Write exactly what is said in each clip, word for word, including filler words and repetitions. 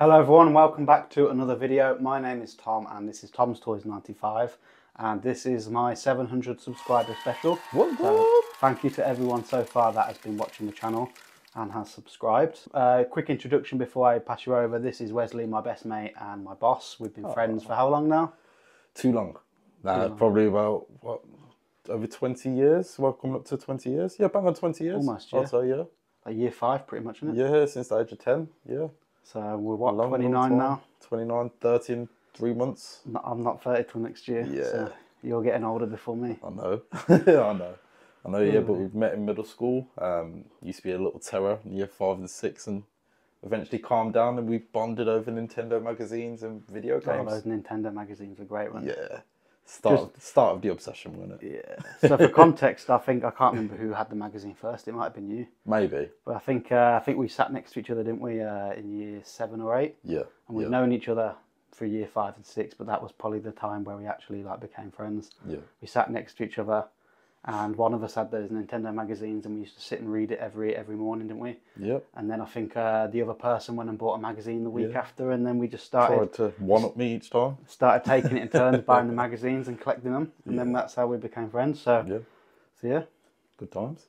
Hello everyone, welcome back to another video. My name is Tom and this is Tom's Toys ninety-five and this is my seven hundred subscriber special. Whoop, whoop. So thank you to everyone so far that has been watching the channel and has subscribed. Uh, quick introduction before I pass you over. This is Wesley, my best mate and my boss. We've been oh, friends for how long now? Too long. Nah, too long. Probably about, what, over twenty years? Well, coming up to twenty years? Yeah, about twenty years. Almost, yeah. Also, yeah. Like year five pretty much, isn't it? Yeah, since the age of ten, yeah. So we're what, long, twenty-nine long now? twenty-nine, thirty in three months. No, I'm not thirty till next year. Yeah. So you're getting older before me. I know. I know. I know, yeah, yeah, but we've met in middle school. Um, used to be a little terror in year five and six and eventually calmed down and we bonded over Nintendo magazines and video games. Oh, those Nintendo magazines were great, weren't they? Yeah. Start, Just, start of the obsession, wasn't it? Yeah. So for context, I think, I can't remember who had the magazine first. It might have been you. Maybe. But I think uh, I think we sat next to each other, didn't we, uh, in year seven or eight? Yeah. And we've yeah. known each other for year five and six, but that was probably the time where we actually like became friends. Yeah. We sat next to each other, and one of us had those Nintendo magazines, and we used to sit and read it every every morning, didn't we? Yeah. And then I think uh, the other person went and bought a magazine the week yeah. after, and then we just started tried to one up me each time. Started taking it in turns, buying the magazines and collecting them, and yeah. then that's how we became friends. So yeah, so yeah, good times.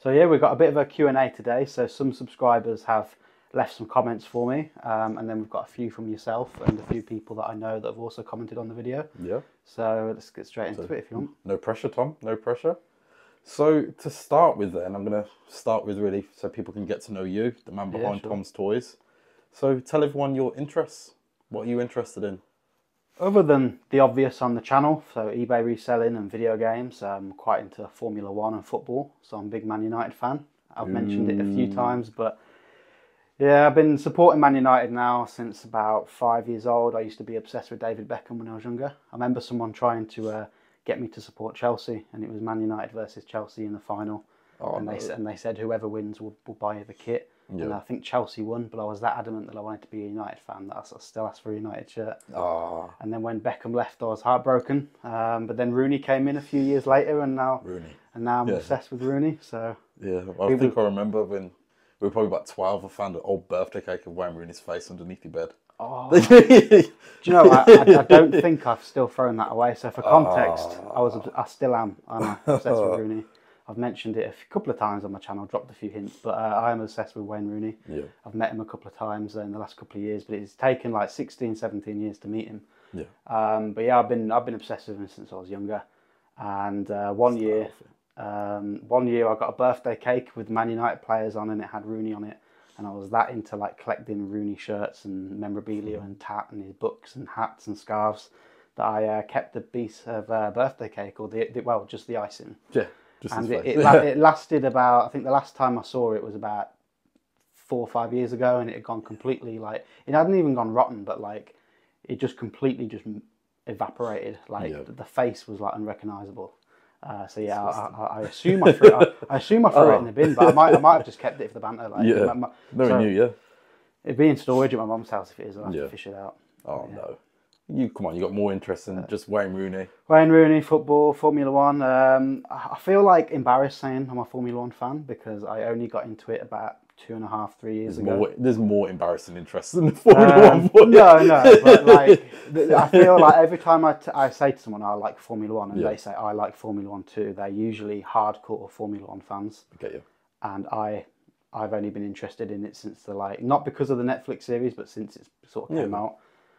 So yeah, we've got a bit of a Q and A today. So some subscribers have left some comments for me, um, and then we've got a few from yourself and a few people that I know that have also commented on the video. Yeah. So let's get straight into so, it if you want. No pressure, Tom, no pressure. So to start with then, I'm going to start with really so people can get to know you, the man behind yeah, sure. Tom's Toys. So tell everyone your interests. What are you interested in? Other than the obvious on the channel, so eBay reselling and video games, I'm quite into Formula One and football, so I'm a big Man United fan. I've mm. mentioned it a few times, but yeah, I've been supporting Man United now since about five years old. I used to be obsessed with David Beckham when I was younger. I remember someone trying to uh, get me to support Chelsea, and it was Man United versus Chelsea in the final. Oh, and, no. they, and they said whoever wins will, will buy the kit. Yeah. And I think Chelsea won, but I was that adamant that I wanted to be a United fan that I still asked for a United shirt. Oh. And then when Beckham left, I was heartbroken. Um, but then Rooney came in a few years later, and now Rooney. and now I'm yeah. obsessed with Rooney. So yeah, well, I think I remember when we were probably about twelve. I found an old birthday cake of Wayne Rooney's face underneath your bed. Oh. Do you know, I, I, I don't think I've still thrown that away. So for context, oh. I was, I still am. I'm obsessed with Rooney. I've mentioned it a couple of times on my channel, dropped a few hints, but uh, I am obsessed with Wayne Rooney. Yeah. I've met him a couple of times in the last couple of years, but it's taken like sixteen, seventeen years to meet him. Yeah. Um, but yeah, I've been, I've been obsessed with him since I was younger. And uh, one That's year... Awesome. Um, one year I got a birthday cake with Man United players on, and it had Rooney on it, and I was that into like collecting Rooney shirts and memorabilia and tat and his books and hats and scarves that I uh, kept the piece of uh, birthday cake, or the, the well just the icing. Yeah, just and it, it, la it lasted about, I think the last time I saw it was about four or five years ago, and it had gone completely like, it hadn't even gone rotten, but like it just completely just evaporated. Like yeah. the face was like unrecognisable. Uh, so yeah, I, I, I assume I threw, I, I assume I threw oh. it in the bin, but I might, I might have just kept it for the banter. Like, yeah, my, my, no so, new, yeah. It'd be in storage at my mum's house if it is. I'll have yeah. to fish it out. Oh yeah. no, you come on, you got more interest in uh, just Wayne Rooney. Wayne Rooney, football, Formula One. Um, I feel like embarrassed saying I'm a Formula One fan because I only got into it about two and a half, three years there's ago. More, there's more embarrassing interest than the Formula um, One. No, no, but like, I feel like every time I, t I say to someone, I like Formula One, and yeah. they say, I like Formula One too, they're usually hardcore Formula One fans. Okay, yeah. And I, I've only been interested in it since the, like, not because of the Netflix series, but since it sort of came yeah. out.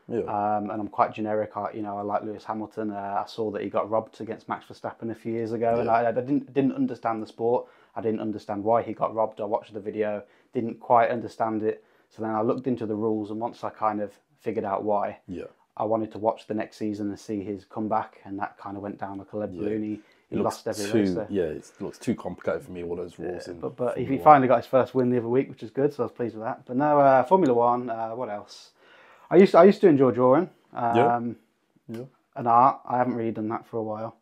Yeah. Um, and I'm quite generic. I, you know, I like Lewis Hamilton. Uh, I saw that he got robbed against Max Verstappen a few years ago, yeah. and I, I didn't didn't understand the sport. I didn't understand why he got robbed. I watched the video, didn't quite understand it. So then I looked into the rules, and once I kind of figured out why, yeah. I wanted to watch the next season and see his comeback, and that kind of went down like a lead balloon. Yeah. He it lost every too, race. So. Yeah, it looks too complicated for me, all those rules. Yeah, in but but he one. finally got his first win the other week, which is good, so I was pleased with that. But no, uh, Formula One, uh, what else? I used to, I used to enjoy drawing um, yeah. Yeah. and art. I haven't really done that for a while.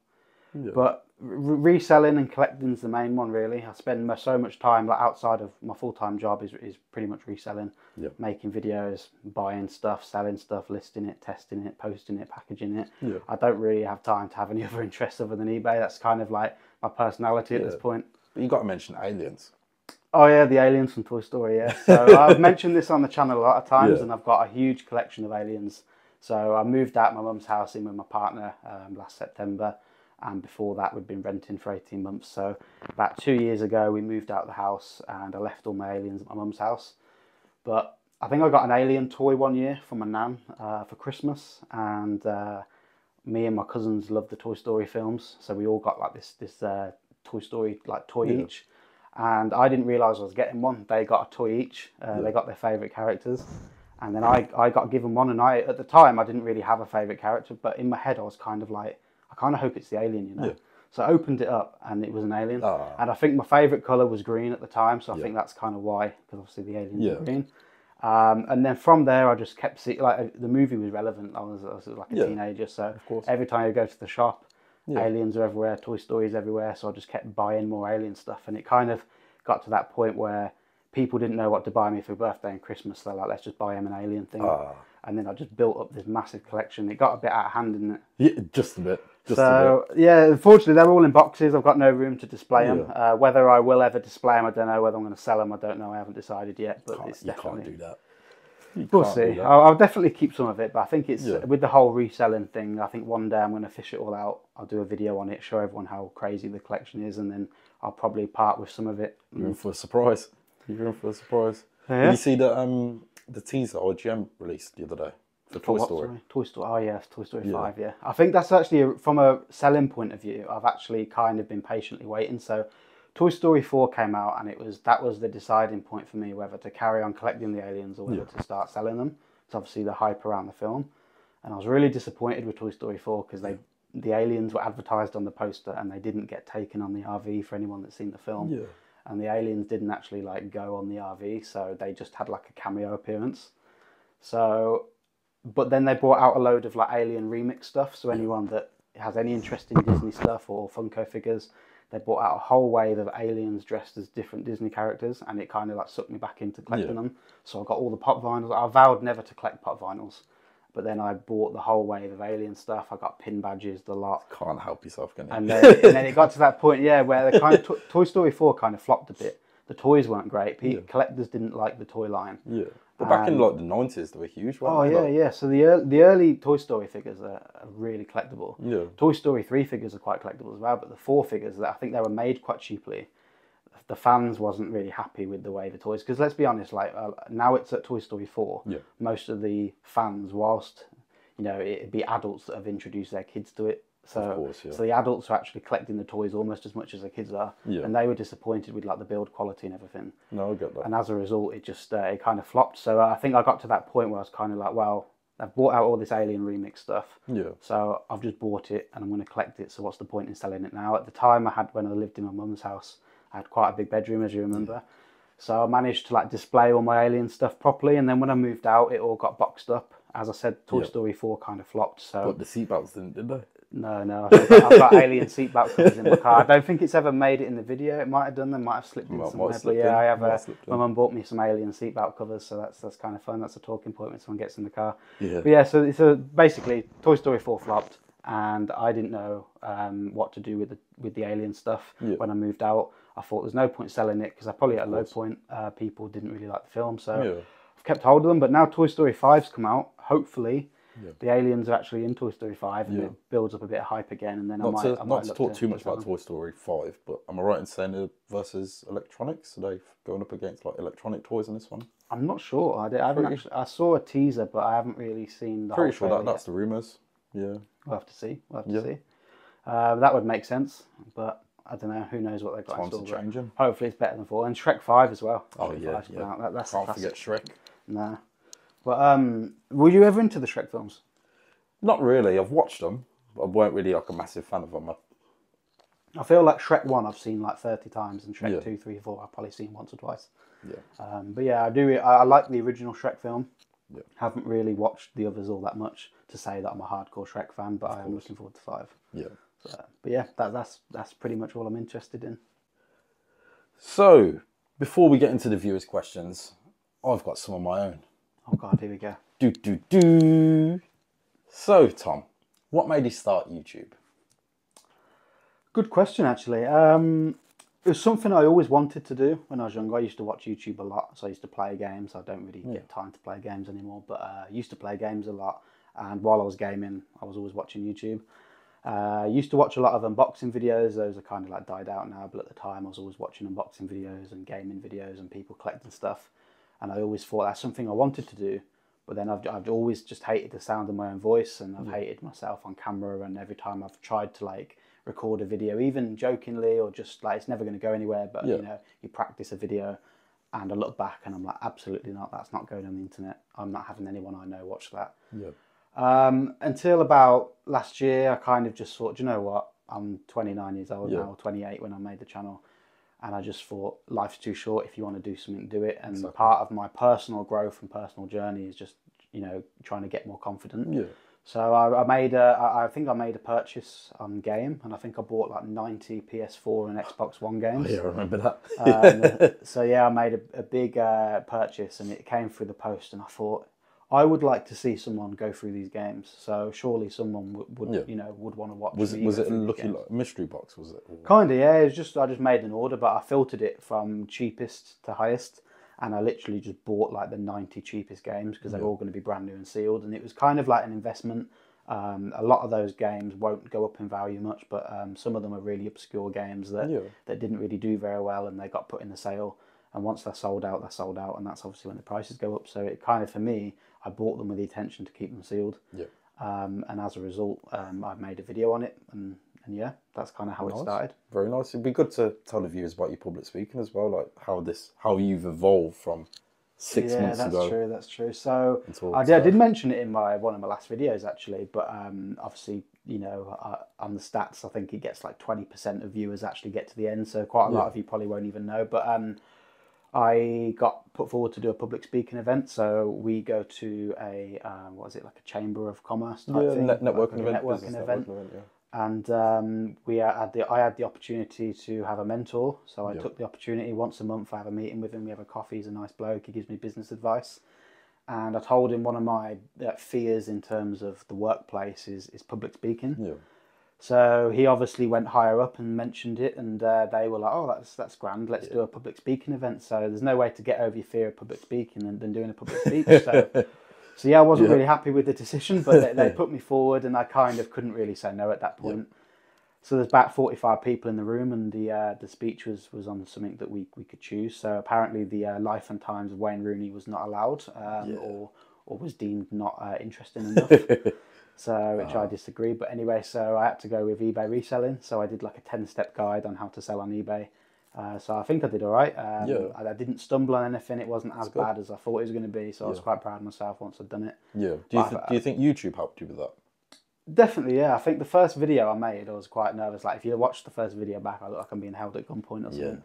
Yeah. But reselling and collecting's the main one, really. I spend so much time like outside of my full-time job is, is pretty much reselling, yeah. making videos, buying stuff, selling stuff, listing it, testing it, posting it, packaging it. Yeah. I don't really have time to have any other interests other than eBay. That's kind of like my personality yeah. at this point. But you got to mention aliens. Oh yeah, the aliens from Toy Story, yeah. So I've mentioned this on the channel a lot of times, yeah. and I've got a huge collection of aliens. So I moved out my mum's house in with my partner um, last September, and before that we'd been renting for eighteen months. So about two years ago we moved out of the house and I left all my aliens at my mum's house. But I think I got an alien toy one year from my nan uh, for Christmas, and uh, me and my cousins loved the Toy Story films, so we all got like this this uh, Toy Story like toy yeah. each. And I didn't realise I was getting one. They got a toy each. Uh, yeah. They got their favourite characters. And then I, I got given one. And I at the time, I didn't really have a favourite character. But in my head, I was kind of like, I kind of hope it's the alien, you know. Yeah. So I opened it up and it was an alien. Oh. And I think my favourite colour was green at the time. So I yeah. think that's kind of why. Because obviously the aliens yeah. are green. Um, and then from there, I just kept seeing, like, the movie was relevant. I was, I was like a yeah. teenager. So of course. Every time I go to the shop, yeah. aliens are everywhere, Toy Story's everywhere, so I just kept buying more alien stuff, and it kind of got to that point where people didn't know what to buy me for birthday and Christmas. They're like, let's just buy him an alien thing, uh, and then I just built up this massive collection. It got a bit out of hand, didn't it? Yeah, just a bit. Just so a bit. Yeah, unfortunately they're all in boxes. I've got no room to display yeah. them. Uh, whether I will ever display them, I don't know. Whether I'm going to sell them, I don't know. I haven't decided yet. But can't, it's you definitely... can't do that. You we'll see. I'll, I'll definitely keep some of it, but I think it's yeah. with the whole reselling thing. I think one day I'm going to fish it all out. I'll do a video on it, show everyone how crazy the collection is, and then I'll probably part with some of it. You're in for a surprise. You're in for a surprise. Yeah. Did you see the um the teaser O G M released the other day for, for Toy what, Story? Sorry? Toy Story. Oh yes, Toy Story yeah. Five. Yeah, I think that's actually a, from a selling point of view. I've actually kind of been patiently waiting. So Toy Story four came out, and it was that was the deciding point for me whether to carry on collecting the aliens or whether yeah. to start selling them. It's obviously the hype around the film, and I was really disappointed with Toy Story four because they the aliens were advertised on the poster and they didn't get taken on the R V for anyone that's seen the film, yeah. and the aliens didn't actually like go on the R V, so they just had like a cameo appearance. So, but then they brought out a load of like alien remix stuff. So anyone that has any interest in Disney stuff or Funko figures. They brought out a whole wave of aliens dressed as different Disney characters, and it kind of like sucked me back into collecting yeah. them. So I got all the pop vinyls. I vowed never to collect pop vinyls, but then I bought the whole wave of alien stuff. I got pin badges, the lot. Can't help yourself, can you? And then, and then it got to that point, yeah, where the kind of Toy Story four kind of flopped a bit. The toys weren't great. People, yeah. collectors didn't like the toy line. Yeah, but back um, in like the nineties, they were huge. Weren't oh they? yeah, like, yeah. So the early, the early Toy Story figures are, are really collectible. Yeah. Toy Story three figures are quite collectible as well, but the four figures, I think they were made quite cheaply. The fans wasn't really happy with the way the toys, because let's be honest, like uh, now it's at Toy Story four. Yeah. Most of the fans, whilst you know, it'd be adults that have introduced their kids to it. So, of course, yeah. so the adults are actually collecting the toys almost as much as the kids are, yeah. and they were disappointed with like the build quality and everything. No, I get that. And as a result, it just uh, it kind of flopped. So uh, I think I got to that point where I was kind of like, well, I've bought out all this alien remix stuff. Yeah. So I've just bought it and I'm going to collect it. So what's the point in selling it now? At the time, I had when I lived in my mum's house, I had quite a big bedroom, as you remember. Yeah. So I managed to like display all my alien stuff properly, and then when I moved out, it all got boxed up. As I said, Toy yeah. Story four kind of flopped. So but the seatbelts didn't, did they? No, no, I've got, I've got alien seatbelt covers in my car. I don't think it's ever made it in the video. It might have done. They might have slipped in well, somewhere. But yeah, in. I have. A, my mum bought me some alien seatbelt covers, so that's that's kind of fun. That's a talking point when someone gets in the car. Yeah. But yeah, so so basically, Toy Story four flopped, and I didn't know um, what to do with the with the alien stuff yeah. when I moved out. I thought there's no point selling it because I probably at a low point. Uh, people didn't really like the film, so yeah. I've kept hold of them. But now Toy Story five's come out. Hopefully. Yeah. The aliens are actually in Toy Story five, and yeah. it builds up a bit of hype again. And then not I might to, I might not to talk to too much about Toy Story five, but am I right in saying it versus electronics? Are they going up against like electronic toys in this one? I'm not sure. I, did, I haven't actually. I saw a teaser, but I haven't really seen. The Pretty whole sure that, that's the rumors. Yeah, we'll have to see. We'll have to yeah. see. Uh, that would make sense, but I don't know. Who knows what they've got in store? Change them. Hopefully, it's better than four. And Shrek five as well. Oh Shrek yeah, yeah. That, that's can't classic. Forget Shrek. Nah. But um, were you ever into the Shrek films? Not really. I've watched them. But I weren't really like a massive fan of them. I feel like Shrek one I've seen like thirty times, and Shrek yeah. two, three, four I've probably seen once or twice. Yeah. Um, but yeah, I do. I, I like the original Shrek film. Yeah. Haven't really watched the others all that much to say that I'm a hardcore Shrek fan, but I am looking forward to five. Yeah. So, but yeah, that, that's that's pretty much all I'm interested in. So before we get into the viewers' questions, I've got some of my own. Oh God, here we go. Do, do, do. So, Tom, what made you start YouTube? Good question, actually. Um, It was something I always wanted to do when I was younger. I used to watch YouTube a lot, so I used to play games. I don't really yeah. get time to play games anymore, but I uh, used to play games a lot. And while I was gaming, I was always watching YouTube. I uh, used to watch a lot of unboxing videos. Those are kind of like died out now, but at the time I was always watching unboxing videos and gaming videos and people collecting stuff. And I always thought that's something I wanted to do. But then I've, I've always just hated the sound of my own voice, and I've mm. hated myself on camera. And every time I've tried to like record a video, even jokingly or just like, it's never going to go anywhere. But yeah. you know, you practice a video, and I look back and I'm like, absolutely not. That's not going on the internet. I'm not having anyone I know watch that. Yeah. Um, until about last year, I kind of just thought, do you know what? I'm twenty-nine years old yeah. now, or twenty-eight when I made the channel. And I just thought, life's too short. If you want to do something, do it. And exactly. part of my personal growth and personal journey is just, you know, trying to get more confident. Yeah. So I, I made a, I think I made a purchase on game, and I think I bought like ninety P S four and Xbox One games. Oh, yeah, I remember that. um, so yeah, I made a, a big uh, purchase, and it came through the post, and I thought, I would like to see someone go through these games. So surely someone would, would yeah. you know, would want to watch. Was it, was it a lucky like, mystery box? Was it? Kind of, yeah. It was just I just made an order, but I filtered it from cheapest to highest, and I literally just bought like the ninety cheapest games because they're yeah. all going to be brand new and sealed. And it was kind of like an investment. Um, a lot of those games won't go up in value much, but um, some of them are really obscure games that yeah. that didn't really do very well, and they got put in the sale. And once they're sold out, they're sold out, and that's obviously when the prices go up. So it kind of, for me, I bought them with the intention to keep them sealed. Yeah. Um, and as a result, um, I've made a video on it, and, and yeah, that's kind of how nice. It started. Very nice. It'd be good to tell the viewers about your public speaking as well, like how this, how you've evolved from six yeah, months ago. Yeah, that's true. That's true. So I did, I did mention it in my one of my last videos actually, but um, obviously, you know, uh, on the stats, I think it gets like twenty percent of viewers actually get to the end. So quite a yeah. lot of you probably won't even know, but. Um, I got put forward to do a public speaking event, so we go to a uh, what is it like a chamber of commerce type yeah, thing, net networking like event, networking event, networking event yeah. and um, we had the I had the opportunity to have a mentor, so I yep. took the opportunity once a month. I have a meeting with him, we have a coffee. He's a nice bloke. He gives me business advice, and I told him one of my fears in terms of the workplace is is public speaking. Yeah. So he obviously went higher up and mentioned it, and uh, they were like, oh, that's that's grand, let's yeah. do a public speaking event. So there's no way to get over your fear of public speaking than, than doing a public speech. So, so yeah, I wasn't yeah. really happy with the decision, but they, they put me forward, and I kind of couldn't really say no at that point. Yeah. So there's about forty-five people in the room, and the uh, the speech was, was on something that we, we could choose. So apparently the uh, Life and Times of Wayne Rooney was not allowed, um, yeah. or, or was deemed not uh, interesting enough. So, which oh. I disagree, but anyway, so I had to go with eBay reselling. So I did like a ten-step guide on how to sell on eBay. Uh, so I think I did all right. Um, yeah. I, I didn't stumble on anything. It wasn't as bad as I thought it was going to be. So yeah. I was quite proud of myself once I'd done it. Yeah. Do you, th I, do you think YouTube helped you with that? Definitely, yeah. I think the first video I made, I was quite nervous. Like, if you watch the first video back, I look like I'm being held at gunpoint or something. Yeah.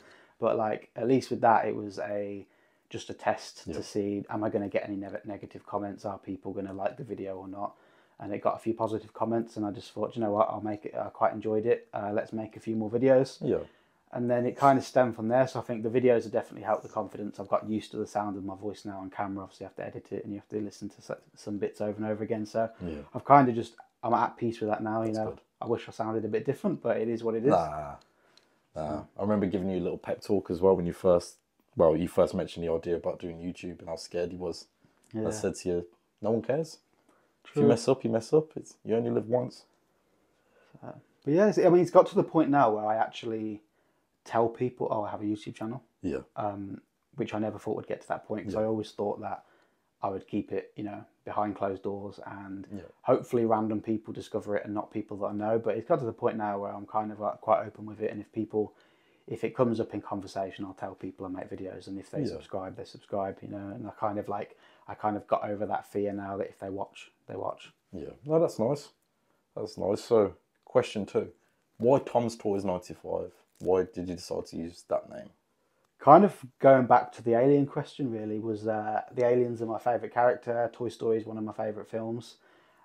But like, at least with that, it was a... just a test yeah. to see, am I going to get any ne negative comments? Are people going to like the video or not? And it got a few positive comments, and I just thought, you know what, I'll make it. I quite enjoyed it. Uh, let's make a few more videos. Yeah. And then it kind of stemmed from there. So I think the videos have definitely helped the confidence. I've got used to the sound of my voice now on camera. Obviously, I have to edit it, and you have to listen to some bits over and over again. So yeah. I've kind of just, I'm at peace with that now. That's you know, good. I wish I sounded a bit different, but it is what it is. Nah. Nah. So. I remember giving you a little pep talk as well when you first, well, you first mentioned the idea about doing YouTube and how scared you was. Yeah. I said to you, no one cares. True. If you mess up, you mess up. It's, you only live once. Uh, but yeah, I mean, it's got to the point now where I actually tell people, oh, I have a YouTube channel. Yeah. Um, which I never thought would get to that point because yeah. I always thought that I would keep it, you know, behind closed doors and yeah. hopefully random people discover it and not people that I know. But it's got to the point now where I'm kind of like quite open with it. And if people, if it comes up in conversation, I'll tell people I make videos. And if they yeah. subscribe, they subscribe, you know, and I kind of like, I kind of got over that fear now that if they watch, they watch. Yeah, no, that's nice. That's nice. So, question two. Why Tom's Toys ninety-five? Why did you decide to use that name? Kind of going back to the alien question, really, was uh, the aliens are my favourite character. Toy Story is one of my favourite films.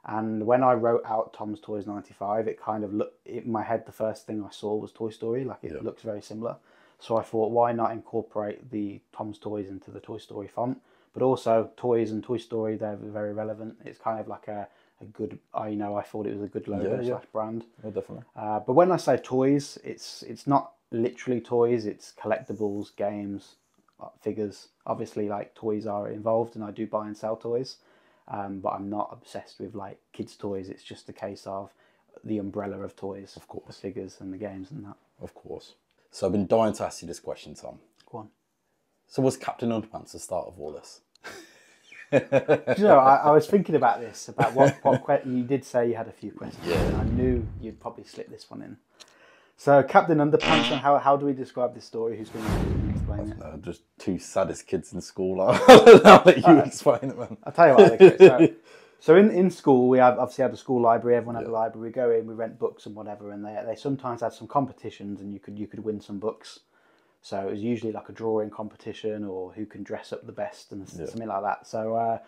And when I wrote out Tom's Toys ninety-five, it kind of looked, in my head, the first thing I saw was Toy Story. Like, it yeah. looks very similar. So I thought, why not incorporate the Tom's Toys into the Toy Story font? But also, toys and Toy Story, they're very relevant. It's kind of like a, a good, I you know, I thought it was a good logo yeah, yeah. slash brand. Yeah, definitely. Uh, but when I say toys, it's it's not literally toys, it's collectibles, games, figures. Obviously, like, toys are involved and I do buy and sell toys, um, but I'm not obsessed with like kids toys. It's just a case of the umbrella of toys, of course, the figures and the games and that. Of course. So I've been dying to ask you this question, Tom. Go on. So was Captain Underpants the start of all this? You know, I, I was thinking about this, about what, what question. You did say you had a few questions. Yeah. I knew you'd probably slip this one in. So Captain Underpants, and how, how do we describe this story? Who's going to explain I don't it? Know, just two saddest kids in school. I'll let you uh, explain it, man. I'll tell you what, Alex. So, so in, in school, we have, obviously had a school library. Everyone had yeah. a library. We go in, we rent books and whatever, and they, they sometimes had some competitions, and you could, you could win some books. So it was usually like a drawing competition or who can dress up the best and yeah. something like that. So uh,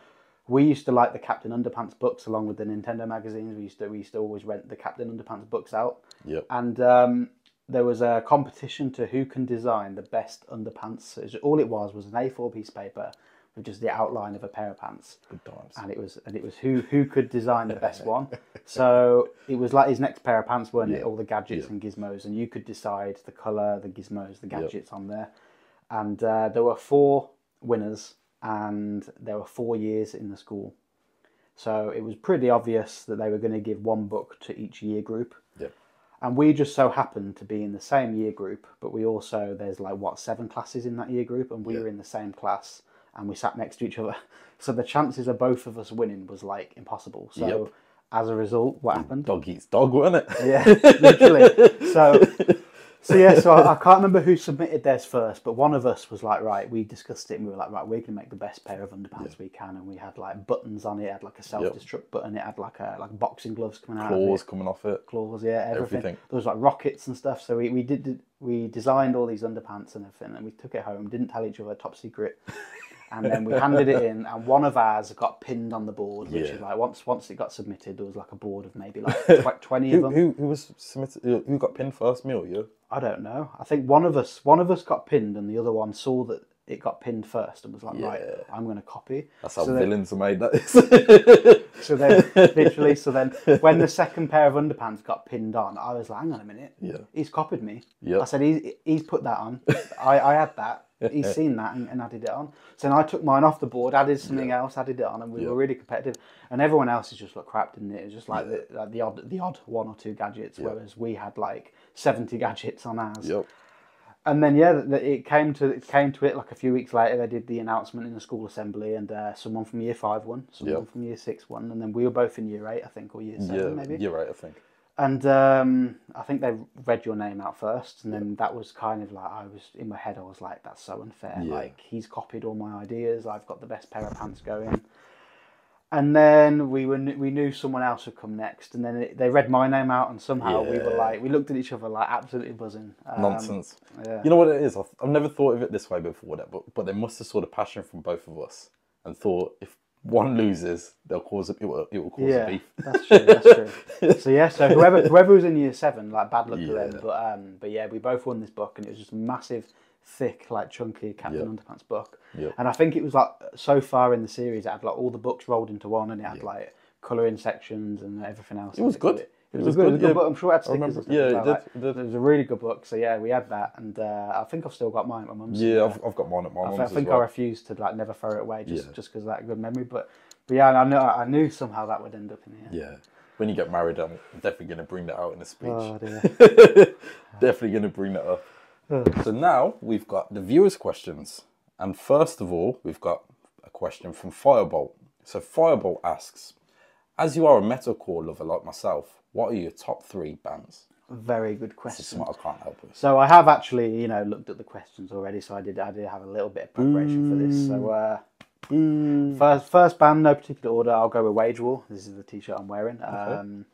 we used to like the Captain Underpants books along with the Nintendo magazines. We used to we used to always rent the Captain Underpants books out. Yep. And um, there was a competition to who can design the best underpants. It was, all it was was an A four piece paper with just the outline of a pair of pants. Good times. And it was and it was who who could design the best one. So it was like his next pair of pants, weren't yeah. it? All the gadgets yeah. and gizmos, and you could decide the colour, the gizmos, the gadgets yep. on there. And uh, there were four winners, and there were four years in the school. So it was pretty obvious that they were going to give one book to each year group. Yep. And we just so happened to be in the same year group, but we also, there's like, what, seven classes in that year group, and we yep. were in the same class. And we sat next to each other. So the chances of both of us winning was like impossible. So yep. as a result, what happened? Dog eats dog, wasn't it? Yeah, literally. So, so yeah, so I, I can't remember who submitted theirs first, but one of us was like, right, we discussed it and we were like, right, we're going to make the best pair of underpants yep. we can. And we had like buttons on it, it had like a self-destruct yep. button, it had like a like boxing gloves coming out. Claws of it. coming off it. Claws, yeah, everything. everything. There was like rockets and stuff. So we, we did we designed all these underpants and everything, and we took it home, didn't tell each other, top secret. And then we handed it in, and one of ours got pinned on the board, which yeah. is like, once once it got submitted, there was like a board of maybe like twenty who, of them. Who, who was submitted? Who got pinned first, me or you? I don't know. I think one of us one of us got pinned, and the other one saw that it got pinned first and was like, yeah. right, I'm going to copy. That's how so villains then, are made. That is. So then, literally, so then when the second pair of underpants got pinned on, I was like, hang on a minute, yeah. he's copied me. Yep. I said, he's, he's put that on. I, I had that. He's seen that and, and added it on. So then I took mine off the board, added something yeah. else, added it on, and we yeah. were really competitive. And everyone else is just like crap, didn't it? It was just like, yeah. the, like the odd, the odd one or two gadgets, yeah. whereas we had like seventy gadgets on ours. Yep. And then yeah, it came to it came to it like a few weeks later. They did the announcement in the school assembly, and uh, someone from year five won, someone yep. from year six won, and then we were both in year eight, I think, or year seven, yeah, maybe. Year eight, I think. And um, I think they read your name out first, and then that was kind of like, I was in my head, I was like, that's so unfair. Yeah. Like, he's copied all my ideas. I've got the best pair of pants going. And then we were we knew someone else would come next, and then it, they read my name out, and somehow yeah. we were like, we looked at each other like absolutely buzzing. Um, Nonsense. Yeah. You know what it is? I've, I've never thought of it this way before, that, but but they must have saw the passion from both of us and thought, if one loses, they'll cause it. Will, it will cause yeah, a beef. That's true. That's true. So yeah, so whoever whoever was in year seven, like bad luck yeah. to them. But um, but yeah, we both won this book, and it was just massive, thick, like chunky Captain yep. Underpants book. Yep. And I think it was like so far in the series, it had like all the books rolled into one, and it had yep. like colouring sections and everything else. It was good. It, it, it was, was good. good yeah. But I'm sure it had stickers. And yeah, it, like did, like. It, did. It was a really good book. So yeah, we had that, and uh, I think I've still got mine at my mum's. Yeah, I've, I've got mine at my mum's. I think as well. I refused to like never throw it away just yeah. just because of that good memory. But but yeah, and I know I knew somehow that would end up in here. Yeah. When you get married, I'm definitely going to bring that out in a speech. Oh, dear. Definitely going to bring that up. So now we've got the viewers' questions, and first of all, we've got a question from Firebolt. So Firebolt asks, as you are a metalcore lover like myself, what are your top three bands? Very good question. This is what I can't help with. So I have actually, you know, looked at the questions already, so I did I did have a little bit of preparation mm. for this. So uh, mm. first first band, no particular order, I'll go with Wage War. This is the t-shirt I'm wearing. Okay. Um,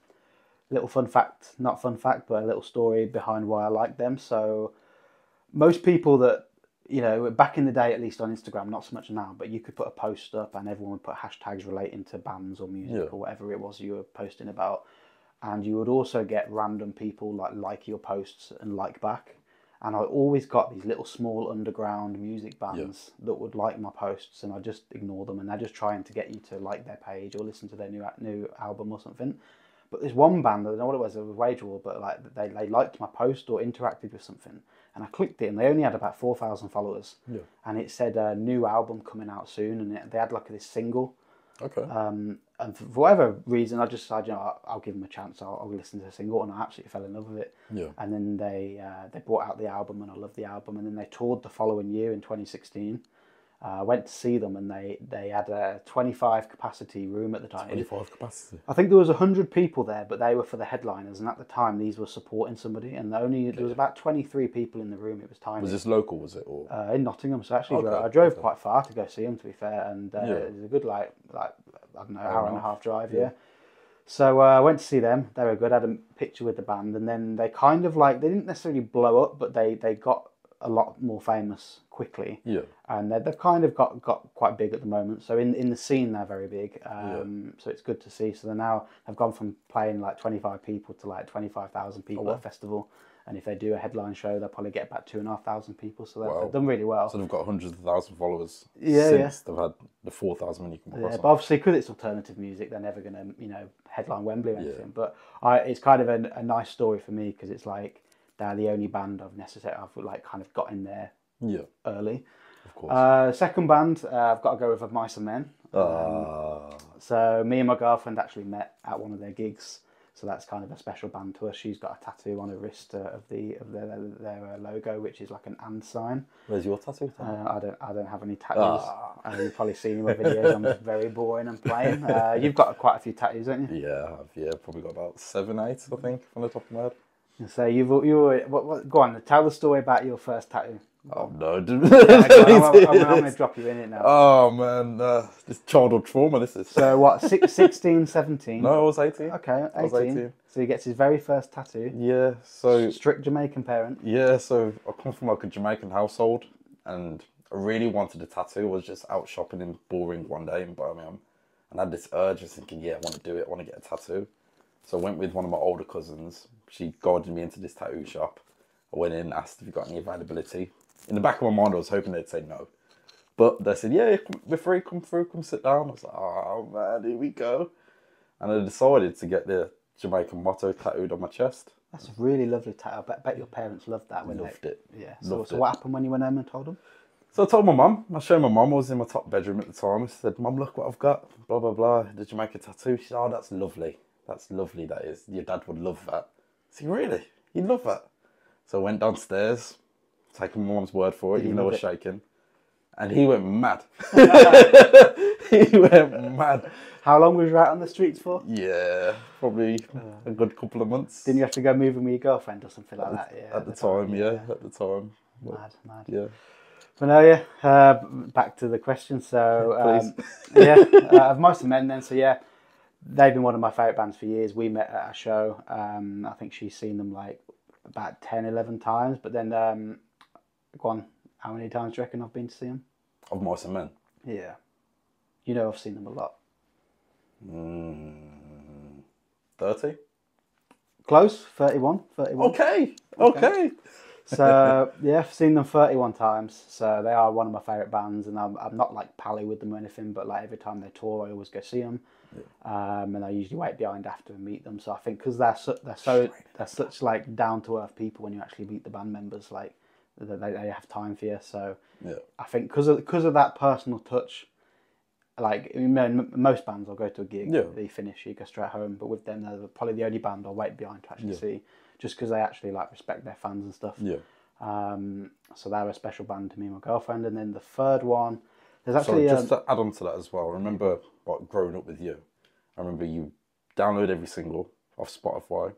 little fun fact, not fun fact, but a little story behind why I like them. So most people that, you know, back in the day, at least on Instagram, not so much now, but you could put a post up and everyone would put hashtags relating to bands or music yeah. or whatever it was you were posting about. And you would also get random people like like your posts and like back. And I always got these little small underground music bands yeah. that would like my posts, and I just ignore them. And they're just trying to get you to like their page or listen to their new new album or something. But there's one band, I don't know what it was, it was Wage War, but like they, they liked my post or interacted with something. And I clicked it, and they only had about four thousand followers. Yeah. And it said, a uh, new album coming out soon, and it, they had like this single. Okay. Um, and for whatever reason, I just decided, you know, I'll, I'll give them a chance, I'll, I'll listen to the single, and I absolutely fell in love with it. Yeah. And then they uh, they brought out the album, and I loved the album, and then they toured the following year in twenty sixteen. I uh, went to see them, and they, they had a twenty-five capacity room at the time. twenty-five capacity? I think there was one hundred people there, but they were for the headliners, and at the time, these were supporting somebody, and the only there was about twenty-three people in the room. It was tiny. Was this local, was it? Or? Uh, in Nottingham, so actually, okay. I drove okay. quite far to go see them, to be fair, and uh, yeah. it was a good, like, like I don't know, hour, hour and a half drive, yeah. yeah. So uh, I went to see them, they were good, I had a picture with the band, and then they kind of, like, they didn't necessarily blow up, but they, they got a lot more famous quickly, yeah, and they've kind of got got quite big at the moment. So in in the scene, they're very big. Um, yeah. So it's good to see. So they now have gone from playing like twenty-five people to like twenty-five thousand people oh, wow. at a festival. And if they do a headline show, they'll probably get about two and a half thousand people. So they've, wow. they've done really well. So they've got hundreds of thousands of followers. Yeah, since yeah. they've had the four thousand when you come across. Yeah, but obviously because it's alternative music, they're never going to you know headline Wembley or anything. Yeah. But I, it's kind of a, a nice story for me because it's like. They're the only band I've necessarily I've like kind of got in there yeah. early. Of course. Uh, second band uh, I've got to go with Of Mice and Men. Uh. Um, so me and my girlfriend actually met at one of their gigs. So that's kind of a special band to us. She's got a tattoo on her wrist uh, of the of their, their, their uh, logo, which is like an and sign. Where's your tattoo? Uh, I don't I don't have any tattoos. Ah. Uh, you've probably seen my videos. I'm just very boring and plain. Uh, you've got quite a few tattoos, haven't you? Yeah, I've yeah probably got about seven, eight, I think, from the top of my head. So you've you what, what, go on, tell the story about your first tattoo. Oh no, dude. Yeah, I'm, I'm, I'm, I'm going to drop you in it now. Oh man, uh, this childhood trauma this is. So what, six, sixteen, seventeen? No, I was eighteen. Okay, eighteen. I was eighteen. So he gets his very first tattoo. Yeah, so... Strict Jamaican parent. Yeah, so I come from like a Jamaican household and I really wanted a tattoo. I was just out shopping in Bullring one day in Birmingham and I had this urge of thinking, yeah, I want to do it, I want to get a tattoo. So I went with one of my older cousins. She guided me into this tattoo shop. I went in and asked if you got any availability. In the back of my mind, I was hoping they'd say no. But they said, yeah, we're free, come through, come sit down. I was like, oh man, here we go. And I decided to get the Jamaican motto tattooed on my chest. That's a really lovely tattoo. I bet your parents loved that. When loved they... it. Yeah. So, loved so what it. happened when you went home and told them? So I told my mum. I showed my mum. I was in my top bedroom at the time. I said, Mum, look what I've got. Blah, blah, blah. The Jamaican tattoo. She said, oh, that's lovely. That's lovely, that is. Your dad would love that. I said, really? He'd love that. So I went downstairs, taking my mum's word for it, Did even though I was it? shaking. And he went mad. He went mad. How long was you out on the streets for? Yeah, probably uh, a good couple of months. Didn't you have to go moving with your girlfriend or something like that? Yeah, at the time, yeah, at the time. Mad, mad. Yeah. But no, yeah, uh, back to the question. So, um, yeah, uh, Of Mice and Men then, so yeah. They've been one of my favourite bands for years. We met at a show. Um, I think she's seen them like about ten, eleven times. But then, um, go on, how many times do you reckon I've been to see them? Of Mice and Men? Yeah. You know I've seen them a lot. Mm, thirty? Close, thirty-one. Okay, okay. okay. So, yeah, I've seen them thirty-one times. So they are one of my favourite bands. And I'm, I'm not like pally with them or anything. But like every time they tour, I always go see them. Yeah. Um, and I usually wait behind after and meet them. So I think because they're su they're so they're such like down to earth people when you actually meet the band members, like they, they have time for you. So yeah. I think because of because of that personal touch, like you know, in most bands I'll go to a gig, yeah. they finish, you go straight home. But with them, they're probably the only band I'll wait behind to actually yeah. see, just because they actually like respect their fans and stuff. Yeah. Um, so they're a special band to me and my girlfriend. And then the third one. There's actually, so just um, to add on to that as well, I remember like, growing up with you, I remember you download every single off Spotify,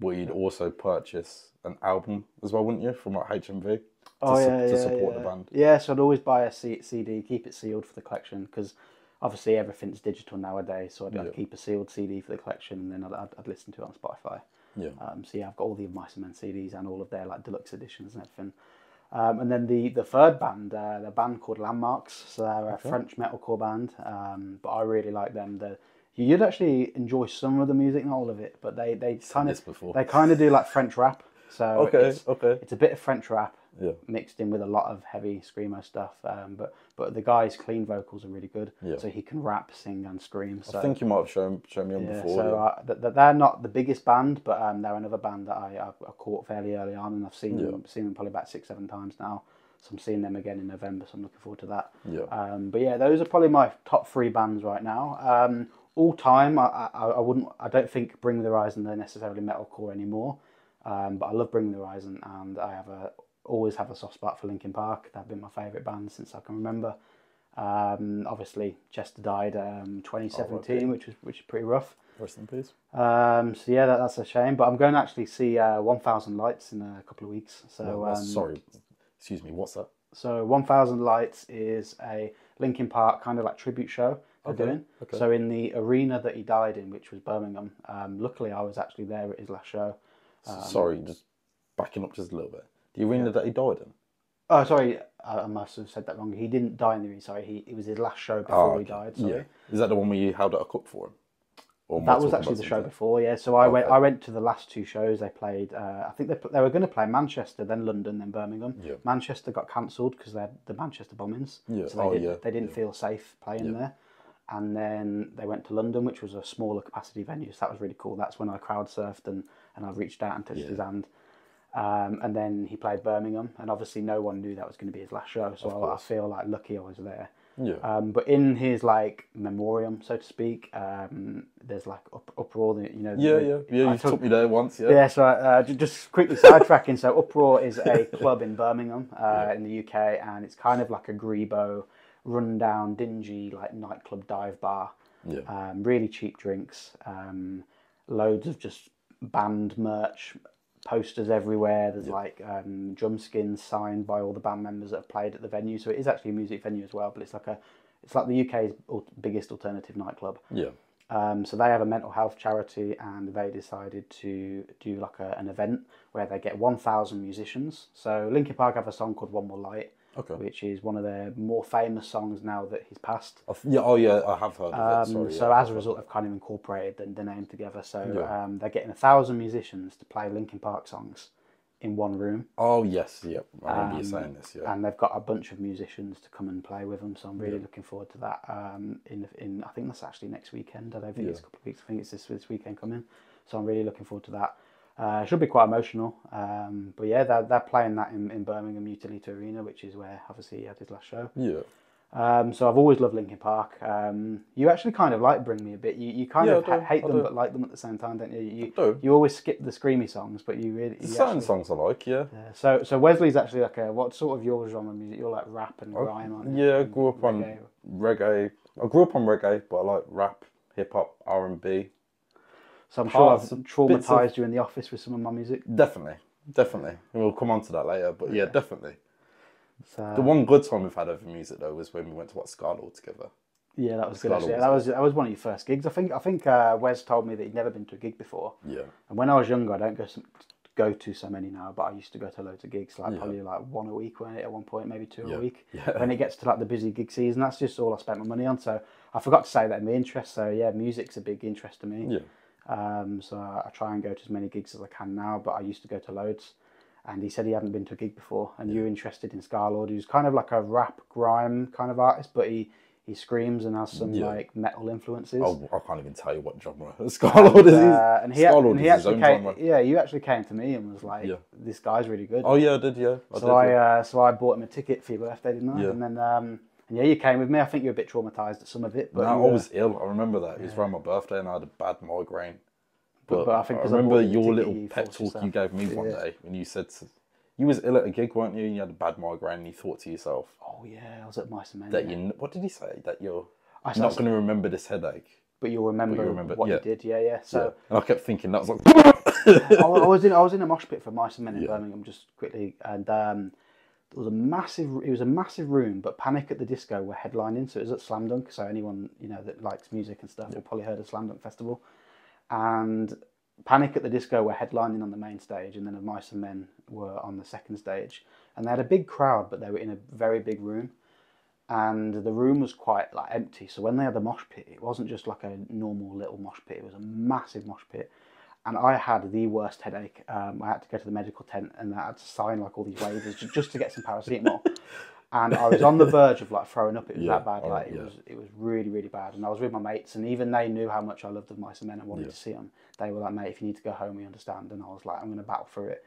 but you'd also purchase an album as well, wouldn't you, from like H M V to, oh, yeah, su to support yeah. the band? Yeah, so I'd always buy a C D, keep it sealed for the collection, because obviously everything's digital nowadays, so I'd yeah. keep a sealed C D for the collection, and then I'd, I'd, I'd listen to it on Spotify. Yeah. Um, so yeah, I've got all the Of Mice and Men C Ds and all of their like deluxe editions and everything. Um, and then the, the third band, uh, the band called Landmarks, so they're a okay. French metalcore band, um, but I really like them. They're, you'd actually enjoy some of the music, not all of it, but they, they kind of they kind of do like French rap. So okay, it's, okay. it's a bit of French rap, yeah. mixed in with a lot of heavy screamo stuff. Um, but but the guy's clean vocals are really good, yeah. so he can rap, sing, and scream. So. I think you might have shown shown me on yeah, before. So yeah. I, th th they're not the biggest band, but um, they're another band that I, I, I caught fairly early on, and I've seen yeah. them, seen them probably about six, seven times now. So I'm seeing them again in November, so I'm looking forward to that. Yeah. Um, but yeah, those are probably my top three bands right now. Um, all time, I, I, I wouldn't. I don't think Bring Me the Horizon they're necessarily metalcore anymore. Um, but I love Bring Me the Horizon, and I have a always have a soft spot for Linkin Park. They've been my favourite band since I can remember. Um, obviously, Chester died um, twenty seventeen, oh, which was which is pretty rough. Rest in peace. Um, so yeah, that, that's a shame. But I'm going to actually see uh, one thousand Lights in a couple of weeks. So no, um, sorry. Excuse me, what's that? So one thousand Lights is a Linkin Park kind of like tribute show they're okay, doing. Okay. So in the arena that he died in, which was Birmingham, um, luckily I was actually there at his last show. Um, sorry, just backing up just a little bit. The arena yeah. that he died in? Oh, sorry, I must have said that wrong. He didn't die in the arena, sorry. He, it was his last show before oh, okay. he died. Sorry. Yeah. Is that the one where you held out a cup for him? Or that was actually the show before, yeah. So I okay. went. I went to the last two shows they played. Uh, I think they they were going to play Manchester, then London, then Birmingham. Yeah. Manchester got cancelled because they had the Manchester bombings. Yeah. So they, oh, did, yeah. they didn't yeah. feel safe playing yeah. there. And then they went to London, which was a smaller capacity venue. So that was really cool. That's when I crowd surfed and and I reached out and touched yeah. his hand. Um, and then he played Birmingham, and obviously no one knew that was going to be his last show. So I, I feel like lucky I was there. Yeah. Um, but in his like memoriam, so to speak, um, there's like up, uproar. You know. Yeah, the, yeah, yeah. You took me there once. Yeah. Yeah. So uh, just quickly sidetracking. So Uproar is a club in Birmingham, uh, yeah. in the U K, and it's kind of like a grebo, rundown, dingy like nightclub dive bar. Yeah. Um, really cheap drinks. Um, loads of just band merch. Posters everywhere. There's yeah. like um, drum skins signed by all the band members that have played at the venue. So it is actually a music venue as well, but it's like a, it's like the U K's biggest alternative nightclub. Yeah. Um, so they have a mental health charity, and they decided to do like a, an event where they get one thousand musicians. So Linkin Park have a song called One More Light, okay. which is one of their more famous songs now that he's passed. Yeah, oh yeah, I have heard of it. Sorry, um, so yeah. as a result, I've kind of incorporated the, the name together. So yeah. um, they're getting a thousand musicians to play Linkin Park songs in one room. Oh yes, yep. I remember um, you saying this. Yeah, and they've got a bunch of musicians to come and play with them. So I'm really yeah. looking forward to that. Um, in in I think that's actually next weekend. I don't think yeah. it's a couple of weeks. I think it's this this weekend coming. So I'm really looking forward to that. Uh, should be quite emotional, um, but yeah, they're, they're playing that in, in Birmingham Utilita Arena, which is where obviously he had his last show. Yeah. Um, so I've always loved Linkin Park. Um, you actually kind of like Bring Me a bit. You you kind yeah, of ha hate I them do. but like them at the same time, don't you? You I do. You always skip the screamy songs, but you really you certain actually, songs I like. Yeah. Uh, so so Wesley's actually like a what sort of your genre music? You're like rap and I, rhyme on. Yeah, I grew up on reggae. reggae. I grew up on reggae, but I like rap, hip hop, R and B. So I'm sure I've traumatised you in the office with some of my music. Definitely, definitely. We'll come on to that later, but yeah, okay. definitely. So, the one good time we've had over music though was when we went to watch Scarlett all together. Yeah, that was good. Actually. Was that was that was one of your first gigs. I think I think uh, Wes told me that he'd never been to a gig before. Yeah. And when I was younger, I don't go some, go to so many now, but I used to go to loads of gigs, like yeah. probably like one a week, weren't it? At one point, maybe two yeah. a week. Yeah. When it gets to like the busy gig season, that's just all I spent my money on. So I forgot to say that in the interest. So yeah, music's a big interest to me. Yeah. Um, so I try and go to as many gigs as I can now, but I used to go to loads. And he said he hadn't been to a gig before, and yeah. you're interested in Scarlord, who's kind of like a rap grime kind of artist, but he, he screams and has some yeah. like metal influences. Oh, I can't even tell you what genre Scarlord is. Uh, and he, Scarlord and he is actually his own came, genre. Yeah, you actually came to me and was like, yeah. "This guy's really good." Oh yeah, I did. Yeah. I so did, I yeah. Uh, so I bought him a ticket for your birthday, didn't I? Yeah. And then. Um, Yeah, you came with me. I think you were a bit traumatised at some of it. But no, I was ill. I remember that. It was yeah. around my birthday and I had a bad migraine. But, but, but I, think I remember I your little you pep talk yourself. you gave me one yeah. day when you said, to, you was ill at a gig, weren't you? And you had a bad migraine and you thought to yourself, oh yeah, I was at Mice and Men. That you, what did he say? That you're I not going to remember this headache. But you'll remember, but you remember what yeah. you did. Yeah, yeah. So yeah. And I kept thinking, that was like... I, I, was in, I was in a mosh pit for Mice and Men in yeah. Birmingham, just quickly. And... Um, It was a massive. It was a massive room, but Panic at the Disco were headlining, so it was at Slam Dunk. So anyone you know that likes music and stuff yeah. will probably heard of Slam Dunk Festival. And Panic at the Disco were headlining on the main stage, and then Of Mice and Men were on the second stage. And they had a big crowd, but they were in a very big room, and the room was quite like empty. So when they had the mosh pit, it wasn't just like a normal little mosh pit. It was a massive mosh pit. and I had the worst headache. Um, I had to go to the medical tent and I had to sign like all these waivers just to get some paracetamol. And I was on the verge of like throwing up. It was yeah, that bad. Like, it yeah. was, it was really, really bad. And I was with my mates, and even they knew how much I loved Of Mice and Men and wanted yeah. to see them. They were like, "Mate, if you need to go home, we understand." And I was like, "I'm going to battle through it."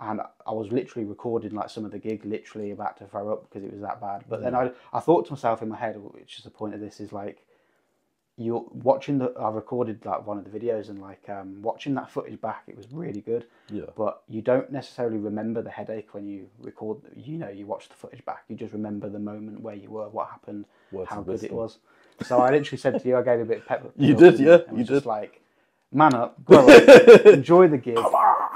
And I was literally recording like some of the gig, literally about to throw up because it was that bad. But yeah. then I, I thought to myself in my head, which is the point of this, is like, you're watching the. I recorded like one of the videos, and like um, watching that footage back, it was really good. Yeah. But you don't necessarily remember the headache when you record. You know, you watch the footage back. You just remember the moment where you were, what happened, Words how good it was. So I literally said to you, I gave a bit of pep. You did, yeah. You just did. Like, man up, grow up, enjoy the gig,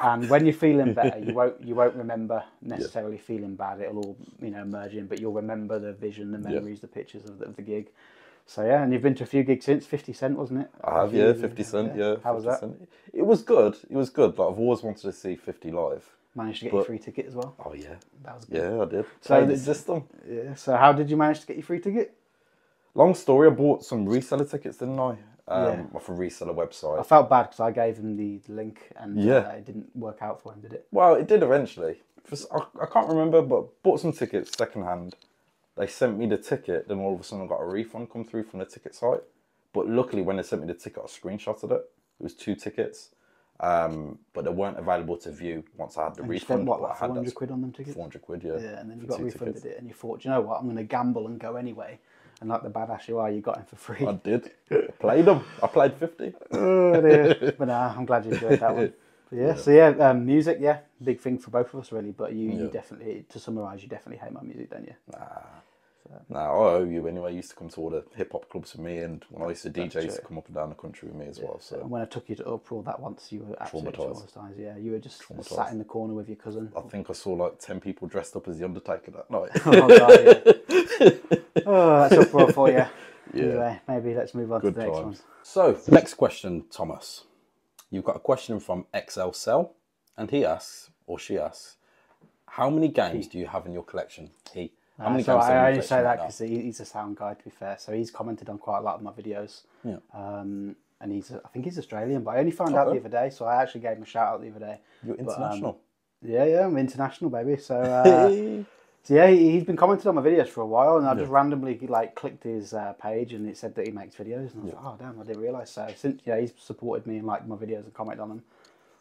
and when you're feeling better, you won't you won't remember necessarily yeah. feeling bad. It'll all you know merge in, but you'll remember the vision, the memories, yeah. the pictures of the, of the gig. So yeah, and you've been to a few gigs since. fifty cent, wasn't it? I have, yeah, fifty cent, yeah. yeah. How was that? Cent. It was good, it was good. Like, I've always wanted to see fifty live. Managed to get but... your free ticket as well? Oh yeah. That was good. Yeah, I did. So the system. Yeah, so how did you manage to get your free ticket? Long story, I bought some reseller tickets, didn't I? Um, yeah. Off a reseller website. I felt bad because I gave him the link and yeah. uh, it didn't work out for him, did it? Well, it did eventually. I can't remember, but bought some tickets secondhand. They sent me the ticket, then all of a sudden I got a refund come through from the ticket site. But luckily when they sent me the ticket, I screenshotted it. It was two tickets, um, but they weren't available to view once I had the and refund. You spent, what, like four hundred quid on them tickets? four hundred quid, yeah. Yeah, and then you got refunded tickets. It and you thought, do you know what, I'm going to gamble and go anyway. And like the badass you are, you got him for free. I did. I played him. I played fifty. Oh, dear. But nah, I'm glad you enjoyed that one. Yeah, yeah, so yeah, um, music, yeah, big thing for both of us really, but you, yeah. you definitely, to summarise, you definitely hate my music, don't you? Nah, so. nah, I owe you anyway. You used to come to all the hip-hop clubs with me, and when I used to D J, you used to come up and down the country with me as yeah. well. So and when I took you to Uproar that once, you were absolutely traumatised, traumatised yeah, you were just sat in the corner with your cousin. I think I saw like ten people dressed up as The Undertaker that night. Oh, God, yeah. Oh, that's Uproar for you. Yeah. Anyway, maybe let's move on Good to the times. next one. So, next question, Thomas. You've got a question from X L Cell, and he asks, or she asks, how many games do you have in your collection? He. How many uh, so games I only say that because he, he's a sound guy, to be fair. So he's commented on quite a lot of my videos. Yeah. Um, and he's, I think he's Australian, but I only found oh, out oh. the other day, so I actually gave him a shout out the other day. You're international. But, um, yeah, yeah, I'm international, baby. So, uh, so yeah, he, he's been commenting on my videos for a while, and I yeah. just randomly like clicked his uh, page, and it said that he makes videos, and I was yeah. like, oh damn, I didn't realise. So since yeah, he's supported me and liked my videos and commented on them,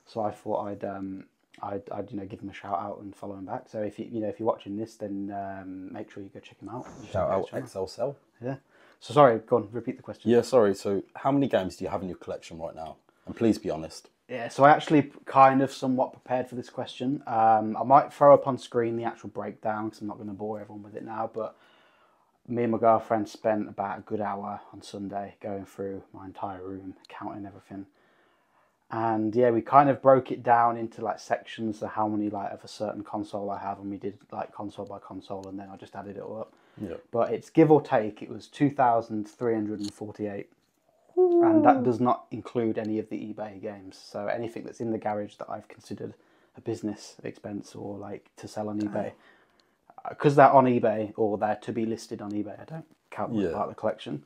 so I thought I'd um, I'd, I'd you know give him a shout out and follow him back. So if you you know if you're watching this, then um, make sure you go check him out. Shout out X L Cell. Yeah. So sorry, go on, repeat the question. Yeah, sorry. So how many games do you have in your collection right now? And please be honest. Yeah, so I actually kind of somewhat prepared for this question. Um, I might throw up on screen the actual breakdown because I'm not going to bore everyone with it now, but me and my girlfriend spent about a good hour on Sunday going through my entire room, counting everything. And yeah, we kind of broke it down into like sections, so how many like of a certain console I have, and we did like console by console, and then I just added it all up. Yeah. But it's give or take, it was two thousand three hundred forty-eight. And that does not include any of the eBay games. So anything that's in the garage that I've considered a business expense or like to sell on eBay. Because they're on eBay or they're to be listed on eBay, I don't count them as part of the collection.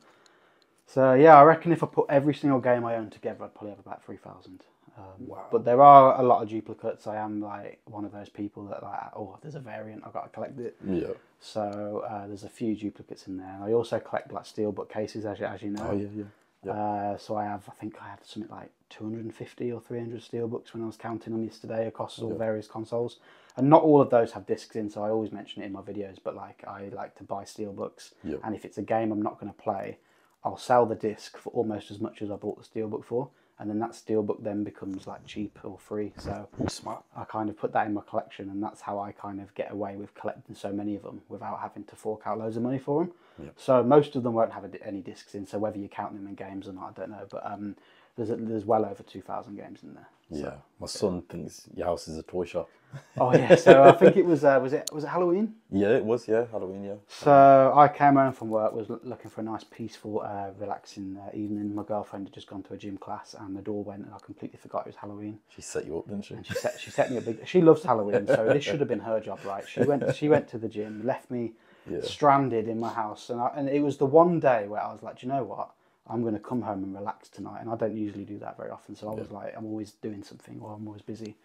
So yeah, I reckon if I put every single game I own together, I'd probably have about three thousand. Um, wow. But there are a lot of duplicates. I am like one of those people that like, oh, there's a variant, I've got to collect it. Yeah. So uh, there's a few duplicates in there. And I also collect like steelbook cases, as you, as you know. Oh, yeah, yeah. Yep. Uh, so I have, I think I had something like two hundred fifty or three hundred steelbooks when I was counting them yesterday across all yep. various consoles, and not all of those have discs in. So I always mention it in my videos, but like I like to buy steelbooks, yep. and if it's a game I'm not going to play, I'll sell the disc for almost as much as I bought the steelbook for, and then that steelbook then becomes like cheap or free. So smart. I kind of put that in my collection, and that's how I kind of get away with collecting so many of them without having to fork out loads of money for them. Yep. So most of them won't have any discs in, so whether you count them in games or not, I don't know. But um, there's, a, there's well over two thousand games in there. So, yeah, my son yeah. thinks your house is a toy shop. Oh yeah, so I think it was, uh, was it was it Halloween? Yeah, it was, yeah, Halloween, yeah. So I came home from work, was looking for a nice, peaceful, uh, relaxing uh, evening. My girlfriend had just gone to a gym class, and the door went, and I completely forgot it was Halloween. She set you up, didn't she? And she set, she set me up big. She loves Halloween, so this should have been her job, right? She went, she went to the gym, left me... Yeah. stranded in my house, and, I, and it was the one day where I was like, do you know what, I'm going to come home and relax tonight. And I don't usually do that very often. So I was yeah. like, I'm always doing something, or I'm always busy.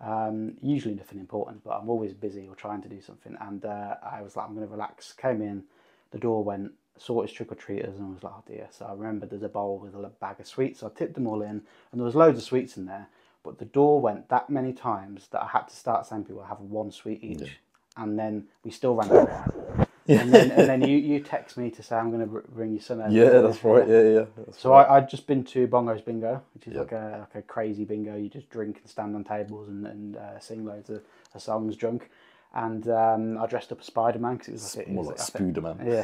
Um, usually nothing important, but I'm always busy or trying to do something. And uh, I was like, I'm going to relax. Came in, the door went, saw his trick-or-treaters, and I was like, oh dear. So I remembered there's a bowl with a bag of sweets. So I tipped them all in, and there was loads of sweets in there. But the door went that many times that I had to start saying people have one sweet each. Yeah. And then we still ran out of that. And then, and then you, you text me to say, I'm going to bring your son over. Yeah, that's right. Yeah, yeah. That's so right. I, I'd just been to Bongo's Bingo, which is yeah. like, a, like a crazy bingo. You just drink and stand on tables and, and uh, sing loads of, of songs drunk. And um, I dressed up as Spider-Man because it was like... It, more it was like, like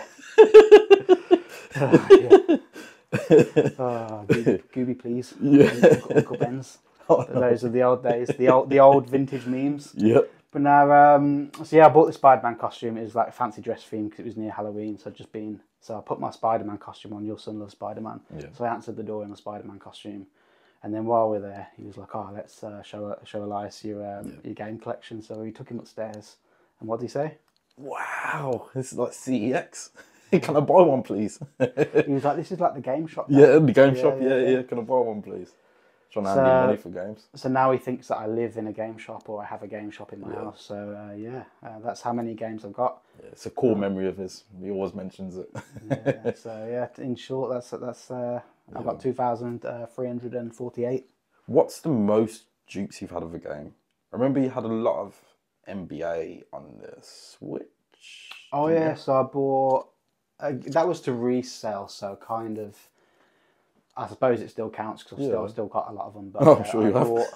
Spooderman. Yeah. oh, yeah. Oh, Gooby, Gooby please. Yeah. Uncle, Uncle Ben's. Oh, no. Those are the old days. The old, the old vintage memes. Yep. But now, um, so yeah, I bought the Spider-Man costume. It was like a fancy dress theme because it was near Halloween. So I'd just been, so I put my Spider-Man costume on. Your son loves Spider-Man. Yeah. So I answered the door in my Spider-Man costume. And then while we were there, he was like, oh, let's uh, show show Elias your, um, yeah. your game collection. So we took him upstairs. And what did he say? Wow, this is like C E X. Can I buy one, please? He was like, this is like the game shop. Now. Yeah, the game yeah, shop. Yeah, yeah, yeah. Can I buy one, please? Trying to hand so, money for games. So now he thinks that I live in a game shop or I have a game shop in my yeah. house. So uh, yeah, uh, that's how many games I've got. Yeah, it's a core cool um, memory of his. He always mentions it. Yeah, so yeah, in short, that's that's uh, yeah. I've got two thousand three hundred and forty-eight. What's the most dupes you've had of a game? I remember you had a lot of N B A on the Switch. Oh yeah, you? So I bought. Uh, that was to resell, so kind of. I suppose it still counts because I've yeah. still, still got a lot of them. But, oh, I'm, uh, sure bought...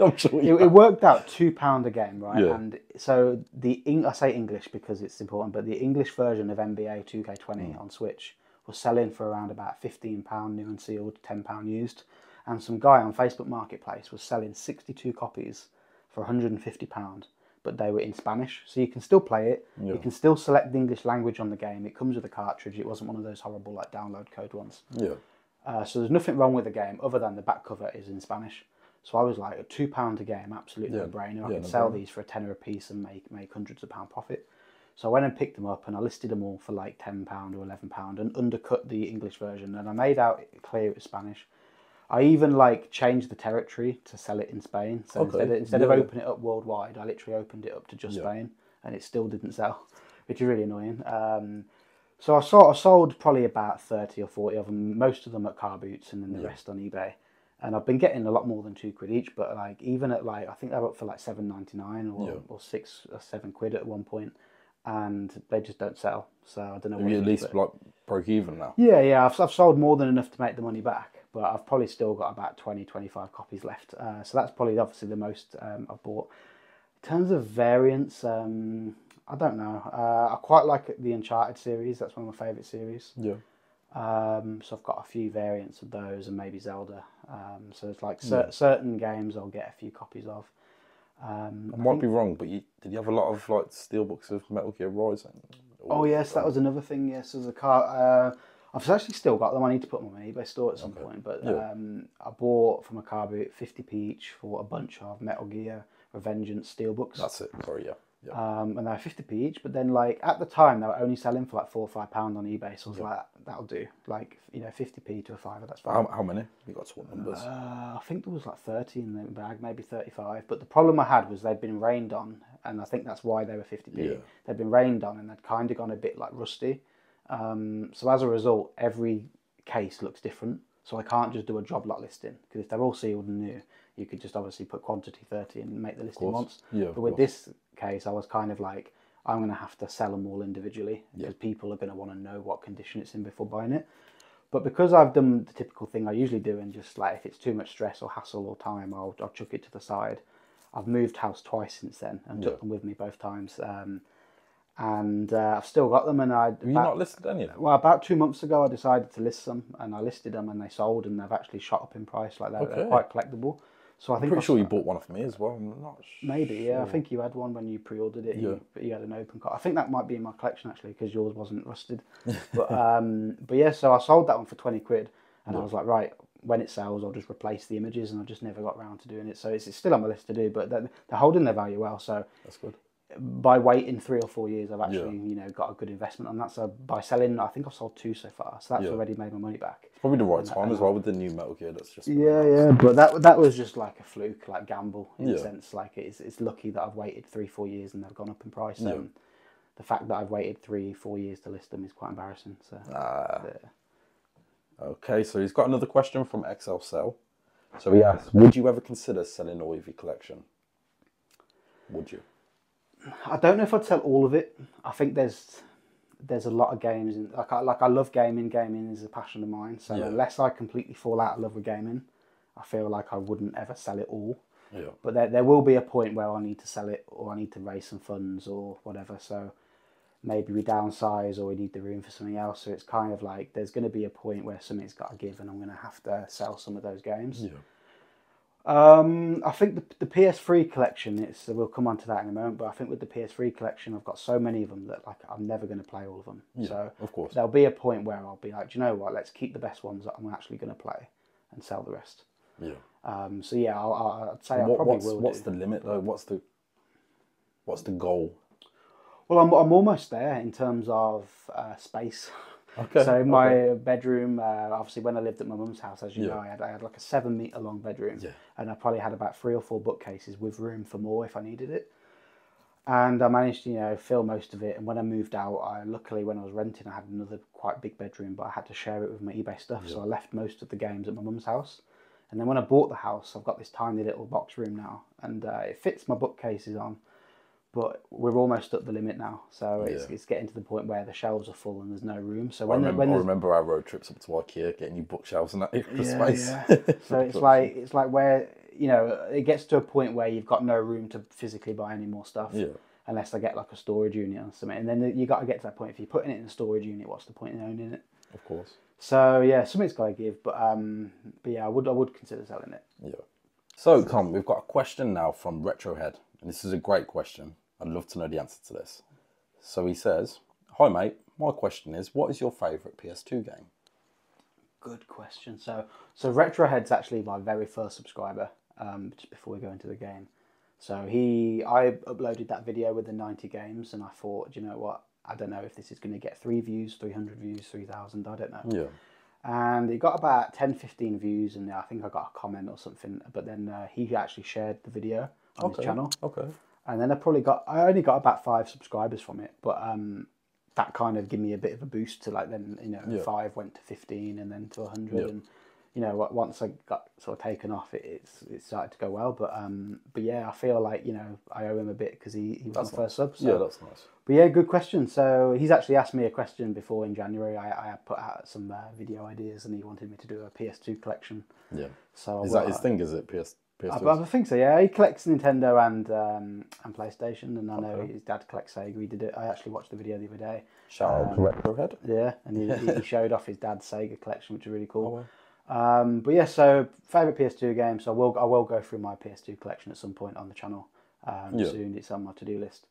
I'm sure you it, have. It worked out two pounds a game, right? Yeah. And so the Eng I say English because it's important, but the English version of N B A two K twenty mm. on Switch was selling for around about fifteen pounds new and sealed, ten pounds used. And some guy on Facebook Marketplace was selling sixty-two copies for one hundred and fifty pounds, but they were in Spanish. So you can still play it. Yeah. You can still select the English language on the game. It comes with a cartridge. It wasn't one of those horrible like download code ones. Yeah. Uh, so there's nothing wrong with the game other than the back cover is in Spanish. So I was like, a two pound a game, absolutely yeah. no-brainer. I yeah, could no sell brainer. these for a tenner a piece and make, make hundreds of pound profit. So I went and picked them up and I listed them all for like ten pounds or eleven pounds and undercut the English version. And I made out clear it was Spanish. I even like changed the territory to sell it in Spain. So okay. instead, of, instead yeah. of opening it up worldwide, I literally opened it up to just yeah. Spain and it still didn't sell, which is really annoying. Um, So I sold, I sold probably about thirty or forty of them, most of them at Car Boots and then the yeah. rest on eBay. And I've been getting a lot more than two quid each, but like even at like, I think they're up for like seven ninety-nine or, yeah. or six or seven quid at one point, and they just don't sell. So I don't know. What you at least it. like broke even now. Yeah, yeah. I've, I've sold more than enough to make the money back, but I've probably still got about twenty, twenty-five copies left. Uh, so that's probably obviously the most um, I've bought. In terms of variants, um, I don't know. Uh, I quite like the Uncharted series. That's one of my favourite series. Yeah. Um, so I've got a few variants of those and maybe Zelda. Um, so it's like cer yeah. certain games I'll get a few copies of. Um, I, I might think... be wrong, but you, did you have a lot of like steelbooks of Metal Gear Rising? Or... Oh, yes. That was another thing. Yes, there's a car. Uh, I've actually still got them. I need to put them on my eBay store at some okay. point. But yeah. um, I bought from a car boot fifty p each for a bunch of Metal Gear Revenge steelbooks. That's it. Sorry, yeah. Yep. Um, and they were fifty p each, but then like at the time they were only selling for like four or five pounds on eBay, so I was yep. like, that'll do. Like, you know, fifty p to a fiver, that's fine. How, how many? You got to what numbers? Uh, I think there was like thirty in the bag, maybe thirty-five. But the problem I had was they'd been rained on, and I think that's why they were fifty p. Yeah. They'd been rained on, and they'd kind of gone a bit like rusty. Um, so as a result, every case looks different. So I can't just do a job lot listing because if they're all sealed and new, you could just obviously put quantity thirty and make the listing once. Yeah, but with course. this case, I was kind of like, I'm going to have to sell them all individually because yeah. people are going to want to know what condition it's in before buying it. But because I've done the typical thing I usually do and just like if it's too much stress or hassle or time, I'll, I'll chuck it to the side. I've moved house twice since then and yeah. took them with me both times. Um, and uh, I've still got them. And I Have you about, not listed any of them? Well, about two months ago, I decided to list them and I listed them and they sold and they've actually shot up in price. Like they're, okay. they're quite collectible. So I think I'm pretty sure you bought one off me as well. I'm not sure. Maybe, yeah. I think you had one when you pre-ordered it. Yeah. You, you had an open card. I think that might be in my collection actually because yours wasn't rusted. but um, but yeah, so I sold that one for twenty quid and yeah. I was like, right, when it sells, I'll just replace the images and I just never got around to doing it. So it's, it's still on my list to do, but they're, they're holding their value well. So that's good. by waiting three or four years, I've actually yeah. you know got a good investment on that. So by selling, I think I've sold two so far. So that's yeah. already made my money back. It's probably the right and, time and as well with the new Metal Gear. That's just yeah, yeah. But that that was just like a fluke, like gamble in yeah. a sense. Like it's it's lucky that I've waited three four years and they've gone up in price. So yeah. the fact that I've waited three four years to list them is quite embarrassing. So ah. yeah. okay. So he's got another question from X L Cell. So he asks, would you ever consider selling all of your collection? Would you? I don't know if I'd sell all of it. I think there's there's a lot of games, and like I like I love gaming. Gaming is a passion of mine. So yeah. unless I completely fall out of love with gaming, I feel like I wouldn't ever sell it all. Yeah. But there there will be a point where I need to sell it, or I need to raise some funds, or whatever. So maybe we downsize, or we need the room for something else. So it's kind of like there's going to be a point where something's got to give, and I'm going to have to sell some of those games. Yeah. Um, I think the, the P S three collection, it's, we'll come on to that in a moment, but I think with the P S three collection, I've got so many of them that like I'm never going to play all of them. Yeah, so of course. There'll be a point where I'll be like, do you know what, let's keep the best ones that I'm actually going to play and sell the rest. Yeah. Um, so yeah, I'll, I'll, I'd say what, I probably what's, will What's do. the limit though? What's the, what's the goal? Well, I'm, I'm almost there in terms of uh, space. Okay, so in my okay. bedroom, uh, obviously when I lived at my mum's house, as you yeah. know, I had, I had like a seven metre long bedroom yeah. and I probably had about three or four bookcases with room for more if I needed it. And I managed to, you know, fill most of it. And when I moved out, I luckily when I was renting, I had another quite big bedroom, but I had to share it with my eBay stuff. Yeah. So I left most of the games at my mum's house. And then when I bought the house, I've got this tiny little box room now and uh, it fits my bookcases on. But we're almost at the limit now, so it's, yeah. it's getting to the point where the shelves are full and there's no room. So when I remember, when I remember our road trips up to Ikea, getting you bookshelves and that extra yeah, space. Yeah. So it's like it's like where you know it gets to a point where you've got no room to physically buy any more stuff, yeah. unless I get like a storage unit or something. And then you got to get to that point. If you're putting it in a storage unit, what's the point in owning it? Of course. So yeah, something's got to give. But um, but yeah, I would I would consider selling it. Yeah. So Tom, we've got a question now from Retrohead. And this is a great question. I'd love to know the answer to this. So he says, hi mate, my question is, what is your favourite P S two game? Good question. So so Retrohead's actually my very first subscriber, um, just before we go into the game. So he, I uploaded that video with the ninety games and I thought, do you know what, I don't know if this is going to get three views, three hundred views, three thousand, I don't know. Yeah. And it got about ten, fifteen views and I think I got a comment or something, but then uh, he actually shared the video. On okay. his channel, okay, and then I probably got I only got about five subscribers from it, but um, that kind of gave me a bit of a boost to like then you know yeah. five went to fifteen and then to a hundred yeah. and you know once I got sort of taken off it it's it started to go well, but um but yeah I feel like you know I owe him a bit because he, he was that's the first nice. sub so. yeah that's nice but yeah good question. So he's actually asked me a question before in January. I, I put out some uh, video ideas and he wanted me to do a P S two collection. Yeah, so is that his thing? Is it P S two? I, I think so, yeah. He collects Nintendo and um, and PlayStation, and I know okay. his dad collects Sega. He did it. I actually watched the video the other day. Shout out to Retrohead. Yeah, and he, he showed off his dad's Sega collection, which is really cool. Oh, wow. um, but yeah, so favourite P S two game. So I will I will go through my P S two collection at some point on the channel um, yeah. soon. It's on my to-do list.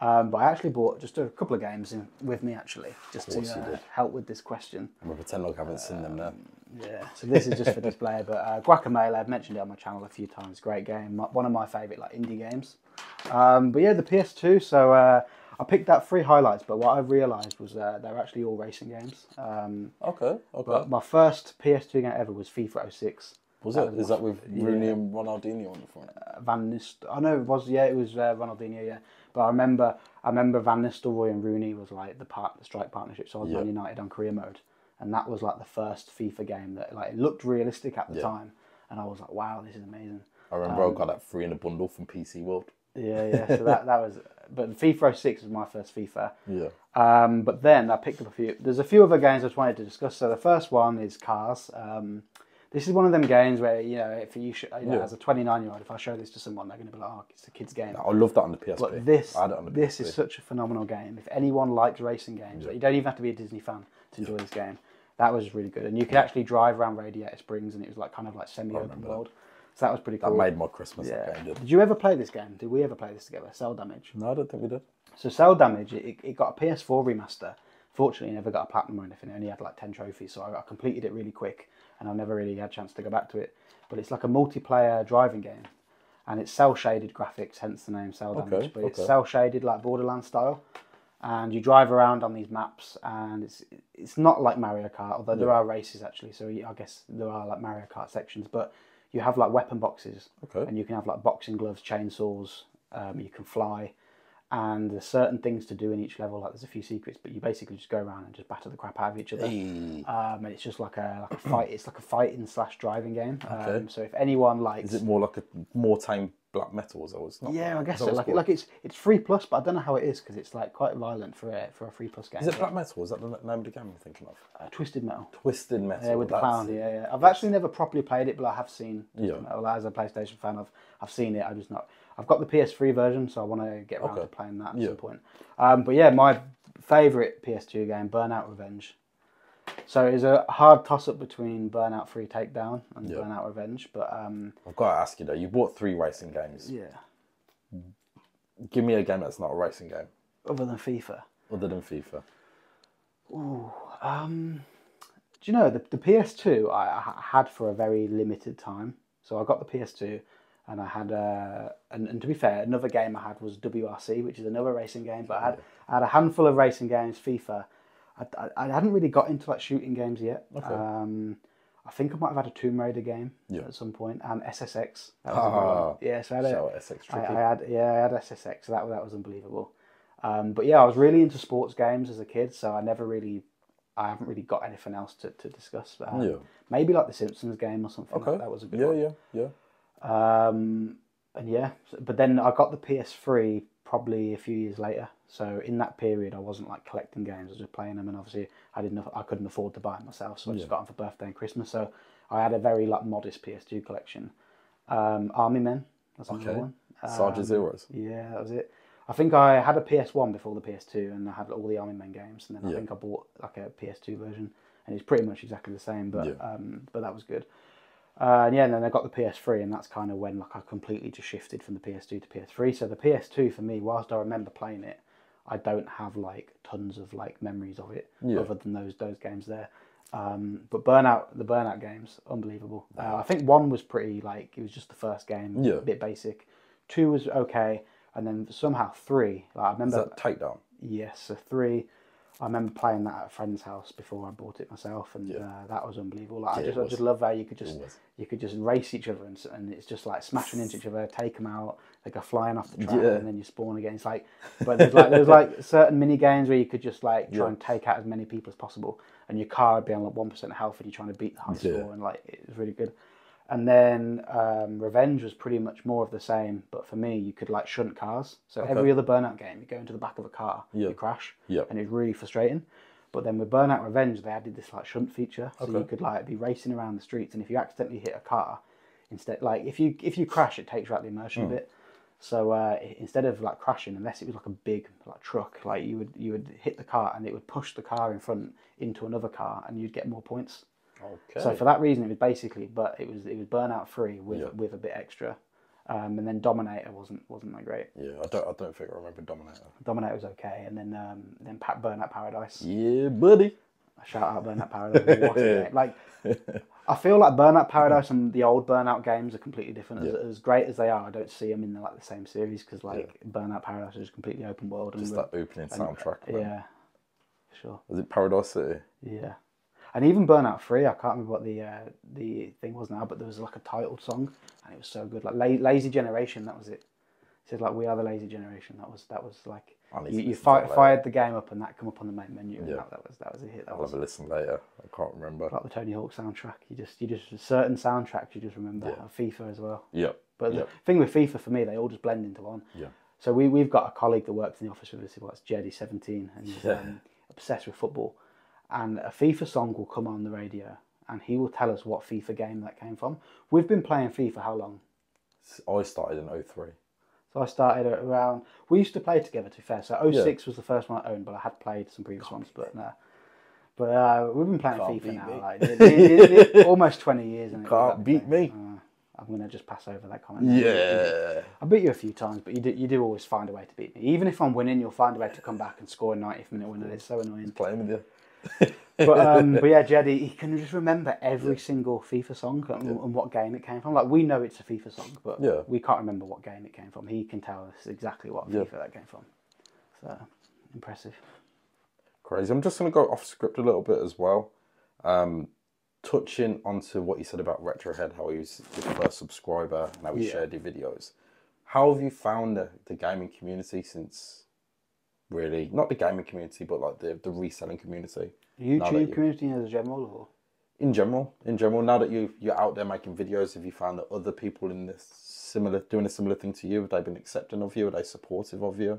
Um, but I actually bought just a couple of games in, with me actually, just to uh, help with this question. I'm going to pretend like I haven't um, seen them now. Yeah, so this is just for display, but uh, Guacamelee, I've mentioned it on my channel a few times, great game, my, one of my favourite like indie games. Um, but yeah, the P S two, so uh, I picked out three highlights, but what I realised was uh, they're actually all racing games. Um, okay, okay. But my first P S two game ever was FIFA oh six. Was it? Um, Is that with Rooney yeah. and Ronaldinho on the front? Uh, Van Nistelrooy. I know it was. Yeah, it was uh, Ronaldinho. Yeah, but I remember, I remember Van Nistelrooy and Rooney was like the part, the strike partnership. So I was Man yeah. United on career mode, and that was like the first FIFA game that like it looked realistic at the yeah. time, and I was like, wow, this is amazing. I remember um, I got that free in a bundle from P C World. Yeah, yeah. So that that was, but FIFA oh six was my first FIFA. Yeah. Um, but then I picked up a few. There's a few other games I just wanted to discuss. So the first one is Cars. Um. This is one of them games where, you know, if you, sh you know, yeah. as a twenty-nine-year-old, if I show this to someone, they're going to be like, oh, it's a kid's game. I love that on the P S P. But this, I had it on the this P S P. Is such a phenomenal game. If anyone likes racing games, yeah. you don't even have to be a Disney fan to enjoy yeah. this game. That was really good. And you could yeah. actually drive around Radiator Springs, and it was like kind of like semi-open world. So that was pretty cool. That made my Christmas. Yeah. Game, did. did you ever play this game? Did we ever play this together? Cell Damage? No, I don't think we did. So Cell Damage, it, it got a P S four remaster. Fortunately, I never got a platinum or anything. I only had like ten trophies, so I, I completed it really quick. And I've never really had a chance to go back to it. But it's like a multiplayer driving game. and it's cell-shaded graphics, hence the name Cell Damage, okay, but okay. it's cell-shaded like Borderlands style, and you drive around on these maps, and it's it's not like Mario Kart, although yeah. there are races actually, so I guess there are like Mario Kart sections, but you have like weapon boxes, okay. and you can have like boxing gloves, chainsaws, um, you can fly, and there's certain things to do in each level, like there's a few secrets, but you basically just go around and just batter the crap out of each other. Mm. Um, and it's just like a, like a fight, it's like a fighting slash driving game. Okay. Um, so if anyone likes... Is it more like a more tame black metal? Or it's not yeah, I guess so. Like, like it's it's free plus, but I don't know how it is, because it's like quite violent for a, for a free plus game. Is it black metal? Is that the name of the game I'm thinking of? Uh, Twisted Metal. Twisted Metal. Yeah, with the clown, yeah, yeah. I've yes. actually never properly played it, but I have seen Twisted yeah. Metal. As a PlayStation fan, I've, I've seen it, I've just not... I've got the P S three version, so I want to get around okay. to playing that at yeah. some point. Um, but yeah, my favourite P S two game, Burnout Revenge. So it was a hard toss-up between Burnout three Takedown and yeah. Burnout Revenge. But um, I've got to ask you though, you bought three racing games. Yeah. Give me a game that's not a racing game. Other than FIFA. Other than FIFA. Ooh. Um, do you know, the, the P S two I, I had for a very limited time. So I got the P S two. And I had, uh, and, and to be fair, another game I had was W R C, which is another racing game. But I had, I had a handful of racing games, FIFA. I, I, I hadn't really got into like shooting games yet. Okay. Um, I think I might have had a Tomb Raider game yeah. at some point. Um, S S X. That was ah, yeah, so I had, so S S X tricky. I, I had, yeah, I had S S X. So that that was unbelievable. Um, but yeah, I was really into sports games as a kid, so I never really. I haven't really got anything else to to discuss. Um, yeah. Maybe like the Simpsons game or something. Okay. Like that was a good yeah, one. Yeah, yeah, yeah. Um, and yeah, but then I got the P S three probably a few years later. So in that period, I wasn't like collecting games; I was just playing them. And obviously, I didn't, I couldn't afford to buy it myself, so I yeah. just got them for birthday and Christmas. So I had a very like modest P S two collection. Um, Army Men, that's another okay. one. Um, Sergeant Zeros. Yeah, that was it. I think I had a P S one before the P S two, and I had all the Army Men games. And then yeah. I think I bought like a P S two version, and it's pretty much exactly the same. But yeah. um, but that was good. Uh, and yeah, and then I got the P S three, and that's kind of when like I completely just shifted from the P S two to P S three. So the P S two for me, whilst I remember playing it, I don't have like tons of like memories of it yeah. other than those those games there. Um, but Burnout, the Burnout games, unbelievable. Uh, I think one was pretty like it was just the first game, yeah. a bit basic. Two was okay, and then somehow three. Like I remember. Is that Takedown? Yes, so three. I remember playing that at a friend's house before I bought it myself, and yeah. uh, that was unbelievable. Like, yeah, I just, I just love how you could just, you could just race each other, and, and it's just like smashing into each other, take them out, they go flying off the track, yeah. and then you spawn again. It's like, but there's like there's like certain mini games where you could just like try yeah. and take out as many people as possible, and your car would be on like one percent health, and you're trying to beat the high yeah. score, and like it was really good. And then um, Revenge was pretty much more of the same, but for me, you could like shunt cars. So okay. every other Burnout game, you go into the back of a car, yeah. you crash, yeah. and it's really frustrating. But then with Burnout Revenge, they added this like shunt feature, so okay. you could like be racing around the streets, and if you accidentally hit a car, instead like if you if you crash, it takes you out the immersion mm. a bit. So uh, instead of like crashing, unless it was like a big like truck, like you would you would hit the car, and it would push the car in front into another car, and you'd get more points. Okay. So for that reason, it was basically, but it was it was Burnout three with yeah. with a bit extra, um, and then Dominator wasn't wasn't that great. Yeah, I don't I don't think I remember Dominator. Dominator was okay, and then um, then Burnout Paradise. Yeah, buddy. Shout out Burnout Paradise. What a game. Like, I feel like Burnout Paradise and the old Burnout games are completely different. As, yeah. as great as they are, I don't see them in the, like the same series, because like yeah. Burnout Paradise is completely open world. Just and, that opening and, soundtrack. And, yeah, for sure. Was it Paradise City? Yeah. And even Burnout three, I can't remember what the uh, the thing was now, but there was like a titled song, and it was so good. Like La Lazy Generation, that was it. It said like "We Are the Lazy Generation." That was that was like you, you fi fired the game up, and that come up on the main menu. Yeah. And that, that was that was a hit. That I'll was have a listen later. I can't remember. Like the Tony Hawk soundtrack, you just you just certain soundtracks you just remember. Yeah. And FIFA as well. Yeah. But yeah. the thing with FIFA for me, they all just blend into one. Yeah. So we we've got a colleague that works in the office with us. Well, it's Jed. He's seventeen, and he's yeah. um, obsessed with football. And a FIFA song will come on the radio, and he will tell us what FIFA game that came from. We've been playing FIFA how long? I started in oh three. So I started around... We used to play together, to be fair. So oh six yeah. was the first one I owned, but I had played some previous Can't ones, but no. But uh, we've been playing Can't FIFA now, like, it, it, it, it, almost twenty years. And Can't beat me. Uh, I'm going to just pass over that comment. Yeah. I beat you a few times, but you do, you do always find a way to beat me. Even if I'm winning, you'll find a way to come back and score a ninetieth minute winner. It's so annoying. He's playing with you. But um, but yeah, Jed, he can just remember every yeah. single FIFA song and, yeah. and what game it came from. Like, we know it's a FIFA song, but yeah. we can't remember what game it came from. He can tell us exactly what yeah. FIFA that came from. So impressive. Crazy. I'm just going to go off script a little bit as well. Um, touching onto what you said about Retrohead, how he was your first subscriber, and how he yeah. shared your videos. How have you found the, the gaming community since, really, not the gaming community, but like the, the reselling community? YouTube community as a general, or? In general, in general. Now that you you're out there making videos, have you found that other people in this similar doing a similar thing to you? Have they been accepting of you? Are they supportive of you?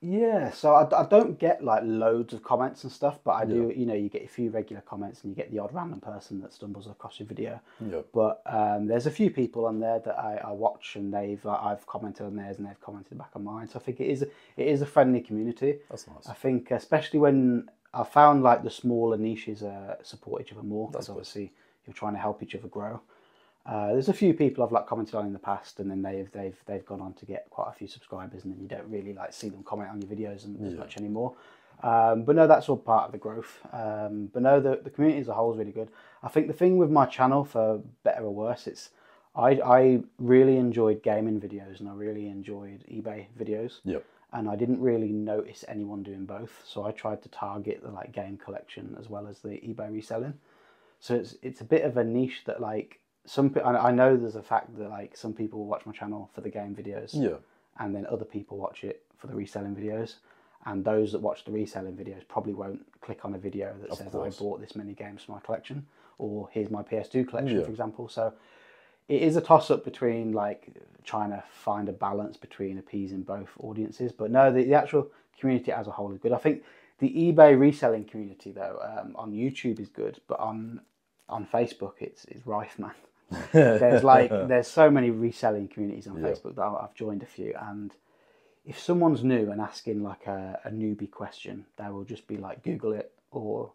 Yeah, so I, I don't get like loads of comments and stuff, but I do. Yeah. You know, you get a few regular comments, and you get the odd random person that stumbles across your video. Yeah. But um, there's a few people on there that I, I watch, and they've like, I've commented on theirs, and they've commented back on mine. So I think it is it is a friendly community. That's nice. I think especially when I found like the smaller niches uh, support each other more, because obviously you're trying to help each other grow. Uh, there's a few people I've like commented on in the past, and then they've they've they've gone on to get quite a few subscribers, and then you don't really like see them comment on your videos and, yeah. as much anymore. Um, but no, that's all part of the growth. Um, but no, the the community as a whole is really good. I think the thing with my channel, for better or worse, it's I I really enjoyed gaming videos, and I really enjoyed eBay videos. Yep. And I didn't really notice anyone doing both, so I tried to target the like game collection as well as the eBay reselling. So it's it's a bit of a niche that like. Some I know there's a fact that like some people watch my channel for the game videos, yeah, and then other people watch it for the reselling videos, and those that watch the reselling videos probably won't click on a video that of says course. I bought this many games for my collection, or here's my P S two collection, yeah. for example. So it is a toss up between like trying to find a balance between appeasing both audiences. But no, the, the actual community as a whole is good. I think the eBay reselling community though um, on YouTube is good, but on on Facebook it's it's rife, man. there's like there's so many reselling communities on yeah. Facebook that I've joined a few, and if someone's new and asking like a, a newbie question, they will just be like Google it, or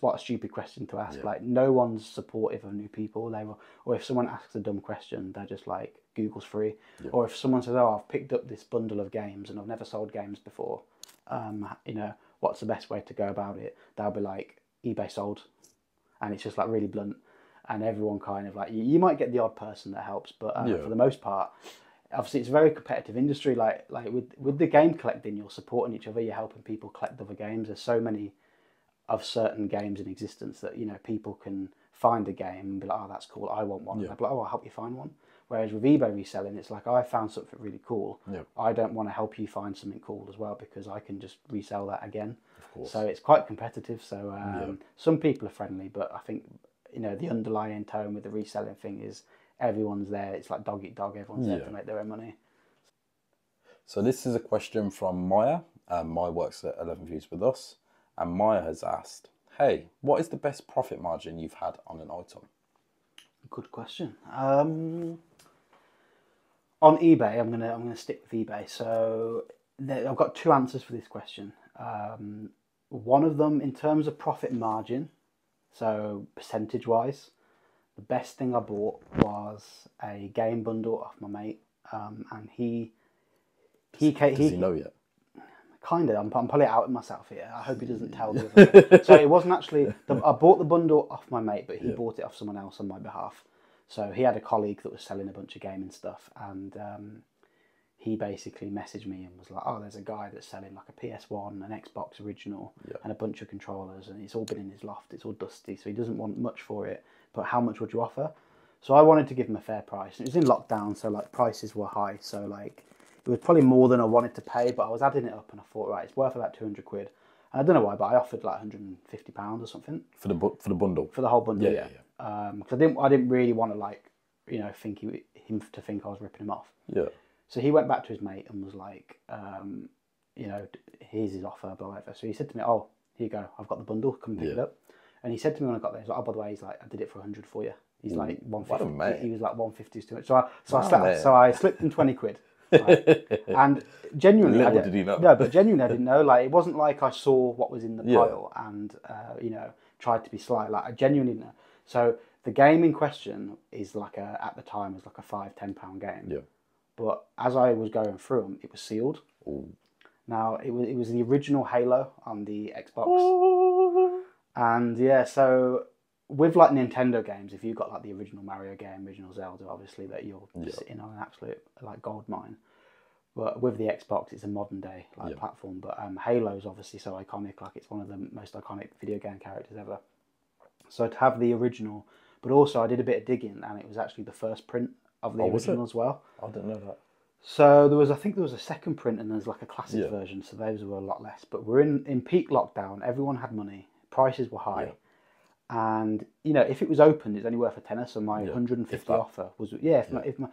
what a stupid question to ask. Yeah. Like no one's supportive of new people. They will, or if someone asks a dumb question, they're just like Google's free. Yeah. Or if someone says, "Oh, I've picked up this bundle of games and I've never sold games before," um, you know, what's the best way to go about it? They'll be like eBay sold, and it's just like really blunt. And everyone kind of like, you might get the odd person that helps, but um, yeah. for the most part, obviously it's a very competitive industry. Like like with, with the game collecting, you're supporting each other, you're helping people collect other games. There's so many of certain games in existence that, you know, people can find a game and be like, oh, that's cool, I want one. Yeah. And I'll be like, oh, I'll help you find one. Whereas with eBay reselling, it's like, oh, I found something really cool. Yeah. I don't want to help you find something cool as well, because I can just resell that again. Of course. So it's quite competitive. So um, yeah. some people are friendly, but I think... you know, the underlying tone with the reselling thing is everyone's there. It's like dog eat dog. Everyone's yeah. there to make their own money. So this is a question from Maya. Um, Maya works at eleven Views with us. And Maya has asked, hey, what is the best profit margin you've had on an item? Good question. Um, on eBay, I'm going to I'm gonna stick with eBay. So there, I've got two answers for this question. Um, one of them, in terms of profit margin, so percentage-wise, the best thing I bought was a game bundle off my mate, um, and he he does, does he, he know yet? Kind of. I'm, I'm probably outing myself here. I hope he doesn't tell me. So it wasn't actually. The, I bought the bundle off my mate, but he yeah. bought it off someone else on my behalf. So he had a colleague that was selling a bunch of gaming stuff, and um, he basically messaged me and was like, "Oh, there's a guy that's selling like a P S one, an Xbox original, yeah. and a bunch of controllers, and it's all been in his loft. It's all dusty, so he doesn't want much for it. But how much would you offer?" So I wanted to give him a fair price. And it was in lockdown, so like prices were high. So like it was probably more than I wanted to pay, but I was adding it up, and I thought, right, it's worth about two hundred quid. And I don't know why, but I offered like one hundred and fifty pounds or something for the bu for the bundle, for the whole bundle. Yeah, yeah. yeah. Um, because I didn't, I didn't really want to like, you know, think he, him to think I was ripping him off. Yeah. So he went back to his mate and was like, um, you know, here's his offer, blah, whatever. So he said to me, oh, here you go, I've got the bundle, come pick yeah. it up. And he said to me when I got there, he's like, oh, by the way, he's like, I did it for one hundred for you. He's like, one fifty. He was like, one fifty is too much. So I, so, I slapped, so I slipped him twenty quid. Right? And genuinely, little I did he know. No, but genuinely, I didn't know. Like, it wasn't like I saw what was in the yeah. pile and, uh, you know, tried to be sly. Like, I genuinely didn't know. So the game in question is like a, at the time, was like a five, ten pound game. Yeah. But as I was going through them, it was sealed. Ooh. Now, it was, it was the original Halo on the Xbox. And yeah, so with like Nintendo games, if you've got like the original Mario game, original Zelda, obviously that you're yeah. sitting on an absolute like gold mine. But with the Xbox, it's a modern day like yeah. platform. But um, Halo's obviously so iconic, like it's one of the most iconic video game characters ever. So to have the original, but also I did a bit of digging, and it was actually the first print of the oh, original as well. I didn't know that. So there was, I think there was a second print, and there's like a classic yeah. version. So those were a lot less. But we're in in peak lockdown. Everyone had money. Prices were high. Yeah. And, you know, if it was open, it's only worth a tenner. So my yeah. one hundred fifty offer was, yeah, if, yeah. My, if my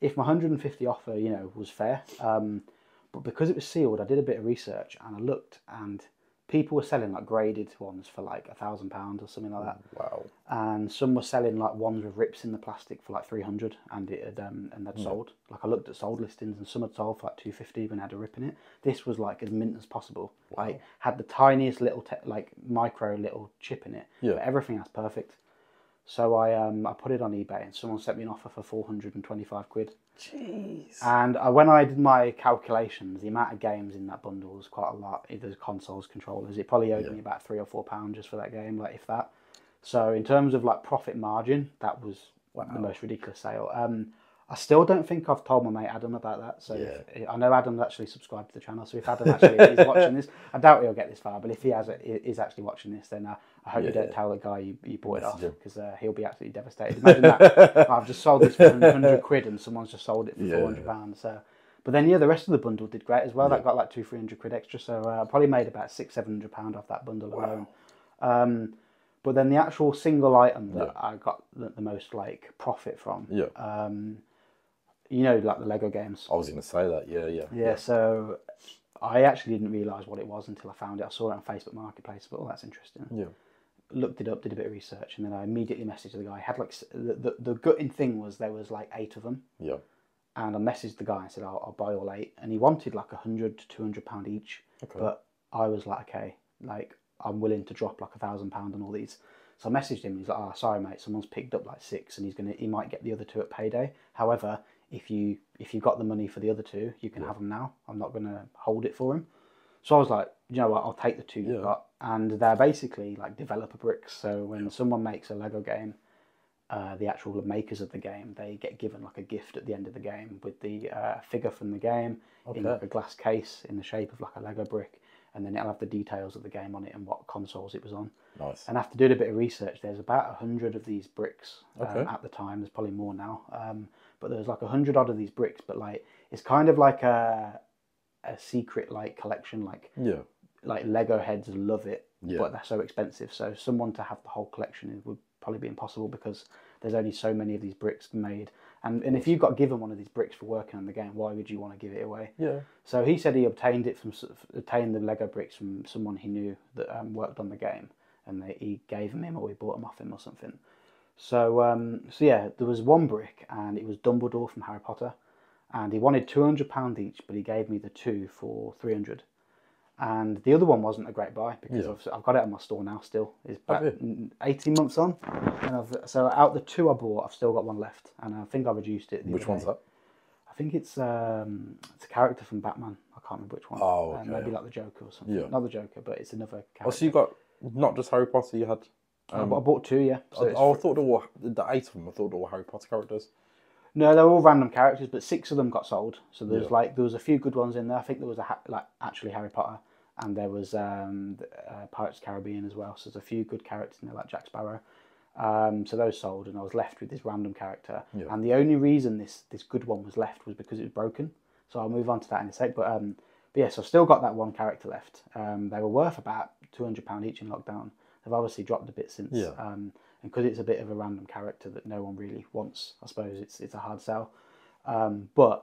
if my one hundred fifty offer, you know, was fair. Um, but because it was sealed, I did a bit of research and I looked, and people were selling like graded ones for like a thousand pounds or something like that. Wow. And some were selling like ones with rips in the plastic for like three hundred, and it had, um, and they'd yeah. sold. Like I looked at sold listings, and some had sold for like two fifty even had a rip in it. This was like as mint as possible. Wow. Like had the tiniest little te like micro little chip in it. Yeah. But everything else perfect. So I um I put it on eBay, and someone sent me an offer for four hundred and twenty-five quid. Jeez. And I, when I did my calculations, the amount of games in that bundle was quite a lot. There's consoles, controllers. It probably owed yeah. me about three or four pounds just for that game, like if that. So in terms of like profit margin, that was wow. the most ridiculous sale. Um, I still don't think I've told my mate Adam about that. So yeah. if, I know Adam's actually subscribed to the channel. So if Adam actually is watching this, I doubt he'll get this far. But if he has, is actually watching this, then I, I hope yeah, you don't yeah. tell the guy you, you bought That's it off, because uh, he'll be absolutely devastated. Imagine that. I've just sold this for one hundred quid and someone's just sold it for yeah, four hundred pounds. Yeah. So, but then yeah, the rest of the bundle did great as well. Yeah. That got like two, three hundred quid extra. So I uh, probably made about six, seven hundred pound off that bundle wow. alone. Um, but then the actual single item that yeah. I got the, the most like profit from. Yeah. Um, You know, like the Lego games. I was going to say that, yeah, yeah, yeah. Yeah, so I actually didn't realise what it was until I found it. I saw it on Facebook Marketplace, but oh, that's interesting. Yeah. Looked it up, did a bit of research, and then I immediately messaged the guy. I had like, the, the, the gutting thing was there was like eight of them. Yeah. And I messaged the guy and said, I'll, I'll buy all eight. And he wanted like a hundred to two hundred pound each. Okay. But I was like, okay, like I'm willing to drop like a thousand pound on all these. So I messaged him. He's like, oh, sorry, mate, someone's picked up like six, and he's gonna, he might get the other two at payday. However, if you if you got the money for the other two, you can yeah. have them now. I'm not going to hold it for him. So I was like, you know what, I'll take the two yeah. you've got. And they're basically like developer bricks. So when yeah. someone makes a Lego game, uh, the actual makers of the game, they get given like a gift at the end of the game with the uh, figure from the game okay. in like a glass case in the shape of like a Lego brick. And then it'll have the details of the game on it and what consoles it was on. Nice. And after doing a bit of research, there's about a hundred of these bricks okay. um, at the time. There's probably more now. Um, but there's like a hundred odd of these bricks. But like it's kind of like a, a secret like collection. Like, yeah. like Lego heads love it, yeah. but they're so expensive. So someone to have the whole collection would probably be impossible, because there's only so many of these bricks made. And, and if you got given one of these bricks for working on the game, why would you want to give it away? Yeah. So he said he obtained it from obtained the Lego bricks from someone he knew that um, worked on the game, and they, he gave them him, or he bought them off him, or something. So um, so yeah, there was one brick, and it was Dumbledore from Harry Potter, and he wanted two hundred pound each, but he gave me the two for three hundred. And the other one wasn't a great buy, because yeah. I've, I've got it in my store now still. It's back eighteen months on. And I've, so out the two I bought, I've still got one left. And I think I reduced it. Which one's that? I think it's um, it's a character from Batman. I can't remember which one. Oh, okay. um, Maybe like the Joker or something. Yeah. Not the Joker, but it's another character. Oh, so you got not just Harry Potter, you had... Um, I bought two, yeah. So I, oh, I thought they were, the eight of them, I thought they were Harry Potter characters. No, they're all random characters, but six of them got sold. So there's yeah. like there was a few good ones in there. I think there was a ha like actually Harry Potter, and there was um, uh, Pirates of the Caribbean as well. So there's a few good characters in there, like Jack Sparrow. Um, so those sold, and I was left with this random character. Yeah. And the only reason this this good one was left was because it was broken. So I'll move on to that in a sec. But, um, but yeah, so I've still got that one character left. Um, they were worth about two hundred pounds each in lockdown. They've obviously dropped a bit since. Yeah. Um, And because it's a bit of a random character that no one really wants, I suppose it's it's a hard sell. Um, but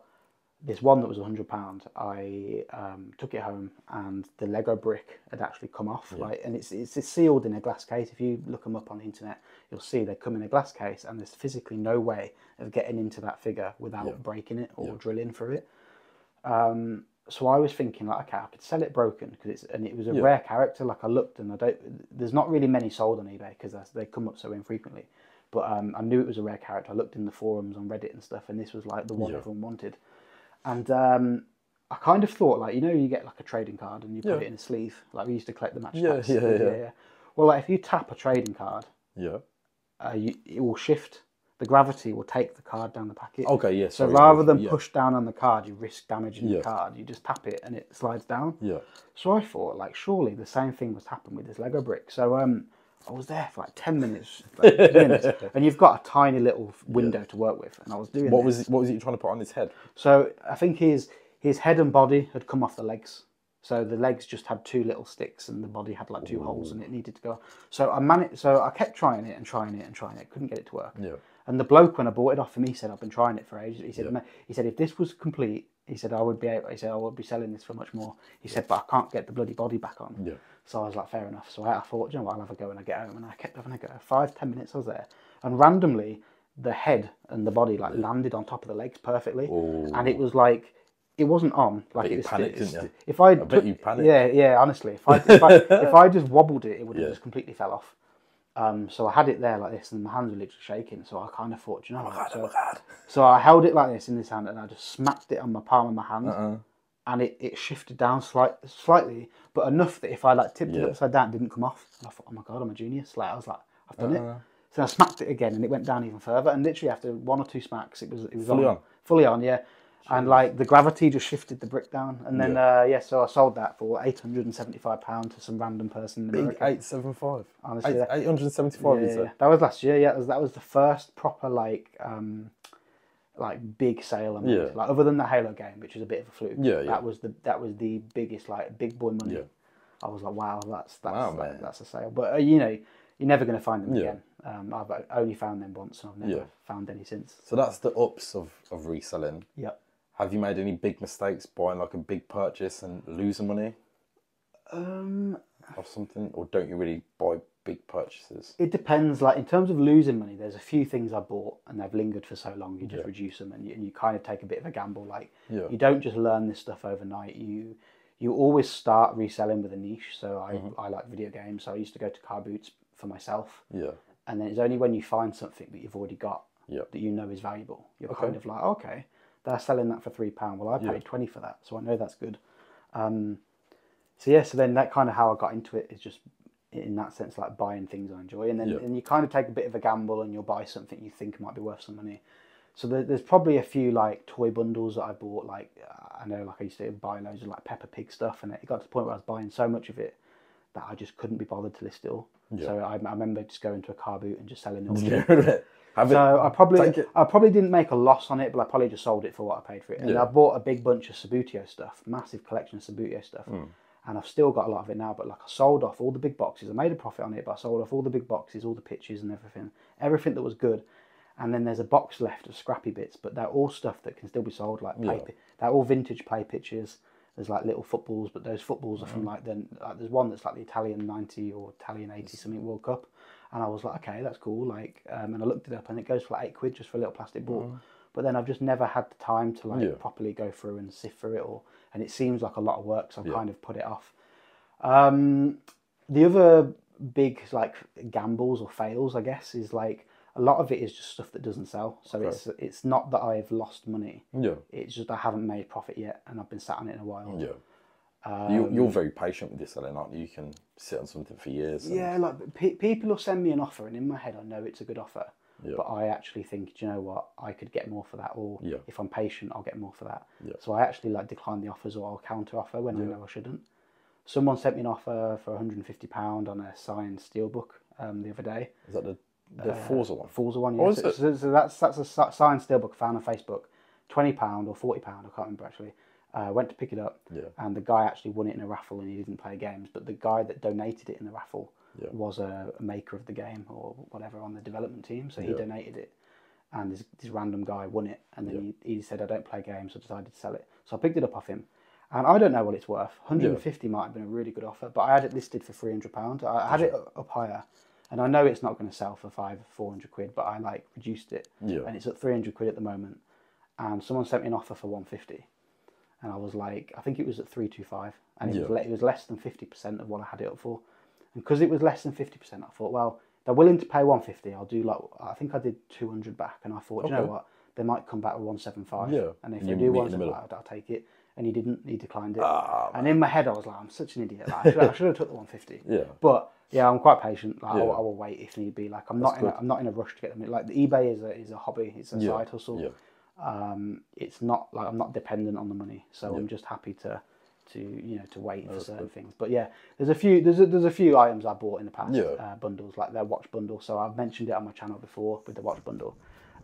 this one that was a hundred pounds, I um, took it home, and the Lego brick had actually come off. Yeah. Like, and it's, it's it's sealed in a glass case. If you look them up on the internet, you'll see they come in a glass case, and there's physically no way of getting into that figure without yeah. breaking it or yeah. drilling through it. Um, so I was thinking, like, okay, I could sell it broken, because it's and it was a yeah. rare character. Like, I looked, and I don't. There's not really many sold on eBay, because they come up so infrequently. But um, I knew it was a rare character. I looked in the forums on Reddit and stuff, and this was like the one yeah. everyone wanted. And um, I kind of thought, like, you know, you get like a trading card and you put yeah. it in a sleeve. Like, we used to collect the match yeah, packs. Yeah, yeah, yeah. Well, like if you tap a trading card, yeah, uh, you, it will shift. The gravity will take the card down the packet. Okay, yes. Yeah, so rather than yeah. push down on the card, you risk damaging yeah. the card. You just tap it and it slides down. Yeah. So I thought, like, surely the same thing must happen with this Lego brick. So um, I was there for like ten minutes, like minutes, and you've got a tiny little window yeah. to work with. And I was doing. What this. was it, what was it you trying to put on his head? So I think his his head and body had come off the legs. So the legs just had two little sticks, and the body had like two Ooh. holes, and it needed to go. So I managed. So I kept trying it and trying it and trying it. Couldn't get it to work. Yeah. And the bloke, when I bought it off him, he said, "I've been trying it for ages." He said, yeah. "He said if this was complete, he said I would be able, he said I would be selling this for much more." He yeah. said, "But I can't get the bloody body back on." Yeah. So I was like, "Fair enough." So I, I thought, you know what, I'll have a go when I get home, and I kept having a go. Five, ten minutes I was there, and randomly the head and the body like landed on top of the legs perfectly, Ooh. and it was like it wasn't on. Like it was panicked, didn't you? If I, I took, bet you panicked. Yeah, yeah. Honestly, if I if I, if I just wobbled it, it would have yeah. just completely fell off. Um, so I had it there like this, and my hands were literally shaking. So I kind of thought, you know, oh God, so, oh God. so I held it like this in this hand, and I just smacked it on my palm of my hand, uh-uh. and it, it shifted down slight, slightly, but enough that if I like tipped yeah. it upside down, it didn't come off. And I thought, oh my God, I'm a genius! Like I was like, I've done uh-uh. it. So I smacked it again, and it went down even further. And literally after one or two smacks, it was it was fully on, on. fully on, yeah. Jeez. And like the gravity just shifted the brick down, and then yeah, uh, yeah so I sold that for eight hundred and seventy-five pound to some random person. In America. Eight seven five. Honestly, eight hundred and seventy-five. Yeah, yeah. That was last year. Yeah, that was, that was the first proper like um, like big sale. I made. Yeah. Like other than the Halo game, which was a bit of a fluke. Yeah, yeah. That was the that was the biggest like big boy money. Yeah. I was like, wow, that's that's wow, like, that's a sale. But uh, you know, you're never going to find them yeah. again. Um, I've only found them once, and I've never yeah. found any since. So that's the ups of of reselling. Yeah. Have you made any big mistakes buying like a big purchase and losing money um, or something? Or don't you really buy big purchases? It depends. Like in terms of losing money, there's a few things I bought and they've lingered for so long. You just yeah. reduce them and you, and you kind of take a bit of a gamble. Like yeah. you don't just learn this stuff overnight. You you always start reselling with a niche. So I, mm-hmm. I like video games. So I used to go to car boots for myself. Yeah. And then it's only when you find something that you've already got yeah. that you know is valuable. You're okay. kind of like, okay. They're selling that for three pound. Well, I paid yeah. twenty for that, so I know that's good. Um, so yeah, so then that kind of how I got into it is just in that sense, like buying things I enjoy, and then yeah. and you kind of take a bit of a gamble and you'll buy something you think might be worth some money. So there, there's probably a few like toy bundles that I bought. Like I know, like I used to buy loads of like Peppa Pig stuff, and it got to the point where I was buying so much of it that I just couldn't be bothered to list it all. Yeah. So I, I remember just going to a car boot and just selling it all. Yeah. Have so it, I probably I probably didn't make a loss on it, but I probably just sold it for what I paid for it. And yeah. I bought a big bunch of Sabutio stuff, massive collection of Sabutio stuff. Mm. And I've still got a lot of it now, but like I sold off all the big boxes. I made a profit on it, but I sold off all the big boxes, all the pictures and everything. Everything that was good. And then there's a box left of scrappy bits, but they're all stuff that can still be sold. Like play, yeah. They're all vintage play pictures. There's like little footballs, but those footballs mm. are from like, the, like, there's one that's like the Italian ninety or Italian eighty something World Cup. And I was like, okay, that's cool. Like, um, and I looked it up, and it goes for like eight quid just for a little plastic ball. Mm. But then I've just never had the time to like yeah. properly go through and sift through it all. And it seems like a lot of work, so I've yeah. kind of put it off. Um, the other big like gambles or fails, I guess, is like a lot of it is just stuff that doesn't sell. So okay. it's it's not that I've lost money. Yeah. It's just I haven't made profit yet, and I've been sat on it in a while. Yeah. Um, you're, you're very patient with this, aren't you? You can sit on something for years. And... Yeah, like pe people will send me an offer, and in my head I know it's a good offer, yeah. but I actually think, do you know what, I could get more for that, or yeah. if I'm patient, I'll get more for that. Yeah. So I actually like decline the offers, or I'll counter offer when yeah. I know I shouldn't. Someone sent me an offer for one hundred and fifty pounds on a signed steelbook um, the other day. Is that the, the uh, Forza one? Forza one, yeah. Oh, so, so, so that's, that's a signed steelbook found on Facebook, twenty pounds or forty pounds, I can't remember actually. Uh, went to pick it up, yeah. and the guy actually won it in a raffle, and he didn't play games. But the guy that donated it in the raffle yeah. was a, a maker of the game or whatever on the development team, so he yeah. donated it. And this, this random guy won it, and then yeah. he, he said, "I don't play games," so I decided to sell it. So I picked it up off him, and I don't know what it's worth. one hundred and fifty yeah. might have been a really good offer, but I had it listed for three hundred pounds. I had it up higher, and I know it's not going to sell for five, four hundred quid, but I like reduced it, yeah. and it's at three hundred quid at the moment. And someone sent me an offer for one fifty. And I was like, I think it was at three two five, and it, yeah. was, le it was less than fifty percent of what I had it up for. And because it was less than fifty percent, I thought, well, they're willing to pay one fifty. I'll do like, I think I did two hundred back, and I thought, okay. you know what, they might come back with one seventy-five. Yeah. And if you they do one seventy-five, I'll take it. And he didn't, he declined it. Ah, and in my head, I was like, I'm such an idiot. Like, I should have took the one fifty. Yeah. But Yeah, I'm quite patient. Like, yeah. I, will, I will wait if need be. Like I'm That's not in a, I'm not in a rush to get them. Like the eBay is a is a hobby. It's a yeah. side hustle. Yeah. Um, it's not like I'm not dependent on the money, so yeah. I'm just happy to to you know to wait That's for certain good. things. But yeah, there's a few there's a, there's a few items I bought in the past yeah. uh, bundles, like their watch bundle. So I've mentioned it on my channel before with the watch bundle.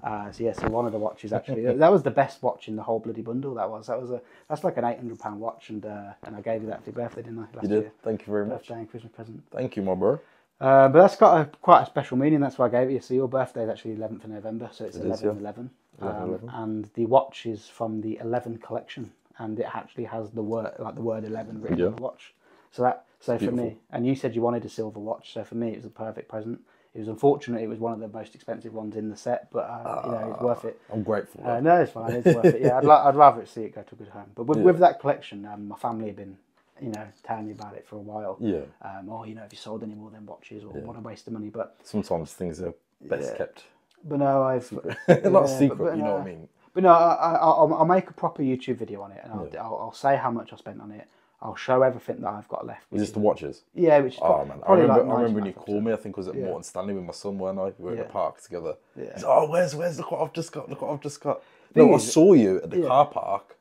Uh, so yeah, so one of the watches actually that was the best watch in the whole bloody bundle. That was that was a that's like an eight hundred pound watch, and uh, and I gave you that for your birthday, didn't I? Last you did. Year. Thank you very birthday much. Birthday and Christmas present. Thank you, my bro. Uh, but that's got a, quite a special meaning. That's why I gave it you. So your birthday is actually eleventh of November, so it's eleven eleven. It yeah. um, and the watch is from the eleven collection, and it actually has the word like the word eleven written yeah. on the watch. So that so Beautiful. for me, and you said you wanted a silver watch, so for me it was a perfect present. It was unfortunate. It was one of the most expensive ones in the set, but uh, you know, it's worth it. I'm grateful. Uh, no, it's fine. It's worth it. Yeah, I'd, li I'd rather see it go to a good home. But with, yeah. with that collection, um, my family have been, you know, telling me about it for a while. Yeah. Um, oh, you know, have you sold any more than watches, or yeah. what a waste of money? But sometimes things are best yeah. kept. But no, I've yeah, not secret. But, but, you know uh, what I mean. But no, I, I, I'll, I'll make a proper YouTube video on it, and I'll, yeah. I'll, I'll say how much I spent on it. I'll show everything that I've got left. Is this the watches? Yeah, which is oh, man. I remember, like I remember when you called me, I think it was at yeah. Morton Stanley with my son, weren't I? We were yeah. in the park together. Yeah. He's, oh, where's, where's, look what I've just got, look what I've just got. Thing no, is, I saw you at the yeah. car park.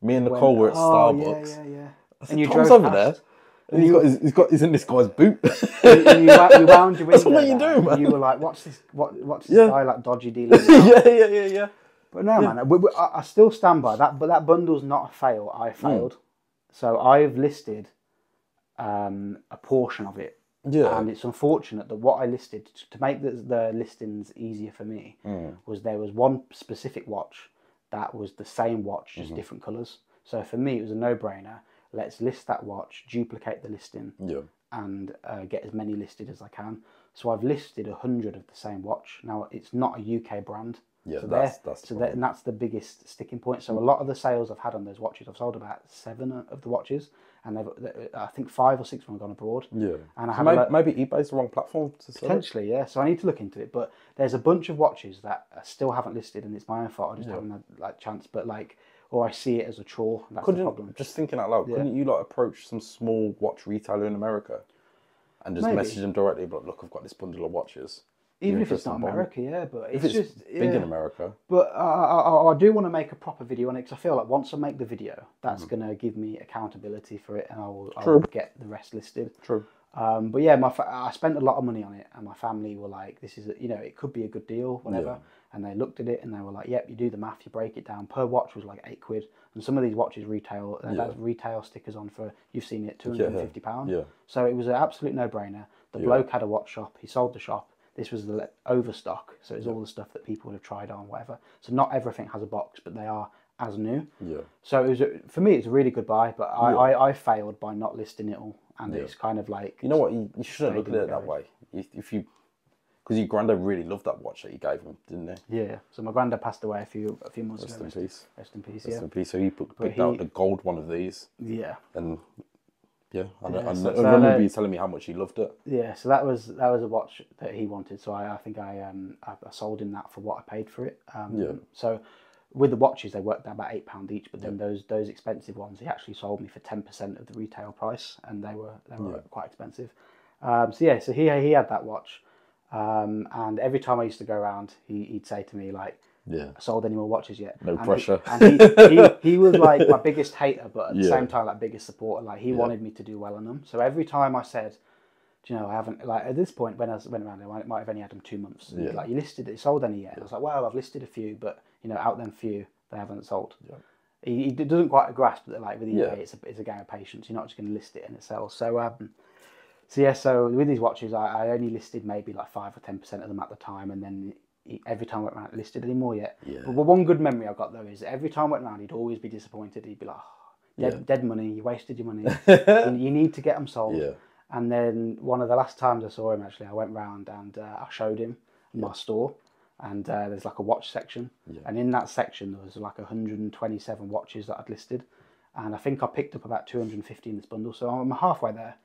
Me and Nicole when, were at oh, Starbucks. Yeah, yeah, yeah. I said, and you Tom's drove over past. there. And he's got, his, he's got, he's in this guy's boot. And, and you, you wound your window. That's what you do, man. And you were like, what's this, what, what's this yeah. guy like dodgy dealing with? Yeah, yeah, yeah, yeah. But no, man, I still stand by that, but that bundle's not a fail. I failed. So I've listed um, a portion of it, yeah. and it's unfortunate that what I listed, to make the, the listings easier for me, mm. was there was one specific watch that was the same watch, just mm-hmm. different colours. So for me, it was a no-brainer. Let's list that watch, duplicate the listing, yeah. and uh, get as many listed as I can. So I've listed a hundred of the same watch. Now, it's not a U K brand. Yeah, so that's, that's so and that's the biggest sticking point. So a lot of the sales I've had on those watches, I've sold about seven of the watches, and they've, I think five or six of them have gone abroad. Yeah, and I so maybe, maybe eBay's the wrong platform to sell potentially. It. Yeah, so I need to look into it. But there's a bunch of watches that I still haven't listed, and it's my own fault. I just yeah. haven't had like chance, but like, or I see it as a chore. That's couldn't, the problem. Just thinking out loud, yeah. couldn't you like approach some small watch retailer in America and just maybe. message them directly? But look, I've got this bundle of watches. Even if it's not America, yeah, but it's, it's just big yeah. in America. But I, I, I do want to make a proper video on it, because I feel like once I make the video, that's mm-hmm. going to give me accountability for it, and I will, I will get the rest listed. True. Um, but yeah, my fa I spent a lot of money on it, and my family were like, "This is, a, you know, it could be a good deal, whatever." Yeah. And they looked at it and they were like, "Yep, you do the math, you break it down." Per watch was like eight quid, and some of these watches retail. Yeah. That's retail stickers on for you've seen it two hundred and fifty pound. Yeah. So it was an absolute no-brainer. The yeah. bloke had a watch shop. He sold the shop. This was the overstock, so it's all the stuff that people would have tried on, whatever. So not everything has a box, but they are as new. Yeah. So it was a, for me, it's a really good buy, but I, yeah. I, I failed by not listing it all, and yeah. it's kind of like you know what you, you shouldn't look at it that way. If you, because your granddad really loved that watch that you gave him, didn't he? Yeah. So my granddad passed away a few a few months rest ago. Rest in peace. Rest in peace. Rest yeah. in peace. So he picked, picked he, out the gold one of these. Yeah. And. Yeah, and, yeah, and so, I remember so, uh, you telling me how much he loved it. Yeah, so that was that was a watch that he wanted. So I, I think I um I, I sold him that for what I paid for it. Um, yeah. So with the watches, they worked out about eight pound each. But then yeah. those those expensive ones, he actually sold me for ten percent of the retail price, and they were they were yeah. quite expensive. Um, so yeah, so he he had that watch, um, and every time I used to go around, he, he'd say to me like. Yeah. Sold any more watches yet? No and pressure. He, and he, he, he was like my biggest hater, but at yeah. the same time, like biggest supporter. Like he yeah. wanted me to do well on them. So every time I said, "Do you know I haven't?" Like at this point, when I was, went around, I might have only had them two months. Yeah. Like you listed it, sold any yet? Yeah. I was like, "Well, I've listed a few, but you know, out them few, they haven't sold." Yeah. He, he doesn't quite grasp that, like with eBay, yeah. it's a it's a game of patience. You're not just going to list it and it sells. So. Um, so yeah, so with these watches, I, I only listed maybe like five or ten percent of them at the time, and then. Every time I went around, listed any more yet. Yeah. But one good memory I've got though is every time I went around, he'd always be disappointed. He'd be like, oh, dead, yeah. dead money, you wasted your money. You need to get them sold. Yeah. And then one of the last times I saw him, actually, I went round and uh, I showed him yeah. my store. And uh, there's like a watch section. Yeah. And in that section, there was like a hundred and twenty-seven watches that I'd listed. And I think I picked up about two hundred and fifty in this bundle. So I'm halfway there.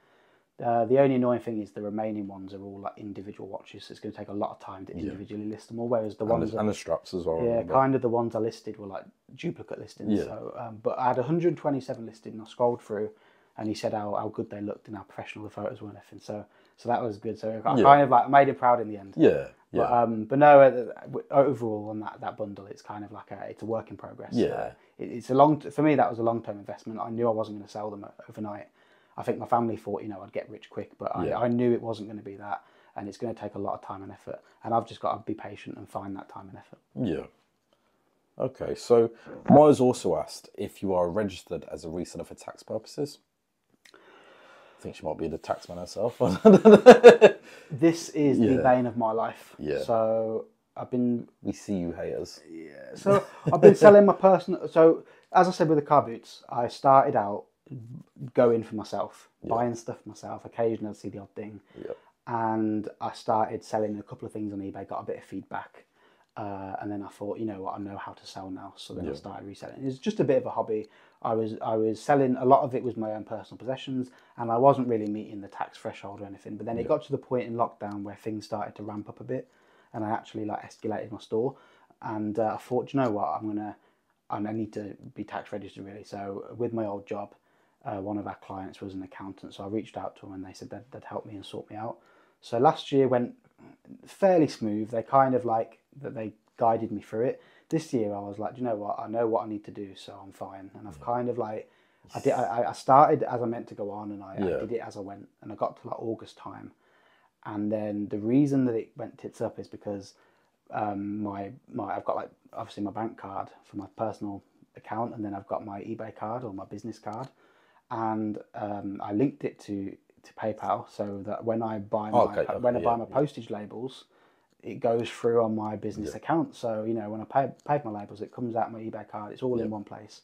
Uh, the only annoying thing is the remaining ones are all like individual watches, so it's going to take a lot of time to individually yeah. list them all. Whereas the and ones the, and the straps as well. Yeah, kind of the ones I listed were like duplicate listings. Yeah. So, um, but I had one hundred and twenty-seven listed, and I scrolled through, and he said how, how good they looked and how professional the photos were and everything. So, So that was good. So I yeah. kind of like made it proud in the end. Yeah. Yeah. But, um, but no, overall on that, that bundle, it's kind of like a, it's a work in progress. Yeah. Uh, it, it's a long, for me, that was a long-term investment. I knew I wasn't going to sell them overnight. I think my family thought, you know, I'd get rich quick, but I, yeah. I knew it wasn't going to be that. And it's going to take a lot of time and effort. And I've just got to be patient and find that time and effort. Yeah. Okay, so Myers also asked if you are registered as a reseller for tax purposes. I think she might be the taxman herself. This is yeah. the bane of my life. Yeah. So I've been... We see you haters. Yeah. So I've been selling my personal... So as I said with the car boots, I started out going for myself, yeah. buying stuff myself. Occasionally I'd see the odd thing. Yeah. And I started selling a couple of things on eBay, got a bit of feedback. Uh, and then I thought, you know what, I know how to sell now. So then yeah. I started reselling. It was just a bit of a hobby. I was I was selling, a lot of it was my own personal possessions, and I wasn't really meeting the tax threshold or anything. But then yeah. it got to the point in lockdown where things started to ramp up a bit, and I actually like escalated my store. And uh, I thought, you know what, I'm gonna, I need to be tax registered really. So with my old job, uh, one of our clients was an accountant, so I reached out to them and they said they'd, they'd help me and sort me out. So last year went fairly smooth. They kind of like, that they guided me through it. This year I was like, do you know what? I know what I need to do, so I'm fine. And I've yeah. kind of like, I did. I, I started as I meant to go on, and I, yeah. I did it as I went. And I got to like August time, and then the reason that it went tits up is because um, my my I've got like obviously my bank card for my personal account, and then I've got my eBay card or my business card, and um, I linked it to to PayPal so that when I buy my, okay, when okay, I buy yeah, my yeah. postage labels, it goes through on my business yeah. account. So, you know, when I pay, pay my labels, it comes out my eBay card. It's all yeah. in one place.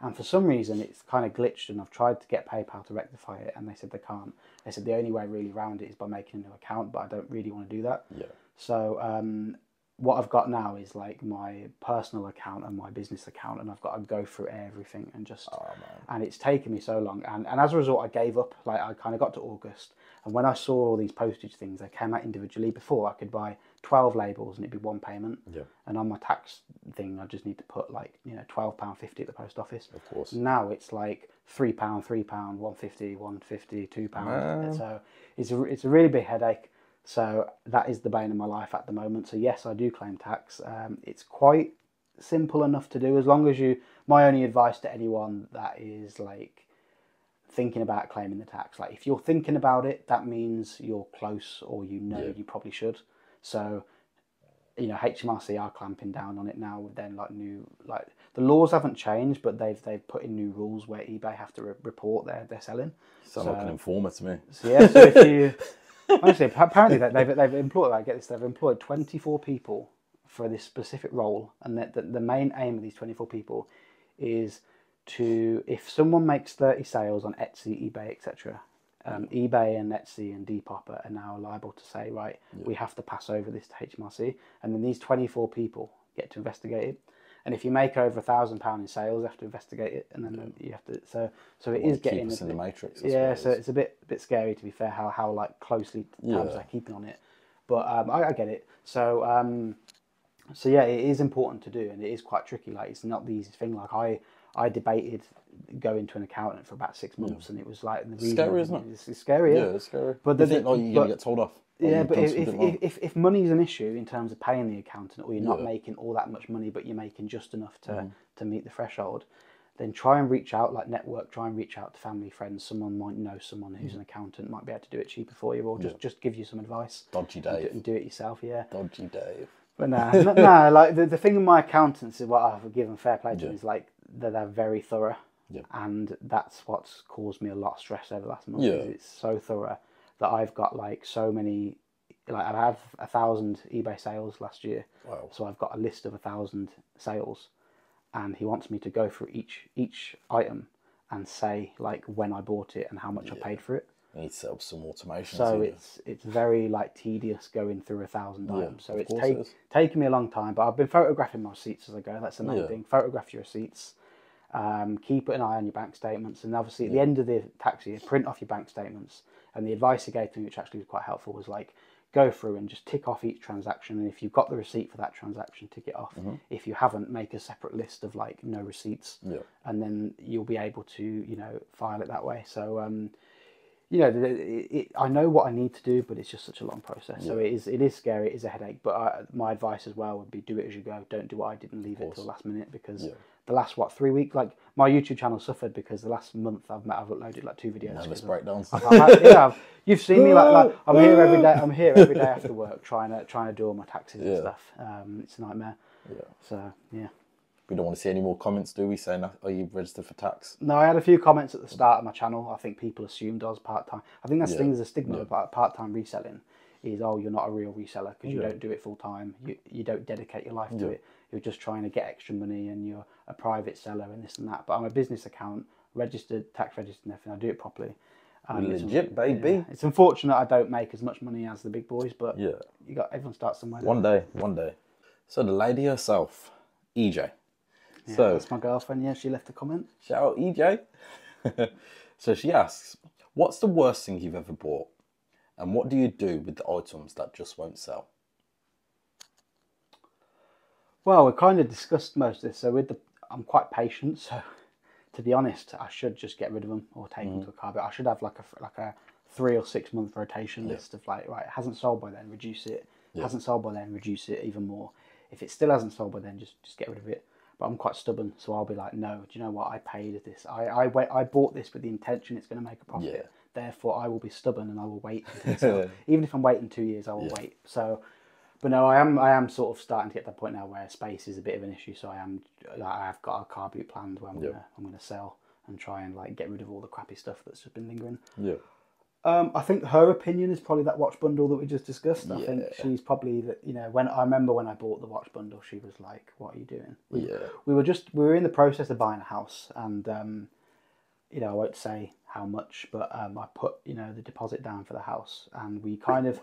And for some reason, it's kind of glitched, and I've tried to get PayPal to rectify it, and they said they can't. They said the only way really around it is by making a new account, but I don't really want to do that. Yeah. So um, what I've got now is like my personal account and my business account, and I've got to go through everything and just, oh, man. And it's taken me so long. And, and as a result, I gave up. Like I kind of got to August, and when I saw all these postage things, they came out individually. Before, I could buy twelve labels and it'd be one payment. Yeah. And on my tax thing, I just need to put like, you know, twelve pound fifty at the post office. Of course. Now it's like three pound, three pound, one pound fifty, one pound fifty, two pound. Um. So it's a, it's a really big headache. So that is the bane of my life at the moment. So yes, I do claim tax. Um, it's quite simple enough to do as long as you... My only advice to anyone that is like thinking about claiming the tax, like if you're thinking about it, that means you're close or you know yeah. you probably should. So, you know, H M R C are clamping down on it now with then like new, like the laws haven't changed, but they've they've put in new rules where eBay have to re report their they're selling. Sounds so, like an informer to me. So yeah, so if you honestly, apparently they've they've employed, I get this, they've employed twenty-four people for this specific role, and that the, the main aim of these twenty-four people is to, if someone makes thirty sales on Etsy, eBay, et cetera. Um, eBay and Etsy and Depop are now liable to say, right, yeah. we have to pass over this to H M R C, and then these twenty-four people get to investigate it. And if you make over a thousand pounds in sales, you have to investigate it, and then yeah. you have to. So, so it well, is getting us in the matrix. Yeah, so it's a bit, bit scary to be fair. How, how like closely tabs yeah. are keeping on it, but um, I, I get it. So, um, so yeah, it is important to do, and it is quite tricky. Like it's not the easiest thing. Like I. I debated going to an accountant for about six months, yeah. and it was like the reason scary, isn't it? It's, it's scary, yeah. yeah it's scary. But you the, think, oh, you're going to get told off. Yeah, but if if, if, if if money's an issue in terms of paying the accountant, or you're not yeah. making all that much money, but you're making just enough to mm. to meet the threshold, then try and reach out, like network. Try and reach out to family, friends. Someone might know someone who's mm. an accountant, might be able to do it cheaper for you, or just yeah. just give you some advice. Dodgy Dave. And do, and do it yourself, yeah. Dodgy Dave. But no, nah, no, nah, like the the thing with my accountants is what I've given fair play to yeah. is like. That they're very thorough, yeah. and that's what's caused me a lot of stress over the last month. Yeah. It's so thorough that I've got like so many, like I've had a thousand eBay sales last year, wow. so I've got a list of a thousand sales, and he wants me to go through each each item and say like when I bought it and how much yeah. I paid for it. You need to set up some automation. So it's you? it's very like tedious going through a thousand yeah, items. So it's take, it taken me a long time, but I've been photographing my receipts as I go. That's the main yeah. thing. Photograph your receipts. Um, keep an eye on your bank statements, and obviously at yeah. the end of the tax year, print off your bank statements. And the advice he gave to me, which actually was quite helpful, was like go through and just tick off each transaction, and if you've got the receipt for that transaction, tick it off. Mm-hmm. If you haven't, make a separate list of like no receipts, yeah. and then you'll be able to, you know, file it that way. So um, you know, it, it, I know what I need to do, but it's just such a long process. Yeah. So it is, it is scary. It is a headache. But I, my advice as well would be do it as you go. Don't do what I did and leave it till the last minute, because yeah. the last, what, three weeks? Like, my YouTube channel suffered because the last month I've, I've uploaded like two videos. Nervous breakdowns. I've, I've, yeah, I've, you've seen me. Like, like I'm here every day. I'm here every day after work trying to trying to do all my taxes yeah. and stuff. Um, it's a nightmare. Yeah. So yeah. We don't want to see any more comments, do we, saying, are you registered for tax? No, I had a few comments at the start of my channel. I think people assumed I was part-time. I think that's yeah. the thing, there's a stigma yeah. about part-time reselling is, oh, you're not a real reseller because yeah. you don't do it full-time. You, you don't dedicate your life yeah. to it. You're just trying to get extra money and you're a private seller and this and that. But I'm a business account, registered, tax registered and everything. I do it properly. Um, Legit, it's, baby. Yeah, it's unfortunate I don't make as much money as the big boys, but yeah. you got, everyone starts somewhere. One day, it? one day. So the lady herself, E J. Yeah, so that's my girlfriend, yeah, she left a comment. Shout out E J. So she asks, what's the worst thing you've ever bought? And what do you do with the items that just won't sell? Well, we kind of discussed most of this. So with the, I'm quite patient. So to be honest, I should just get rid of them or take mm. them to a car. But I should have like a, like a three or six month rotation yeah. list of like, right, it hasn't sold by then, reduce it. Yeah. Hasn't sold by then, reduce it even more. If it still hasn't sold by then, just, just get rid of it. But I'm quite stubborn, so I'll be like, no, do you know what? I paid this. I, I, wait, I bought this with the intention it's going to make a profit. Yeah. Therefore, I will be stubborn and I will wait. Until even if I'm waiting two years, I will yeah. wait. So, but no, I am I am sort of starting to get to that point now where space is a bit of an issue. So I am, like, I've got a car boot planned where I'm yeah. gonna I'm gonna sell and try and like get rid of all the crappy stuff that's just been lingering. Yeah. Um, I think her opinion is probably that watch bundle that we just discussed. I yeah. think she's probably that, you know, when I remember when I bought the watch bundle, she was like, what are you doing? We, yeah. we were just, we were in the process of buying a house and, um, you know, I won't say how much, but um, I put, you know, the deposit down for the house and we kind of,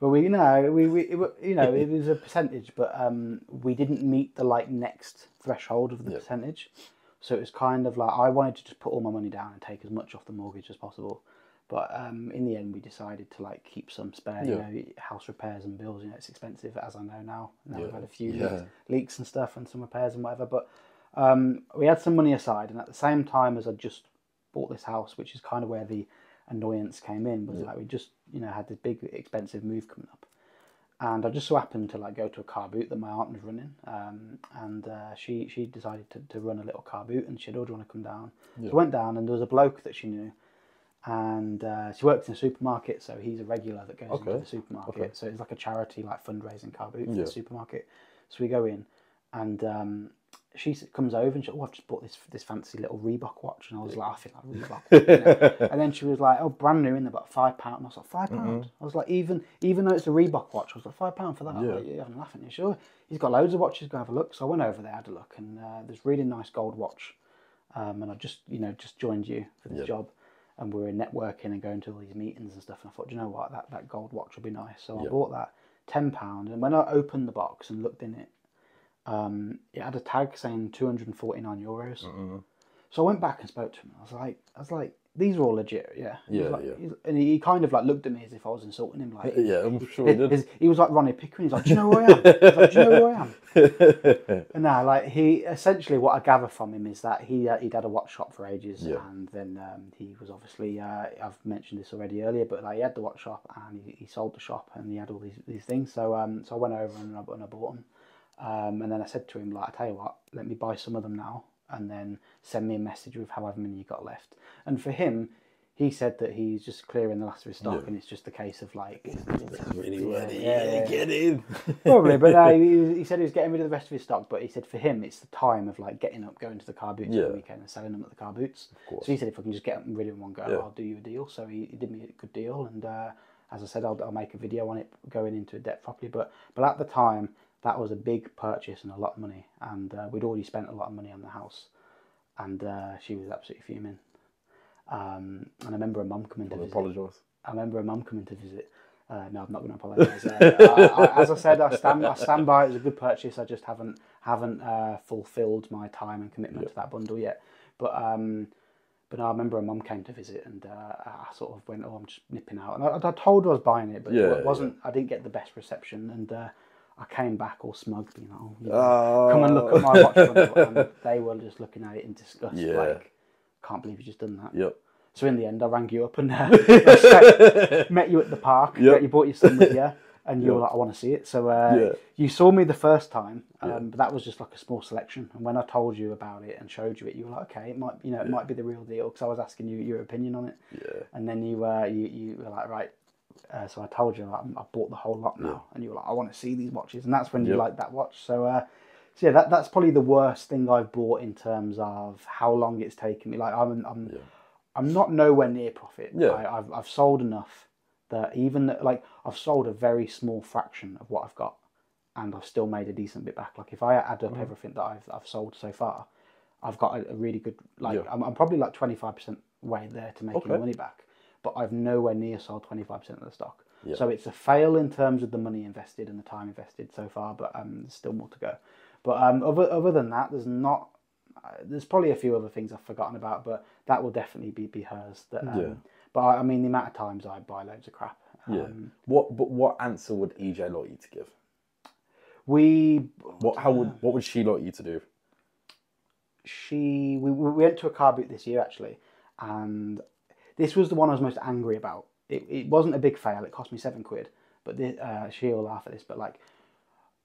well, we, you know, we, we it, you know, it was a percentage, but um, we didn't meet the like next threshold of the yeah. percentage. So it was kind of like, I wanted to just put all my money down and take as much off the mortgage as possible. But um, in the end, we decided to like keep some spare, yeah. you know, house repairs and bills. You know, it's expensive, as I know now. Now yeah. we've had a few yeah. leaks, leaks and stuff, and some repairs and whatever. But um, we had some money aside, and at the same time as I just bought this house, which is kind of where the annoyance came in, was yeah. like we just, you know, had this big expensive move coming up, and I just so happened to like go to a car boot that my aunt was running, um, and uh, she she decided to, to run a little car boot, and she said, "Oh, do you want to come down?" Yeah. So I went down, and there was a bloke that she knew. And uh, she works in a supermarket, so he's a regular that goes okay. into the supermarket. Okay. So it's like a charity, like fundraising car boot for yeah. the supermarket. So we go in, and um, she comes over and she, oh, I've just bought this this fancy little Reebok watch, and I was laughing like Reebok. Watch, you know? And then she was like, oh, brand new in there, about five pound. And I was like, five pound. Mm -hmm. I was like, even even though it's a Reebok watch, I was like, five pound for that. Yeah. I'm, like, yeah, I'm laughing. You sure? He's got loads of watches. Go have a look. So I went over there, had a look, and uh, there's really nice gold watch. Um, and I just you know just joined you for this yeah. job. And we were networking and going to all these meetings and stuff. And I thought, do you know what, that, that gold watch would be nice. So yeah. I bought that, ten pounds. And when I opened the box and looked in it, um, it had a tag saying two hundred forty-nine euros. Mm-hmm. So I went back and spoke to him. I was like, I was like, these are all legit, yeah. Yeah, like, yeah. And he kind of like looked at me as if I was insulting him. Like, yeah, I'm sure he did. His, he was like Ronnie Pickering. He's like, do you know who I am? He's like, do you know who I am? And now, like, he essentially what I gather from him is that he uh, he'd had a watch shop for ages, yeah. and then um, he was obviously uh, I've mentioned this already earlier, but like, he had the watch shop and he, he sold the shop and he had all these these things. So um, so I went over and I, and I bought them, um, and then I said to him like, I tell you what, let me buy some of them now. And then send me a message with however many you got left. And for him, he said that he's just clearing the last of his stock, yeah. and it's just a case of like, it's really worth it. Yeah, yeah, get in. Probably, but uh, he, he said he was getting rid of the rest of his stock. But he said for him, it's the time of like getting up, going to the car boots yeah. on the weekend, and selling them at the car boots. So he said, if I can just get them rid of in one go, yeah. I'll do you a deal. So he, he did me a good deal, and uh, as I said, I'll, I'll make a video on it going into depth properly. But but at the time, that was a big purchase and a lot of money, and uh, we'd already spent a lot of money on the house, and uh, she was absolutely fuming. Um, and I remember her mum coming to visit. Apologise. I remember her mum coming to visit. Uh, no, I'm not going to apologise. uh, as I said, I stand, I stand by. It was a good purchase. I just haven't haven't uh, fulfilled my time and commitment yep. to that bundle yet. But um, but no, I remember her mum came to visit, and uh, I sort of went, oh, I'm just nipping out. And I, I told her I was buying it, but yeah, it wasn't. Yeah. I didn't get the best reception, and. Uh, I came back all smug, being like, oh, you know, oh. come and look at my watch bundle. And they were just looking at it in disgust, yeah. like, can't believe you've just done that. Yep. So in the end, I rang you up and uh, set, met you at the park. Yep. Met, you brought your son with you, and you yep. were like, "I want to see it." So uh, yeah. you saw me the first time, um, yeah. but that was just like a small selection. And when I told you about it and showed you it, you were like, "Okay, it might, you know, it yeah. might be the real deal." Because I was asking you your opinion on it, yeah. and then you, uh, you, you were like, "Right." Uh, so I told you, like, I bought the whole lot now, yeah. and you were like, "I want to see these watches," and that's when yep. you liked that watch. So. Uh, So yeah, that, that's probably the worst thing I've bought in terms of how long it's taken me. Like I'm, I'm, yeah. I'm not nowhere near profit. Yeah. I, I've, I've sold enough that even like I've sold a very small fraction of what I've got, and I've still made a decent bit back. Like if I add up mm. everything that I've, I've sold so far, I've got a, a really good. Like yeah. I'm, I'm probably like twenty-five percent way there to making okay. money back, but I've nowhere near sold twenty-five percent of the stock. Yeah. So it's a fail in terms of the money invested and the time invested so far, but um, there's still more to go. But um, other other than that, there's not. Uh, there's probably a few other things I've forgotten about, but that will definitely be be hers. That, um, yeah. But I, I mean, the amount of times I buy loads of crap. Um, yeah. What? But what answer would E J like you to give? We. What? How would? Uh, what would she like you to do? She. We we went to a car boot this year actually, and this was the one I was most angry about. It it wasn't a big fail. It cost me seven quid. But this, uh, she will laugh at this. But like.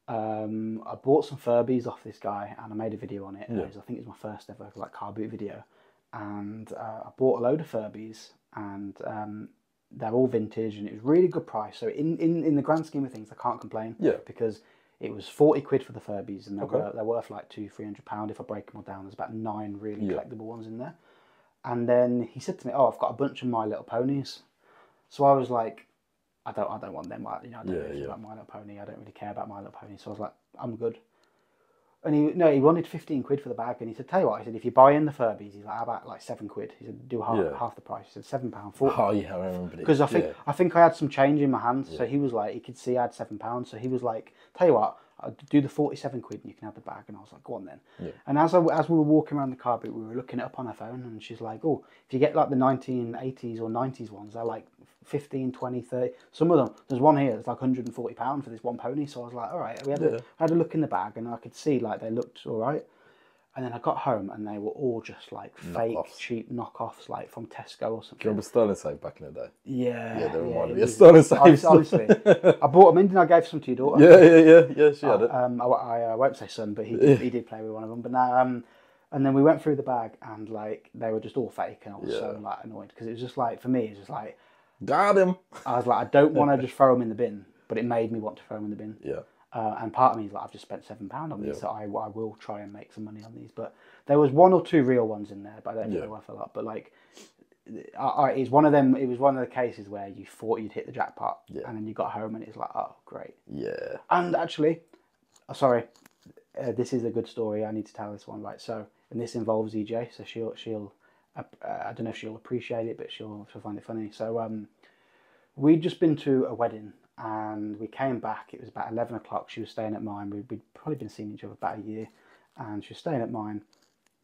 Um, I bought some Furbies off this guy and I made a video on it. Yeah. It was, I think it was my first ever like car boot video, and uh, I bought a load of Furbies, and um, they're all vintage, and it was really good price. So in, in, in the grand scheme of things, I can't complain. Yeah. Because it was forty quid for the Furbies, and they're, okay. wor they're worth like two, three hundred pound if I break them all down. There's about nine really yeah. collectible ones in there. And then he said to me, "Oh, I've got a bunch of My Little Ponies." So I was like. I don't, I don't want them, like, you know, I don't yeah, really yeah. about My Little Pony, I don't really care about My Little Pony, so I was like, I'm good. And he, no, he wanted fifteen quid for the bag, and he said, tell you what, he said, if you buy in the Furbies, he's like, how about, like, seven quid? He said, do half, yeah. half the price, he said, seven pounds. Oh, yeah, I remember it. Because I think, yeah. I think I had some change in my hand, yeah. so he was like, he could see I had seven pounds, so he was like, tell you what, I'll do the forty-seven quid and you can have the bag, and I was like, go on then. Yeah. And as I, as we were walking around the car boot, we were looking it up on our phone, and she's like, oh, if you get, like, the nineteen eighties or nineties ones, they're like, fifteen, twenty, thirty, some of them. There's one here that's like a hundred and forty pounds for this one pony. So I was like, all right, we had, yeah. a, I had a look in the bag, and I could see like they looked all right. And then I got home and they were all just like fake, knock cheap knockoffs, like from Tesco or something. Do you remember Sterling Save back in the day? Yeah. Yeah, they reminded yeah, me of Sterling Save. Honestly, I bought them in, and I gave some to your daughter. Yeah, yeah, yeah. yeah she I, had it. Um, I, I, I won't say son, but he did, yeah. he did play with one of them. But now, um, and then we went through the bag, and like they were just all fake, and I was yeah. so like annoyed, because it was just like, for me, it's just like, got him. I was like, I don't want to just throw him in the bin, but it made me want to throw him in the bin. Yeah. Uh, and part of me is like, I've just spent seven pound on these, yeah. so I, I will try and make some money on these. But there was one or two real ones in there, but I don't think yeah. they're worth a lot. But like, I, I, it's one of them. It was one of the cases where you thought you'd hit the jackpot, yeah. and then you got home and it's like, oh great. Yeah. And actually, oh, sorry, uh, this is a good story. I need to tell this one. Right. So, and this involves E J, so she'll she'll. Uh, I don't know if she'll appreciate it, but she'll, she'll find it funny. So um, we'd just been to a wedding, and we came back. It was about eleven o'clock. She was staying at mine. We'd, we'd probably been seeing each other about a year, and she was staying at mine.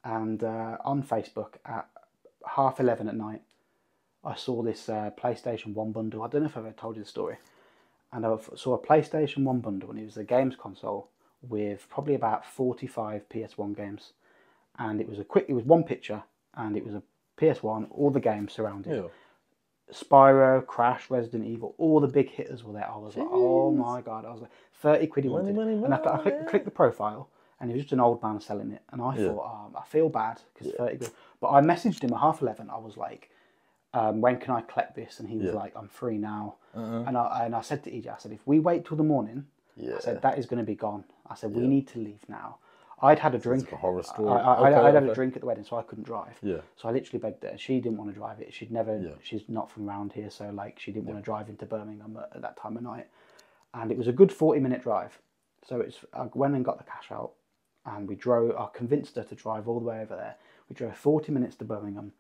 And uh, on Facebook at half eleven at night, I saw this uh, PlayStation one bundle. I don't know if I've ever told you the story. And I saw a PlayStation one bundle, and it was a games console with probably about forty-five P S one games. And it was a quick, it was one picture. And it was a P S one, all the games surrounded. Yeah. Spyro, Crash, Resident Evil, all the big hitters were there. I was Jeez. like, oh my God. I was like, thirty quid he wanted. Money, money, and I, I clicked, clicked the profile, and he was just an old man selling it. And I yeah. thought, um, I feel bad, because yeah. thirty quid. But I messaged him at half eleven. I was like, um, when can I collect this? And he was yeah. like, I'm free now. Uh-huh. And, I, and I said to E J, I said, if we wait till the morning, yeah. I said, that is going to be gone. I said, we yeah. need to leave now. I'd had a drink. It's a horror story. I, I, okay, I'd, I'd okay. had a drink at the wedding, so I couldn't drive. Yeah. So I literally begged her. She didn't want to drive it. She'd never. Yeah. She's not from around here, so like she didn't yeah. want to drive into Birmingham at, at that time of night. And it was a good forty-minute drive. So it's. I went and got the cash out, and we drove. I convinced her to drive all the way over there. We drove forty minutes to Birmingham,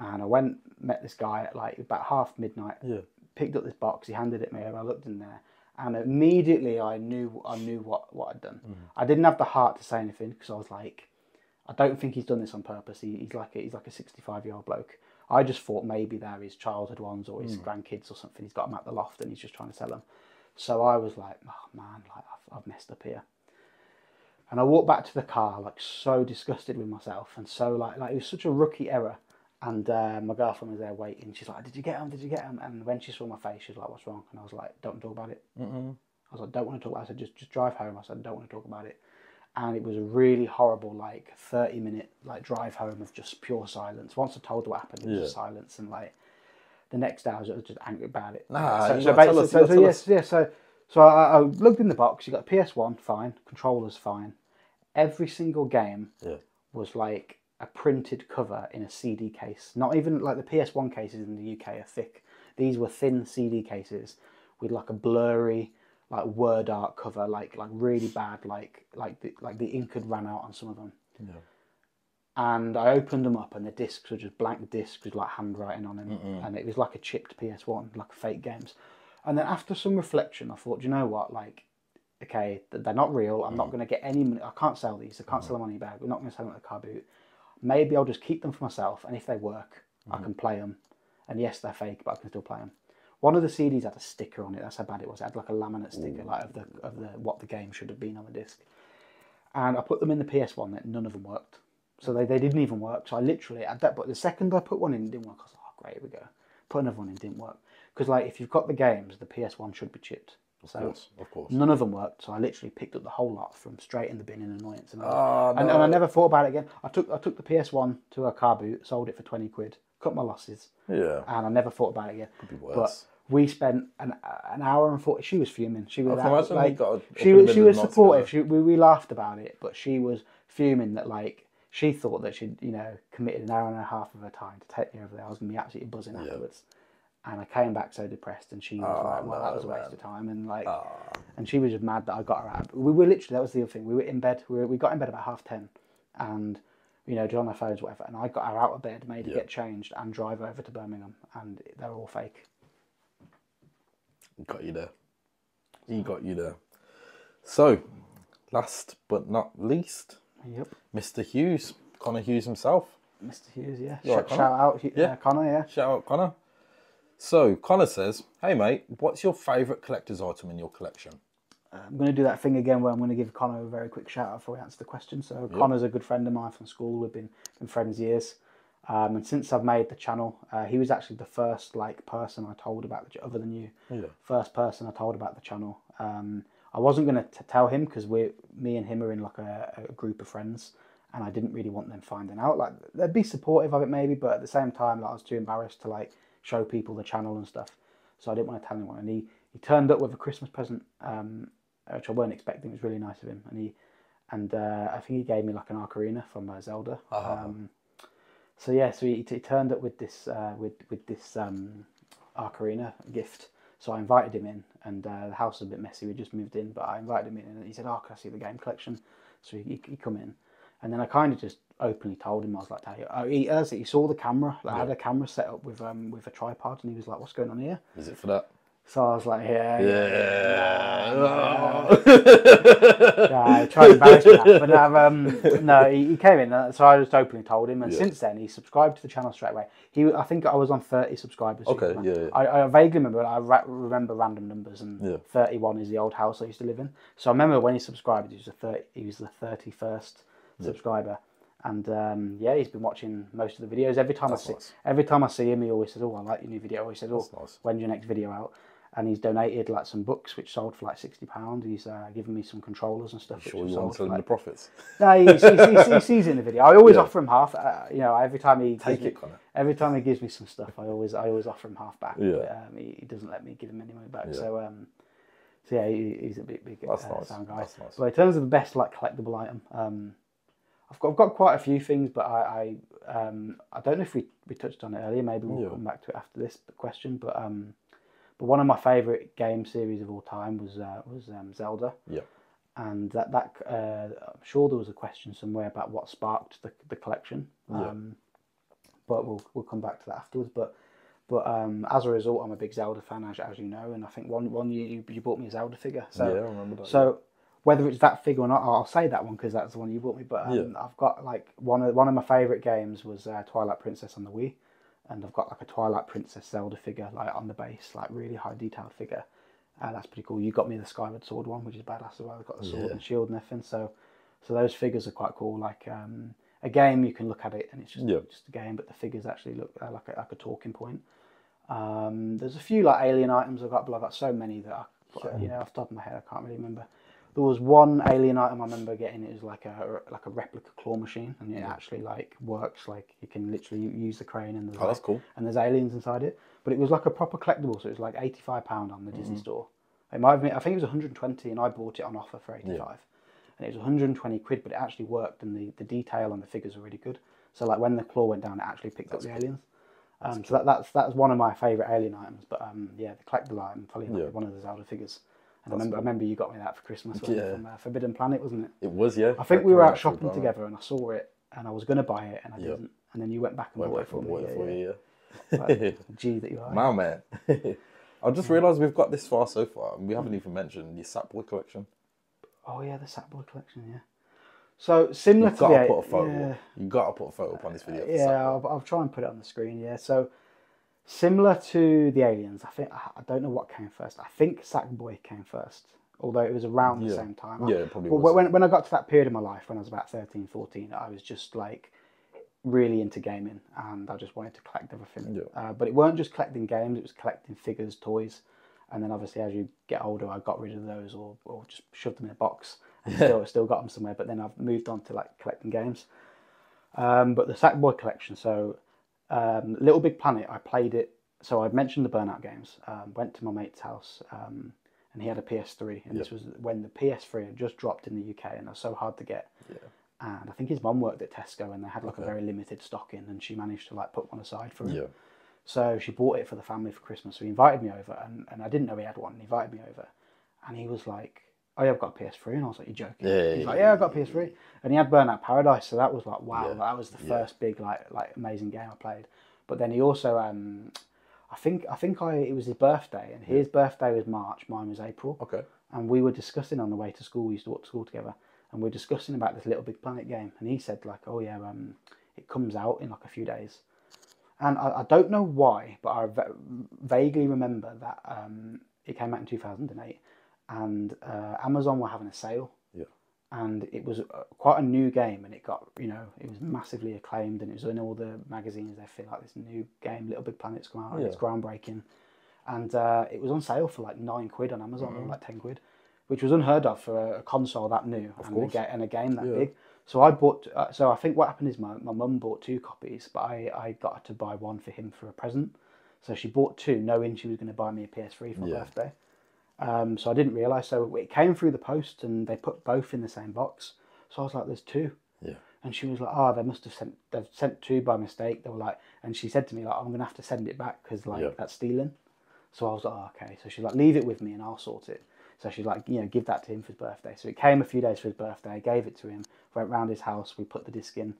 and I went met this guy at like about half midnight. Yeah. Picked up this box. He handed it me, and I looked in there. And immediately I knew I knew what, what I'd done. Mm-hmm. I didn't have the heart to say anything, because I was like, I don't think he's done this on purpose. He, he's like a, he's like a sixty-five year old bloke. I just thought maybe they're his childhood ones or his mm. grandkids or something. He's got them at the loft and he's just trying to sell them. So I was like, oh man, like I've, I've messed up here. And I walked back to the car like so disgusted with myself, and so like like it was such a rookie error. And uh, my girlfriend was there waiting. She's like, did you get him? Did you get him? And when she saw my face, she was like, what's wrong? And I was like, don't talk about it. Mm-hmm. I was like, don't want to talk about it. I said, just, just drive home. I said, don't want to talk about it. And it was a really horrible, like, thirty-minute like drive home of just pure silence. Once I told her what happened, it was yeah. just silence. And, like, the next day I was just angry about it. Nah, so, so, basically, us, so, so yes, yeah, so, so I, I looked in the box. You got P S one, fine. Controllers, fine. Every single game yeah. was, like, a printed cover in a C D case. Not even, like, the P S one cases in the U K are thick. These were thin C D cases with, like, a blurry... like word art cover, like like really bad, like like the, like the ink had ran out on some of them. Yeah. And I opened them up, and the discs were just blank discs with like handwriting on them, Mm-mm. and it was like a chipped P S one, like fake games. And then after some reflection, I thought, do you know what? Like, okay, they're not real. I'm mm. not going to get any money. I can't sell these. I can't mm. sell them on eBay. We're not going to sell them at the car boot. Maybe I'll just keep them for myself, and if they work, mm. I can play them. And yes, they're fake, but I can still play them. One of the C Ds had a sticker on it. That's how bad it was. It had like a laminate sticker, Ooh. like of the of the what the game should have been on the disc. And I put them in the P S one. That none of them worked, so they, they didn't even work. So I literally at that. But the second I put one in, it didn't work. I was like, oh, great, here we go. Put another one in, didn't work. Because like if you've got the games, the P S one should be chipped. Of so course, of course. None of them worked. So I literally picked up the whole lot from straight in the bin in annoyance. And, oh, no. and, and I never thought about it again. I took I took the P S one to a car boot, sold it for twenty quid, cut my losses. Yeah. And I never thought about it again. Could be worse. But, we spent an an hour and forty. She was fuming. She was out, like, got she was she was supportive. She, we we laughed about it, but she was fuming that like she thought that she'd you know committed an hour and a half of her time to take me over there. I was gonna be absolutely buzzing yeah. afterwards, and I came back so depressed. And she was oh, like, "Well, no, that was a waste man. of time." And like, oh. and she was just mad that I got her out. We were literally that was the other thing. We were in bed. We were, we got in bed about half ten, and. You know, on their phones, whatever. And I got her out of bed, made her yep. get changed, and drive over to Birmingham. And they're all fake. Got you there. He got you there. So, last but not least, yep. Mister Hughes, Connor Hughes himself. Mister Hughes, yeah. Sh right, shout out yeah. Uh, Connor, yeah. Shout out Connor. So, Connor says, hey mate, what's your favourite collector's item in your collection? I'm going to do that thing again where I'm going to give Connor a very quick shout out before we answer the question. So yep. Connor's a good friend of mine from school. We've been, been friends years. Um, and since I've made the channel, uh, he was actually the first like person I told about, the, other than you, yeah. first person I told about the channel. Um, I wasn't going to tell him because we, me and him are in like a, a group of friends and I didn't really want them finding out. Like they'd be supportive of it maybe, but at the same time, like, I was too embarrassed to like show people the channel and stuff. So I didn't want to tell anyone. And he, he turned up with a Christmas present, um, which I weren't expecting. It was really nice of him. And he, and uh, I think he gave me like an ocarina from uh, Zelda. Uh-huh. Um, so yeah, so he, he turned up with this uh, with with this um, ocarina gift. So I invited him in, and uh, the house was a bit messy. We just moved in, but I invited him in, and he said, "Oh, can I see the game collection?" So he, he, he come in, and then I kind of just openly told him. I was like, "Tell you," oh, he, he saw the camera. Like, yeah. I had a camera set up with um with a tripod, and he was like, "What's going on here? Is it for that?" So I was like, yeah, yeah, yeah. No, no. no, I tried to embarrass him, but no, um, no he, he came in, so I just openly told him, and yeah. since then he subscribed to the channel straight away. He, I think I was on thirty subscribers. Okay, yeah, yeah. I, I vaguely remember, I ra remember random numbers, and yeah. thirty-one is the old house I used to live in. So I remember when he subscribed, he was the thirty, he was the thirty-first yeah. subscriber. And um, yeah, he's been watching most of the videos. Every time That's I see, nice. every time I see him, he always says, "Oh, I like your new video." He says, "Oh, nice. when's your next video out?" And he's donated like some books which sold for like sixty pounds. He's uh, given me some controllers and stuff. I'm sure you want to like... the profits. No, he, he, he, he sees it in the video. I always yeah. offer him half. Uh, you know, every time he Take gives it, me, every time he gives me some stuff, I always I always offer him half back. Yeah. But, um, he, he doesn't let me give him any money back. Yeah. So um, so yeah, he, he's a big big uh, nice. sound guy. That's nice. So in terms of the best like collectible item, um, I've got I've got quite a few things, but I I, um, I don't know if we we touched on it earlier. Maybe we'll yeah. come back to it after this question, but. Um, But one of my favourite game series of all time was uh, was um, Zelda. Yeah. And that that uh, I'm sure there was a question somewhere about what sparked the the collection. Um, yeah. But we'll we'll come back to that afterwards. But but um, as a result, I'm a big Zelda fan, as as you know. And I think one one year you, you bought me a Zelda figure. So, yeah, I remember that. So yeah. whether it's that figure or not, I'll say that one because that's the one you bought me. But um, yeah. I've got like one of one of my favourite games was uh, Twilight Princess on the Wii. And I've got like a Twilight Princess Zelda figure like on the base, like really high detailed figure. Uh, that's pretty cool. You got me the Skyward Sword one, which is badass as well. I've got the sword yeah. and shield and everything. So so those figures are quite cool. Like um, a game, you can look at it and it's just, yeah. just a game, but the figures actually look uh, like, a, like a talking point. Um, there's a few like alien items I've got, but I've got so many that I, sure. you know, off the top of my head, I can't really remember. There was one alien item I remember getting. It was like a like a replica claw machine, and it yeah. actually like works. Like you can literally use the crane, and there's oh, like, that's cool. and there's aliens inside it. But it was like a proper collectible, so it was like eighty-five pound on the mm-hmm. Disney store. It might have been, I think it was one hundred twenty, and I bought it on offer for eighty-five, yeah. and it was one hundred twenty quid. But it actually worked, and the the detail on the figures were really good. So like when the claw went down, it actually picked that's up the cool. aliens. Um, so that, that's that's one of my favourite alien items. But um, yeah, the collectible item, probably like yeah. one of the Zelda figures. And I remember, cool. I remember you got me that for Christmas yeah. from uh, Forbidden Planet, wasn't it? It was, yeah. I think Correct. we were out shopping Correct. together, and I saw it, and I was going to buy it, and I yeah. didn't. And then you went back and went bought back it for me. It for yeah, yeah. Like, gee, that you are. My man. I just yeah. realised we've got this far so far, and we haven't even mentioned your Sackboy collection. Oh yeah, the Sackboy collection, yeah. So similar You've to got to put a photo. Yeah. You've got to put a photo up on this video. Uh, yeah, I'll, I'll try and put it on the screen. Yeah, so. Similar to the aliens, I think I don't know what came first. I think Sackboy came first, although it was around yeah. the same time. I, yeah, it probably. But was. when when I got to that period of my life, when I was about thirteen, fourteen, I was just like really into gaming, and I just wanted to collect everything. Yeah. Uh, but it weren't just collecting games; it was collecting figures, toys, and then obviously as you get older, I got rid of those or or just shoved them in a box, and still still got them somewhere. But then I've moved on to like collecting games. Um, but the Sackboy collection, so. Um, Little Big Planet, I played it, so I've mentioned the Burnout games, um, went to my mate's house um, and he had a P S three, and yep. this was when the P S three had just dropped in the U K and it was so hard to get, yeah. and I think his mum worked at Tesco and they had like okay. a very limited stock in, and she managed to like put one aside for him, yeah. so she bought it for the family for Christmas. So he invited me over, and, and I didn't know he had one, and he invited me over, and he was like, oh yeah, I've got a P S three, and I was like, you're joking. Yeah, He's yeah, like, yeah, I've got a P S three. And he had Burnout Paradise, so that was like, wow, yeah, that was the yeah. first big like like amazing game I played. But then he also, um, I think I think I it was his birthday, and yeah. his birthday was March, mine was April. Okay. And we were discussing on the way to school. We used to walk to school together, and we were discussing about this Little Big Planet game. And he said like, oh yeah, um, it comes out in like a few days. And I, I don't know why, but I vaguely remember that um, it came out in two thousand eight. And uh, Amazon were having a sale, yeah. and it was a, quite a new game, and it got, you know, it was massively acclaimed, and it was in all the magazines. They feel like this new game, Little Big Planet's come out, yeah. it's groundbreaking, and uh, it was on sale for like nine quid on Amazon, mm-hmm. or like ten quid, which was unheard of for a console that new of and, a and a game that yeah. big. So I bought. Uh, so I think what happened is my my mum bought two copies, but I I got her to buy one for him for a present. So she bought two, knowing she was going to buy me a P S three for my yeah. birthday. Um, so I didn't realise, so it came through the post and they put both in the same box, so I was like, there's two, yeah. and she was like, oh, they must have sent, they've sent two by mistake. They were like, and she said to me like, I'm going to have to send it back because like yeah. that's stealing. So I was like, oh, okay. So she's like, leave it with me and I'll sort it. So she's like, you know, give that to him for his birthday. So it came a few days for his birthday, I gave it to him, went round his house, we put the disc in,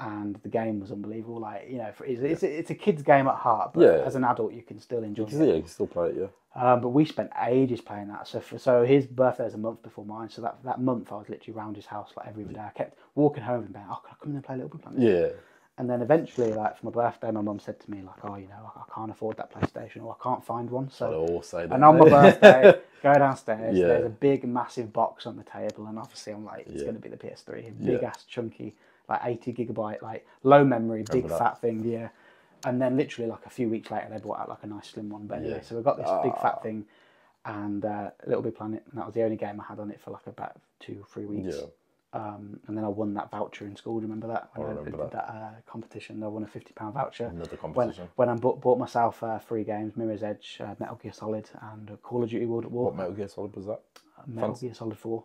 and the game was unbelievable. Like, you know, for, it's, yeah. it's, it's a kid's game at heart, but yeah. as an adult you can still enjoy it. Yeah, you can still play it, yeah. Um, but we spent ages playing that. So for, so his birthday was a month before mine. So that that month I was literally round his house like every day. I kept walking home and being, oh, can I come in and play a Little Big Planet? Yeah. And then eventually, like for my birthday, my mum said to me like, oh, you know, I, I can't afford that PlayStation, or I can't find one. So I'll all say that. And on my birthday, go downstairs. Yeah. There's a big, massive box on the table, and obviously I'm like, it's yeah. going to be the P S three, big yeah. ass chunky, like eighty gigabyte, like low memory, big Remember fat that. thing, yeah. And then literally like a few weeks later, they bought out like a nice slim one. But anyway, yeah. so we got this ah. big fat thing and uh, Little Big Planet, and that was the only game I had on it for like about two, three weeks. Yeah. Um, and then I won that voucher in school. Do you remember that? When I, I remember did that, that uh, competition. I won a fifty pound voucher. Another competition. When, when I bought, bought myself uh, three games: Mirror's Edge, uh, Metal Gear Solid, and Call of Duty World at War. What Metal Gear Solid was that? Uh, Metal Fancy? Gear Solid Four.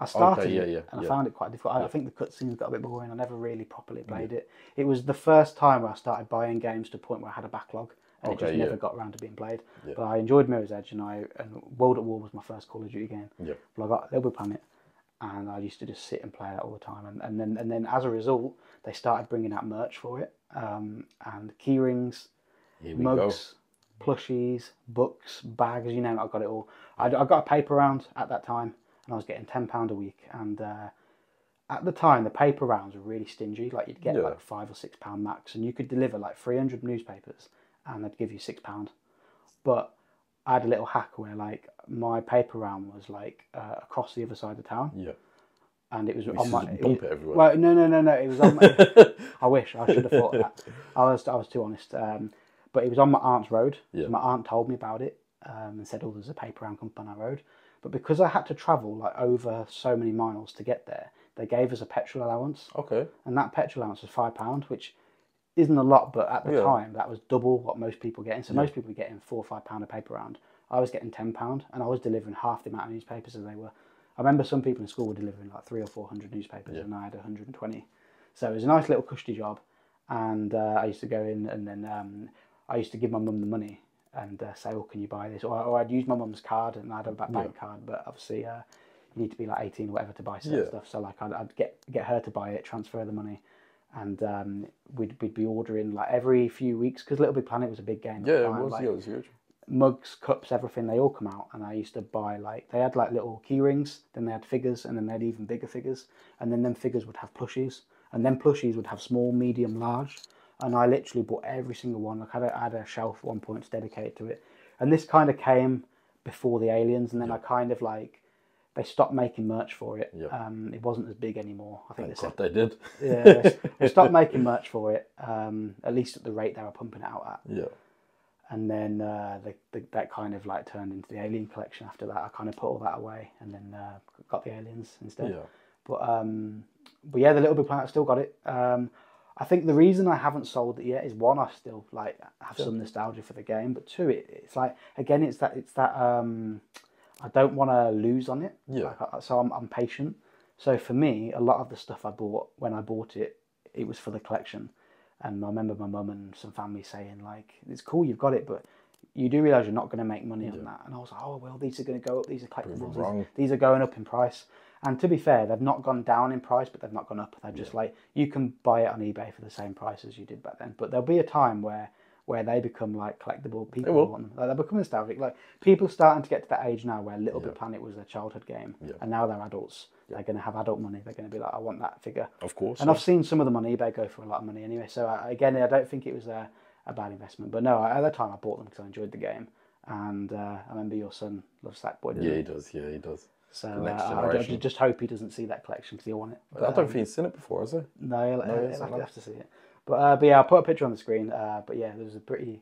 I started okay, yeah, yeah, it and yeah. I found it quite difficult. I, yeah. I think the cutscenes got a bit boring. I never really properly played yeah. it. It was the first time where I started buying games to a point where I had a backlog, and okay, it just yeah. never got around to being played. Yeah. But I enjoyed Mirror's Edge, and I and World at War was my first Call of Duty game. Yeah. But I got Little Big Planet, and I used to just sit and play that all the time. And, and then and then as a result, they started bringing out merch for it, um, and key rings, mugs, go. plushies, books, bags. You know, I got it all. I, I got a paper round at that time. And I was getting ten pound a week, and uh, at the time the paper rounds were really stingy. Like you'd get yeah. like five or six pound max, and you could deliver like three hundred newspapers and they'd give you six pound. But I had a little hack where like my paper round was like uh, across the other side of town, yeah and it was on my it, dump it everywhere. Well, no, no, no, no. It was on. My, I wish I should have thought that. I was, I was too honest. Um, but it was on my aunt's road. Yeah. So my aunt told me about it um, and said, "Oh, there's a paper round company on our road." But because I had to travel like over so many miles to get there, they gave us a petrol allowance. Okay. And that petrol allowance was five pounds, which isn't a lot, but at the yeah. time that was double what most people get. So yeah. most people were getting four or five pound a paper round. I was getting ten pound, and I was delivering half the amount of newspapers as they were. I remember some people in school were delivering like three or four hundred newspapers, yeah. and I had a hundred and twenty. So it was a nice little cushy job, and uh, I used to go in, and then um, I used to give my mum the money and uh, say, "Oh, can you buy this?" Or, or I'd use my mum's card, and I'd have a bank yeah. card, but obviously uh, you need to be like eighteen or whatever to buy certain yeah. stuff. So like I'd, I'd get get her to buy it, transfer the money, and um, we'd we'd be ordering like every few weeks because Little Big Planet was a big game. Yeah, it was, like, yeah, it was huge. Mugs, cups, everything, they all come out, and I used to buy like they had like little key rings, then they had figures, and then they had even bigger figures, and then them figures would have plushies, and then plushies would have small, medium, large, and I literally bought every single one. Like I had a, I had a shelf at one point dedicated to it, and this kind of came before the aliens, and then yeah. I kind of like they stopped making merch for it. Yeah. Um, it wasn't as big anymore. I think Thank they, said, God they did. Yeah, they stopped making merch for it. Um, at least at the rate they were pumping it out at. Yeah. And then uh, the, the, that kind of like turned into the Alien collection after that. I kind of put all that away and then uh, got the Aliens instead. Yeah. But, um, but yeah, the Little Big Planet, still got it. Um, I think the reason I haven't sold it yet is one, I still like have sure. some nostalgia for the game. But two, it, it's like, again, it's that, it's that um, I don't want to lose on it. Yeah. Like I, so I'm, I'm patient. So for me, a lot of the stuff I bought, when I bought it, it was for the collection. And I remember my mum and some family saying, like, it's cool you've got it, but you do realise you're not going to make money yeah. on that. And I was like, oh, well, these are going to go up. These are collectibles. These are going up in price. And to be fair, they've not gone down in price, but they've not gone up. They're yeah. just like, you can buy it on eBay for the same price as you did back then. But there'll be a time where where they become, like, collectible. People will. Want them. Like, they become nostalgic. Like, people are starting to get to that age now where Little yeah. Big Planet was their childhood game. Yeah. And now they're adults. They're going to have adult money. They're going to be like, I want that figure. Of course. And yeah. I've seen some of them on eBay go for a lot of money anyway. So, I, again, I don't think it was a, a bad investment. But, no, at the time I bought them because I enjoyed the game. And uh, I remember your son loves Sackboy. Yeah, he does. Yeah, he does. So, uh, I just hope he doesn't see that collection because he'll want it. But, I don't um, think he's seen it before, has he? No, he'll, no, he'll, he'll, he'll have to see it. But, uh, but, yeah, I'll put a picture on the screen. Uh, but, yeah, there's a pretty...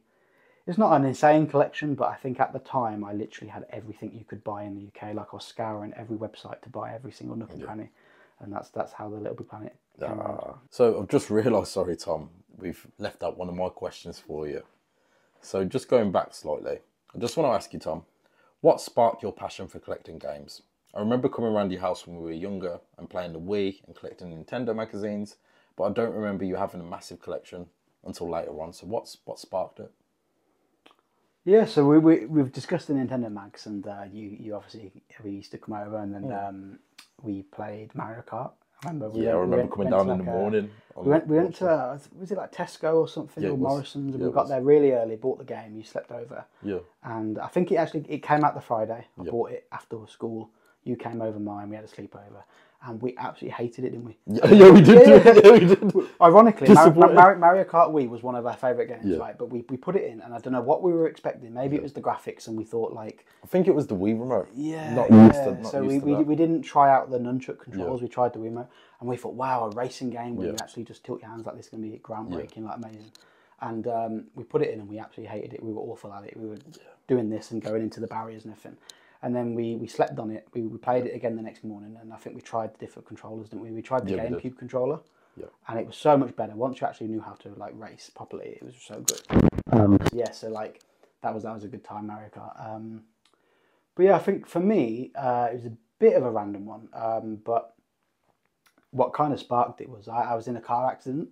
It's not an insane collection, but I think at the time I literally had everything you could buy in the U K. Like I was scouring every website to buy every single nook and yeah. cranny, and that's that's how the Little Big Planet came ah. around. So I've just realised, sorry Tom, we've left out one of my questions for you. So just going back slightly, I just want to ask you, Tom, what sparked your passion for collecting games? I remember coming around your house when we were younger and playing the Wii and collecting Nintendo magazines, but I don't remember you having a massive collection until later on. So what's what sparked it? Yeah, so we, we, we've discussed the Nintendo mags, and uh, you, you obviously, we used to come over, and then yeah. um, we played Mario Kart. I remember. Yeah, we, I remember we coming down in like the a, morning. We went, we went to, uh, was it like Tesco or something, yeah, or Morrison's, and yeah, we got there really early, bought the game, you slept over. Yeah. And I think it actually, it came out the Friday. I yeah. bought it after school. You came over mine, we had a sleepover. And we absolutely hated it, didn't we? Yeah, yeah we did. Yeah, yeah. Yeah, we did. Ironically, Mar Mar Mario Kart Wii was one of our favourite games, yeah. right? But we, we put it in, and I don't know what we were expecting. Maybe yeah. it was the graphics, and we thought, like... I think it was the Wii remote. Yeah. Not yeah. used to, not so used we, to we, that. we didn't try out the nunchuck controls. Yeah. We tried the Wii remote, and we thought, wow, a racing game where yeah. you actually just tilt your hands like this is going to be groundbreaking, yeah. like amazing. And um, we put it in, and we absolutely hated it. We were awful at it. We were yeah. doing this and going into the barriers and everything. And then we, we slept on it. We, we played it again the next morning, and I think we tried the different controllers, didn't we? We tried the yeah, GameCube controller, yeah. and it was so much better. Once you actually knew how to like race properly, it was so good. Um, yeah, so like that was that was a good time, Mario Kart. Um, but yeah, I think for me uh, it was a bit of a random one. Um, but what kind of sparked it was I, I was in a car accident,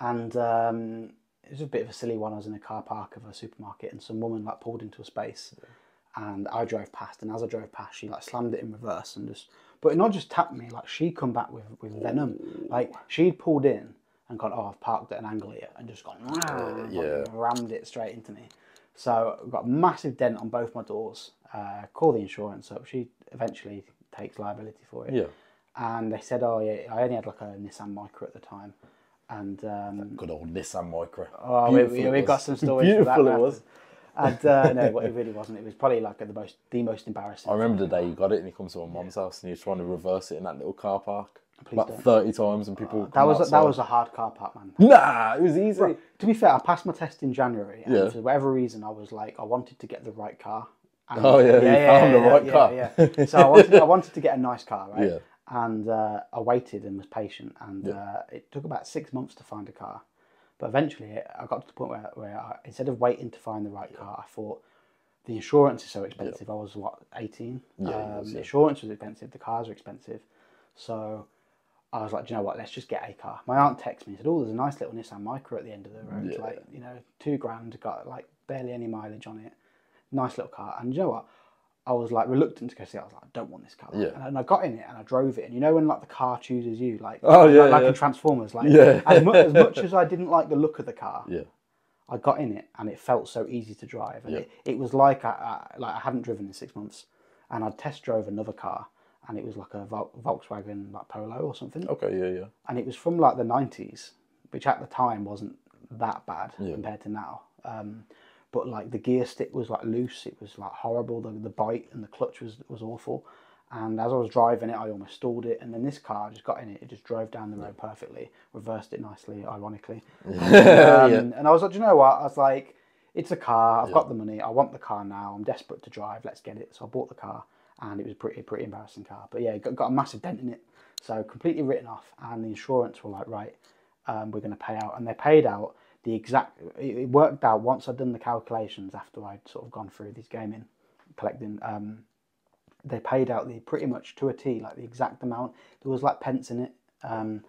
and um, it was a bit of a silly one. I was in a car park of a supermarket, and some woman like pulled into a space. Yeah. And I drove past, and as I drove past, she like slammed it in reverse and just, but not just tapped me, like she come back with, with venom. Like she'd pulled in and gone, oh, I've parked at an angle here, and just gone, uh, and yeah. rammed it straight into me. So I got a massive dent on both my doors, uh, called the insurance up. She eventually takes liability for it. Yeah. And they said, oh yeah, I only had like a Nissan Micra at the time. And um, good old Nissan Micra. Oh, we, we, we've got some stories for that. Beautiful it was. And uh, no, it really wasn't. It was probably like the most, the most embarrassing. I remember the day you got it and you come to my mum's house and you're trying to reverse it in that little car park. Please about don't. thirty times and people. Uh, that was outside. That was a hard car park, man. Nah, it was easy. Bro, to be fair, I passed my test in January, and yeah. for whatever reason, I was like, I wanted to get the right car. And oh yeah, yeah, you yeah found yeah, the right yeah, car. Yeah, yeah. So I wanted, I wanted to get a nice car, right? Yeah. And uh, I waited and was patient, and yeah. uh, it took about six months to find a car. But eventually, I got to the point where, where I, instead of waiting to find the right car, I thought the insurance is so expensive. Yeah. I was what eighteen. Yeah, um, was, yeah. The insurance was expensive. The cars were expensive. So I was like, do you know what? Let's just get a car. My aunt texted me and said, "Oh, there's a nice little Nissan Micra at the end of the road. Yeah. Like, you know, two grand, got like barely any mileage on it. Nice little car." And you know what? I was like reluctant to go see it. I was like, I don't want this car. Yeah. And, and I got in it and I drove it. And you know when like the car chooses you, like oh, yeah, like, like yeah. in Transformers, like yeah. as, mu as much as I didn't like the look of the car, yeah. I got in it and it felt so easy to drive. And yeah. it, it was like I, I like I hadn't driven in six months, and I test drove another car. And it was like a Volkswagen like Polo or something. Okay, yeah, yeah. And it was from like the nineties, which at the time wasn't that bad yeah. compared to now. Um, but like the gear stick was like loose. It was like horrible. The, the bite and the clutch was was awful. And as I was driving it, I almost stalled it. And then this car, I just got in it. It just drove down the road yeah. perfectly, reversed it nicely, ironically. Yeah. um, yeah. And I was like, do you know what? I was like, it's a car. I've yeah. got the money. I want the car now. I'm desperate to drive. Let's get it. So I bought the car. And it was a pretty, pretty embarrassing car. But yeah, it got, got a massive dent in it. So completely written off. And the insurance were like, right, um, we're going to pay out. And they paid out the exact, it, it worked out once I'd done the calculations after I'd sort of gone through this gaming, collecting. Um, they paid out the pretty much to a T, like the exact amount. There was like pence in it. Um,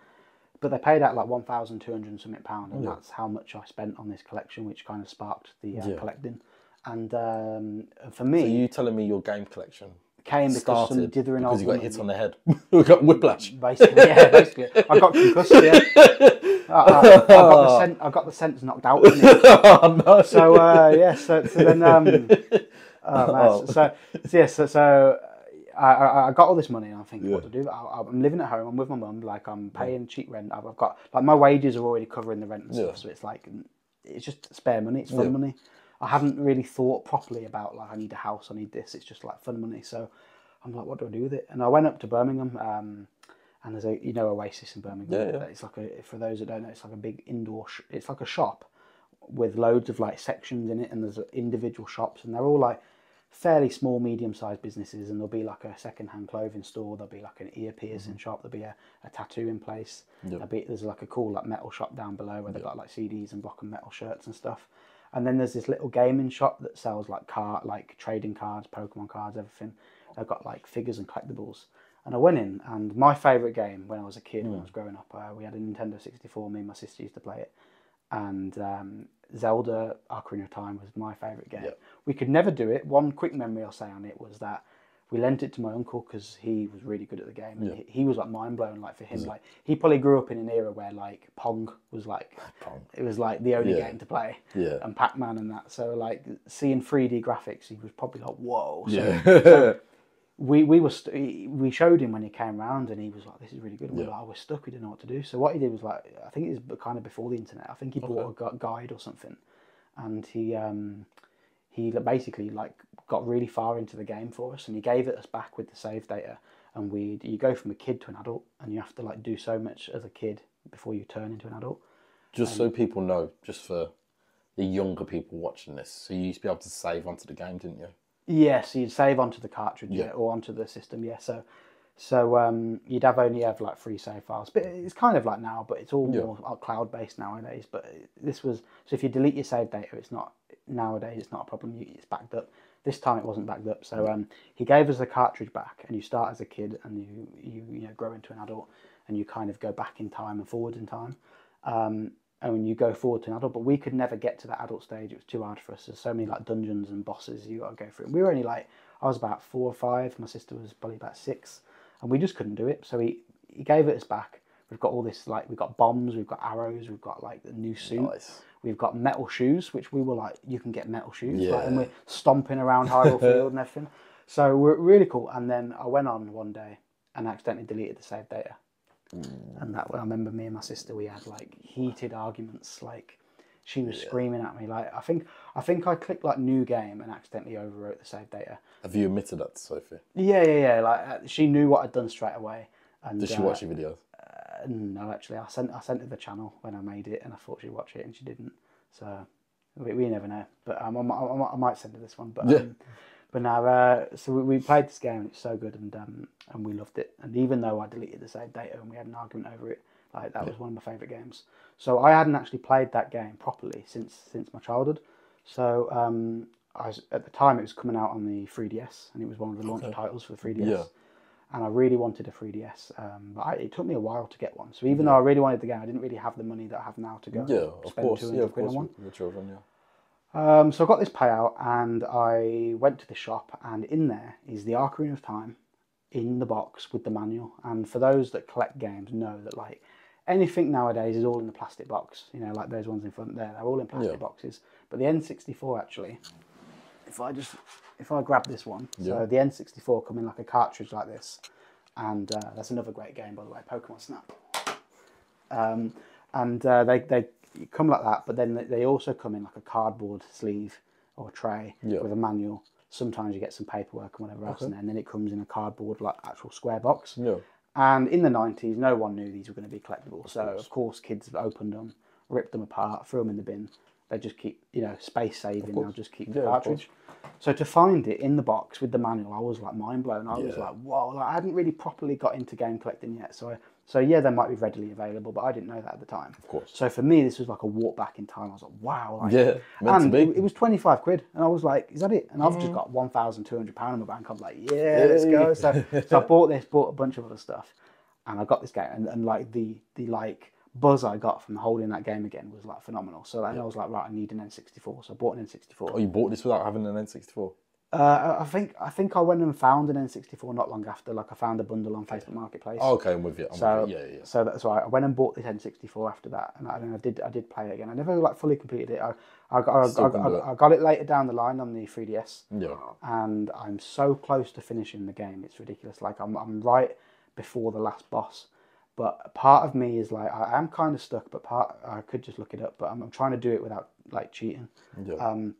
but they paid out like one thousand two hundred and something pounds. And yeah. that's how much I spent on this collection, which kind of sparked the uh, yeah. collecting. And um, for me. So you telling me your game collection? Came because some dithering old because you got hit on the head. We got whiplash. Basically, yeah, basically. I got concussed, yeah. I, I, I, got the sen I got the sense knocked out, didn't it? Oh, no. So, uh, yeah, so, so then... Um, oh, man, oh. So, so, yeah, so, so I, I, I got all this money and I'm thinking, yeah. what to do? I, I'm living at home, I'm with my mum, like, I'm paying yeah. cheap rent. I've, I've got... Like, my wages are already covering the rent and stuff, yeah. so it's like... It's just spare money, it's fun yeah. money. I haven't really thought properly about, like, I need a house, I need this. It's just, like, fun money. So I'm like, what do I do with it? And I went up to Birmingham, um, and there's a, you know, Oasis in Birmingham. Yeah, yeah. It's like a, for those that don't know, it's like a big indoor, sh it's like a shop with loads of, like, sections in it, and there's individual shops, and they're all, like, fairly small, medium-sized businesses, and there'll be, like, a second-hand clothing store, there'll be, like, an ear piercing mm-hmm. shop, there'll be a, a tattooing place, yep. there'll be, there's, like, a cool, like, metal shop down below where they've yep. got, like, C Ds and block and metal shirts and stuff. And then there's this little gaming shop that sells like car, like trading cards, Pokemon cards, everything. They've got like figures and collectibles. And I went in, and my favourite game when I was a kid, mm. when I was growing up, uh, we had a Nintendo sixty-four. Me and my sister used to play it. And um, Zelda, Ocarina of Time was my favourite game. Yep. We could never do it. One quick memory I'll say on it was that we lent it to my uncle because he was really good at the game. Yeah. He, he was like mind blown. Like for him, yeah. like he probably grew up in an era where like Pong was like, Pong. It was like the only yeah. game to play, yeah. and Pac-Man and that. So like seeing three D graphics, he was probably like, whoa. So, yeah. so we we were st we showed him when he came around, and he was like, this is really good. And we yeah. were like, oh, we're stuck. We didn't know what to do. So what he did was like, I think it was kind of before the internet. I think he bought okay. a guide or something, and he um he basically like. got really far into the game for us, and he gave it us back with the save data, and we you go from a kid to an adult, and you have to like do so much as a kid before you turn into an adult. Just um, so people know, just for the younger people watching this, so you used to be able to save onto the game, didn't you? Yeah, so you'd save onto the cartridge yeah. or onto the system, yeah. So so um, you'd have only have like three save files, but it's kind of like now, but it's all yeah. more cloud based nowadays. But this was so if you delete your save data, it's not nowadays it's not a problem. You, it's backed up. This time it wasn't backed up, so um, he gave us the cartridge back, and you start as a kid, and you you you know grow into an adult, and you kind of go back in time and forward in time, um, and you go forward to an adult. But we could never get to that adult stage; it was too hard for us. There's so many like dungeons and bosses you got to go through. We were only like I was about four or five, my sister was probably about six, and we just couldn't do it. So he he gave it us back. We've got all this like we've got bombs, we've got arrows, we've got like the new suit. Nice. We've got metal shoes, which we were like, you can get metal shoes, yeah. like, and we're stomping around Hyrule Field and everything. So we're really cool. And then I went on one day and accidentally deleted the save data. Mm. And that I remember me and my sister, we had like heated arguments. Like She was yeah. screaming at me. Like I think I think I clicked like new game and accidentally overwrote the save data. Have you admitted that to Sophie? Yeah, yeah, yeah. Like she knew what I'd done straight away. And did she uh, watch your videos? Uh, no, actually, I sent I sent her the channel when I made it, and I thought she'd watch it, and she didn't. So we, we never know. But um, I, I, I might send her this one. But yeah. um, but now, uh, so we, we played this game, and it's so good, and um, and we loved it. And even though I deleted the save data, and we had an argument over it. Like that was one of my favourite games. So I hadn't actually played that game properly since since my childhood. So um, I was, at the time it was coming out on the three D S, and it was one of the launch okay. titles for the three D S. Yeah. And I really wanted a three D S, um, but I, it took me a while to get one. So even yeah. though I really wanted the game, I didn't really have the money that I have now to go yeah, spend course. two hundred yeah, of quid course. on one. Your children, yeah. Um, so I got this payout, and I went to the shop, and in there is the Ocarina of Time in the box with the manual. And for those that collect games, know that like. Anything nowadays is all in the plastic box, you know, like those ones in front there, they're all in plastic yeah. boxes. But the N sixty-four actually, if I just, if I grab this one, yeah. so the N sixty-four come in like a cartridge like this, and uh, that's another great game, by the way, Pokemon Snap. Um, and uh, they, they come like that, but then they also come in like a cardboard sleeve or tray yeah. with a manual. Sometimes you get some paperwork and whatever okay. else in there, and then it comes in a cardboard, like actual square box. Yeah. And in the nineties, no one knew these were going to be collectible. So, of course, kids have opened them, ripped them apart, threw them in the bin. They just keep, you know, space saving. They'll just keep the yeah, cartridge. So to find it in the box with the manual, I was like mind blown. I yeah. was like, whoa, like, I hadn't really properly got into game collecting yet. So, I, so yeah, they might be readily available, but I didn't know that at the time. Of course. So for me, this was like a walk back in time. I was like, wow. Like, yeah, and it, it was twenty-five quid. And I was like, is that it? And I've mm. just got one thousand two hundred pounds in my bank. I'm like, yeah, yeah, let's go. So, so I bought this, bought a bunch of other stuff. And I got this game. And, and like the, the like... buzz I got from holding that game again was like phenomenal. So then yeah. I was like, right, I need an N sixty-four. So I bought an N sixty-four. Oh, you bought this without having an N sixty-four? Uh, I think I think I went and found an N sixty-four not long after. Like I found a bundle on Facebook Marketplace. Oh, okay, I'm with you. I'm so with you. Yeah, yeah. So that's why I went and bought this N sixty-four after that, and I, and I did I did play it again. I never like fully completed it. I I, I, I, I, I got it later down the line on the three D S. Yeah. And I'm so close to finishing the game. It's ridiculous. Like I'm I'm right before the last boss. But part of me is like, I am kind of stuck, but part I could just look it up, but I'm, I'm trying to do it without like cheating. Yeah. Um,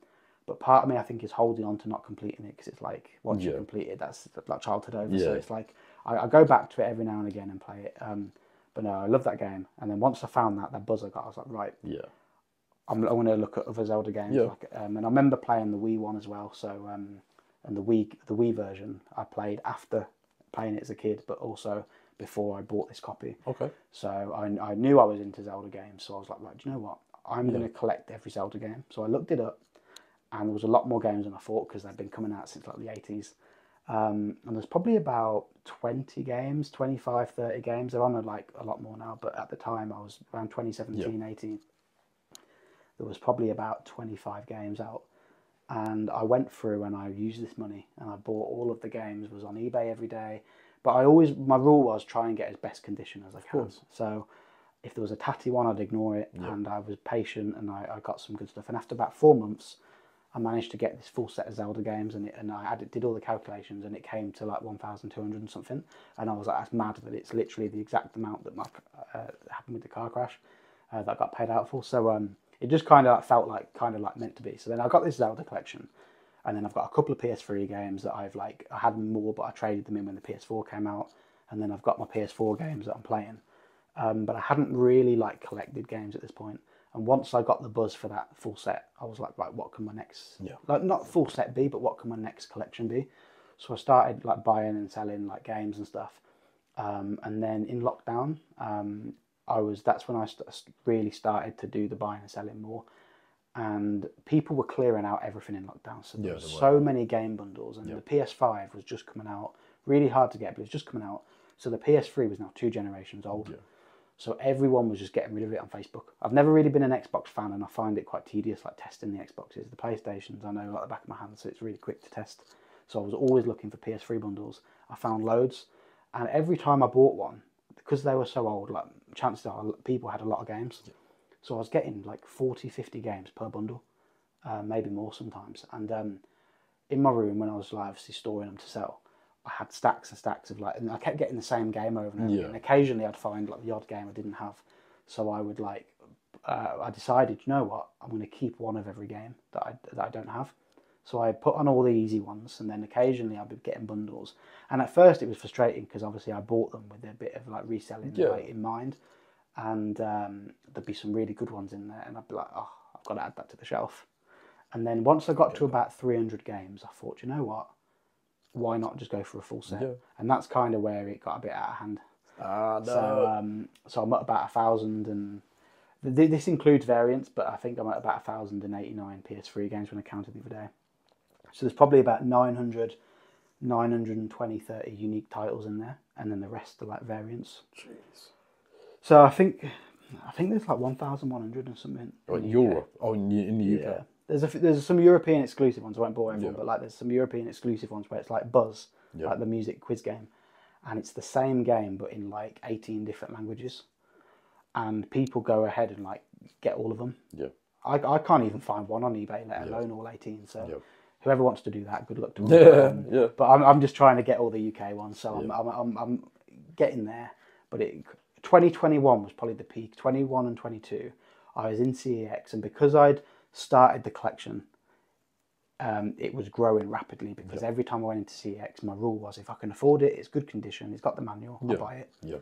but part of me, I think, is holding on to not completing it because it's like, once yeah. you complete it, that's like childhood over. Yeah. So it's like, I, I go back to it every now and again and play it. Um, but no, I love that game. And then once I found that, that buzz I got, I was like, right, yeah, I'm, I'm going to look at other Zelda games. Yeah. Like, um, and I remember playing the Wii one as well. So, um, and the Wii, the Wii version I played after playing it as a kid, but also... before I bought this copy. Okay. So I, I knew I was into Zelda games, so I was like, right, do you know what? I'm yeah. going to collect every Zelda game. So I looked it up, and there was a lot more games than I thought because they've been coming out since like the eighties. Um, and there's probably about twenty games, twenty-five, thirty games. They're on like a lot more now, but at the time I was around twenty seventeen, yeah. eighteen. There was probably about twenty-five games out. And I went through and I used this money and I bought all of the games, was on eBay every day. But I always, my rule was try and get as best condition as I can. So if there was a tatty one, I'd ignore it. Yeah. And I was patient and I, I got some good stuff. And after about four months, I managed to get this full set of Zelda games. And, it, and I had, did all the calculations and it came to like one thousand two hundred and something. And I was like, that's mad that it's literally the exact amount that my, uh, happened with the car crash uh, that I got paid out for. So um, it just kind of felt like, kind of like meant to be. So then I got this Zelda collection. And then I've got a couple of P S three games that I've like, I had more, but I traded them in when the P S four came out. And then I've got my P S four games that I'm playing. Um, but I hadn't really like collected games at this point. And once I got the buzz for that full set, I was like, right, what can my next, yeah. like not full set be, but what can my next collection be? So I started like buying and selling like games and stuff. Um, and then in lockdown, um, I was, that's when I st- really started to do the buying and selling more. And people were clearing out everything in lockdown. So there yeah, were so many game bundles. And yeah. the P S five was just coming out. Really hard to get, but it was just coming out. So the P S three was now two generations old. Yeah. So everyone was just getting rid of it on Facebook. I've never really been an Xbox fan, and I find it quite tedious, like testing the Xboxes. The PlayStations, I know like the back of my hand, so it's really quick to test. So I was always looking for P S three bundles. I found loads. And every time I bought one, because they were so old, like chances are people had a lot of games. Yeah. So I was getting like forty, fifty games per bundle, uh, maybe more sometimes. And um, in my room, when I was like, obviously storing them to sell, I had stacks and stacks of like, and I kept getting the same game over and over. Yeah. And occasionally I'd find like the odd game I didn't have. So I would like, uh, I decided, you know what, I'm going to keep one of every game that I, that I don't have. So I put on all the easy ones, and then occasionally I'd be getting bundles. And at first it was frustrating because obviously I bought them with a bit of like reselling yeah. like, in mind. And um, there'd be some really good ones in there, and I'd be like, oh, I've got to add that to the shelf. And then once I got yeah. to about three hundred games, I thought, you know what, why not just go for a full set? Yeah. And that's kind of where it got a bit out of hand. Ah, no. So, um, so I'm at about a thousand, and th this includes variants, but I think I'm at about one thousand eighty-nine P S three games when I counted the other day. So there's probably about nine hundred, nine hundred twenty, thirty unique titles in there, and then the rest are like variants. Jeez. So I think I think there's like one thousand one hundred and something. Oh, in Europe, oh, in, in the U K. Yeah. There's a, there's some European exclusive ones. I won't bore everyone, yeah. but like there's some European exclusive ones where it's like Buzz, yeah. like the music quiz game, and it's the same game but in like eighteen different languages, and people go ahead and like get all of them. Yeah. I I can't even find one on eBay, let alone yeah. all eighteen. So. Yeah. Whoever wants to do that, good luck to them. Yeah, um, yeah. But I'm, I'm just trying to get all the U K ones, so I'm, yeah. I'm, I'm, I'm getting there. But it, twenty twenty-one was probably the peak. twenty-one and twenty-two, I was in C E X, and because I'd started the collection, um, it was growing rapidly because yeah. every time I went into C E X, my rule was if I can afford it, it's good condition, it's got the manual, yeah. I'll buy it. Yeah.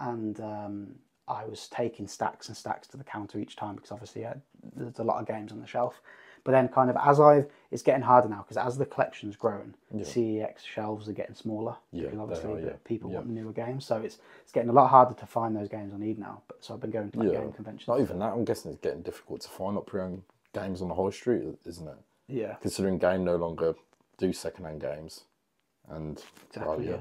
And um, I was taking stacks and stacks to the counter each time because obviously I, there's a lot of games on the shelf. But then kind of as I've, it's getting harder now because as the collection's grown, yeah. C E X shelves are getting smaller. Yeah, because obviously are, yeah. people yeah. want newer games. So it's it's getting a lot harder to find those games on E V E now. But, so I've been going to like, yeah. game conventions. Not even that, I'm guessing it's getting difficult to find up your own games on the high street, isn't it? Yeah. Considering Game no longer do second-hand games. And exactly, yeah. yeah.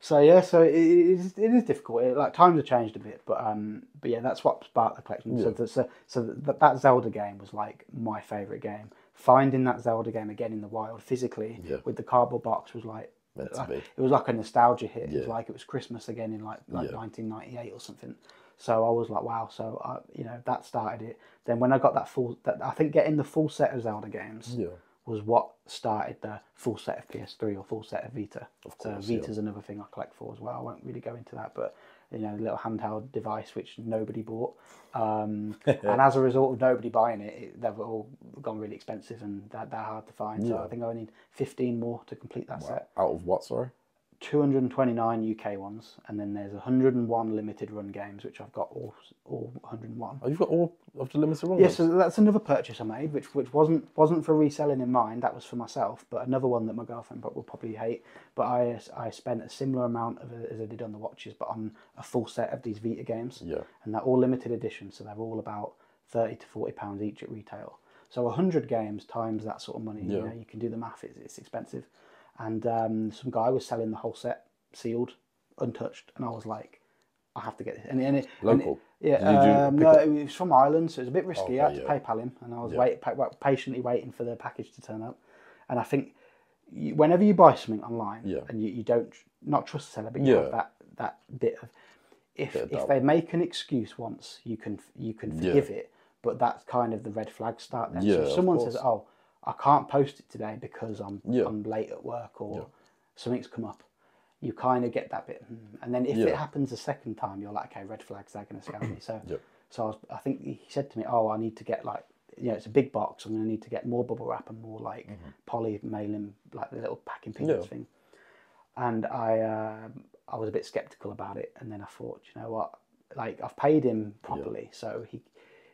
So yeah, so it is, it is difficult. It, like times have changed a bit, but um, but yeah, that's what sparked the collection. Yeah. So the, so, so that, that Zelda game was like my favourite game. Finding that Zelda game again in the wild, physically yeah. with the cardboard box was like, like it was like a nostalgia hit. Yeah. It was like it was Christmas again in like, like yeah. nineteen ninety-eight or something. So I was like, wow. So I, you know, that started it. Then when I got that full, that I think getting the full set of Zelda games. Yeah. was what started the full set of P S three or full set of Vita. Of course, so Vita's yeah. another thing I collect for as well. I won't really go into that, but you know, the little handheld device which nobody bought, um, and as a result of nobody buying it, it they've all gone really expensive and they're, they're hard to find. Yeah. So I think I need fifteen more to complete that wow. set. Out of what, sorry? two hundred twenty-nine U K ones, and then there's one hundred and one limited run games, which I've got all, all one hundred and one. Oh, you've got all of the limited run? Yes, yeah, so that's another purchase I made, which which wasn't wasn't for reselling in mind, that was for myself, but another one that my girlfriend will probably hate, but I, I spent a similar amount of as I did on the watches, but on a full set of these Vita games, yeah. and they're all limited edition, so they're all about thirty to forty pounds each at retail. So one hundred games times that sort of money, yeah. you know, you can do the math, it's, it's expensive. And um, some guy was selling the whole set, sealed, untouched, and I was like, I have to get this. And, and it, local? And it, yeah, um, no, it was from Ireland, so it was a bit risky. Okay, I had to yeah. PayPal him, and I was yeah. wait, pa patiently waiting for the package to turn up. And I think you, whenever you buy something online, yeah. and you, you don't, not trust the seller, but you yeah. have that, that bit of, if, if doubt. They make an excuse once, you can, you can forgive yeah. it, but that's kind of the red flag start then. Yeah, so if someone says, oh, I can't post it today because I'm yeah. I'm late at work or yeah. something's come up. You kind of get that bit, and then if yeah. it happens a second time, you're like, okay, red flags, they're going to scam me. So, yeah. so I, was, I think he said to me, oh, I need to get like, you know, it's a big box. I'm going to need to get more bubble wrap and more like mm-hmm. poly mailing, like the little packing peanuts yeah. thing. And I uh, I was a bit skeptical about it, and then I thought, you know what, like I've paid him properly, yeah. so he.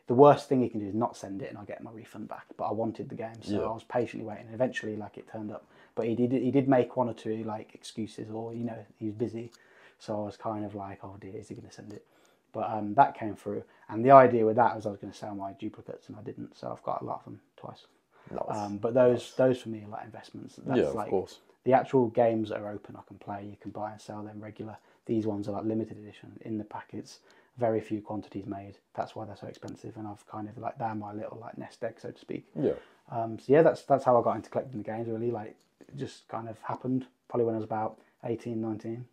The worst thing he can do is not send it, and I'll get my refund back. But I wanted the game, so yeah. I was patiently waiting. And eventually, like it turned up. But he did he did make one or two like excuses, or you know he was busy, so I was kind of like, oh dear, is he going to send it? But um, that came through, and the idea with that was I was going to sell my duplicates, and I didn't, so I've got a lot of them twice. Nice. Um, but those nice. Those for me are like investments. That's yeah, of like, course. The actual games that are open, I can play. You can buy and sell them regular. These ones are like limited edition in the packets. Very few quantities made. That's why they're so expensive, and I've kind of like they're my little like nest egg, so to speak. Yeah. Um. So yeah, that's that's how I got into collecting the games. Really, like it just kind of happened. Probably when I was about eighteen, nineteen.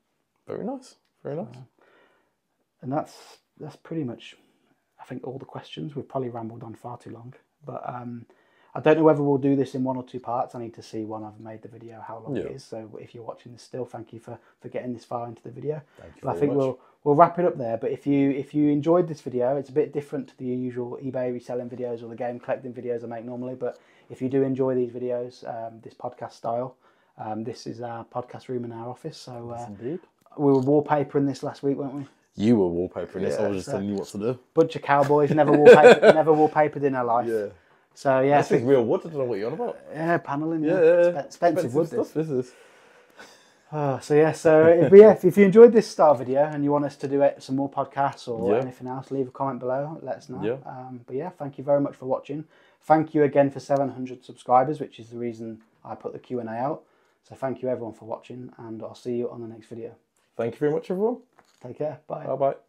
Very nice. Very nice. So, and that's that's pretty much, I think, all the questions. We've probably rambled on far too long, but um, I don't know whether we'll do this in one or two parts. I need to see when I've made the video how long yeah. it is. So if you're watching this still, thank you for for getting this far into the video. Thank you but very I think much. we'll. we'll wrap it up there. But if you if you enjoyed this video, it's a bit different to the usual eBay reselling videos or the game collecting videos I make normally. But if you do enjoy these videos, um, this podcast style, um, this is our podcast room in our office. So uh, yes, we were wallpapering this last week, weren't we? You were wallpapering yeah, this. I was just uh, telling you what to do. Bunch of cowboys, never wallpapered, never wallpapered in our life. Yeah. So yeah, this is real wood. I don't know what you're on about. Yeah, paneling. Yeah, yeah. Expensive, expensive wood. Stuff, this is. Oh, so yeah, so if, yeah, if, if you enjoyed this style video and you want us to do it, some more podcasts or yeah. anything else, leave a comment below. Let us know. Yeah. Um, but yeah, thank you very much for watching. Thank you again for seven hundred subscribers, which is the reason I put the Q and A out. So thank you everyone for watching, and I'll see you on the next video. Thank you very much, everyone. Take care. Bye. Bye bye.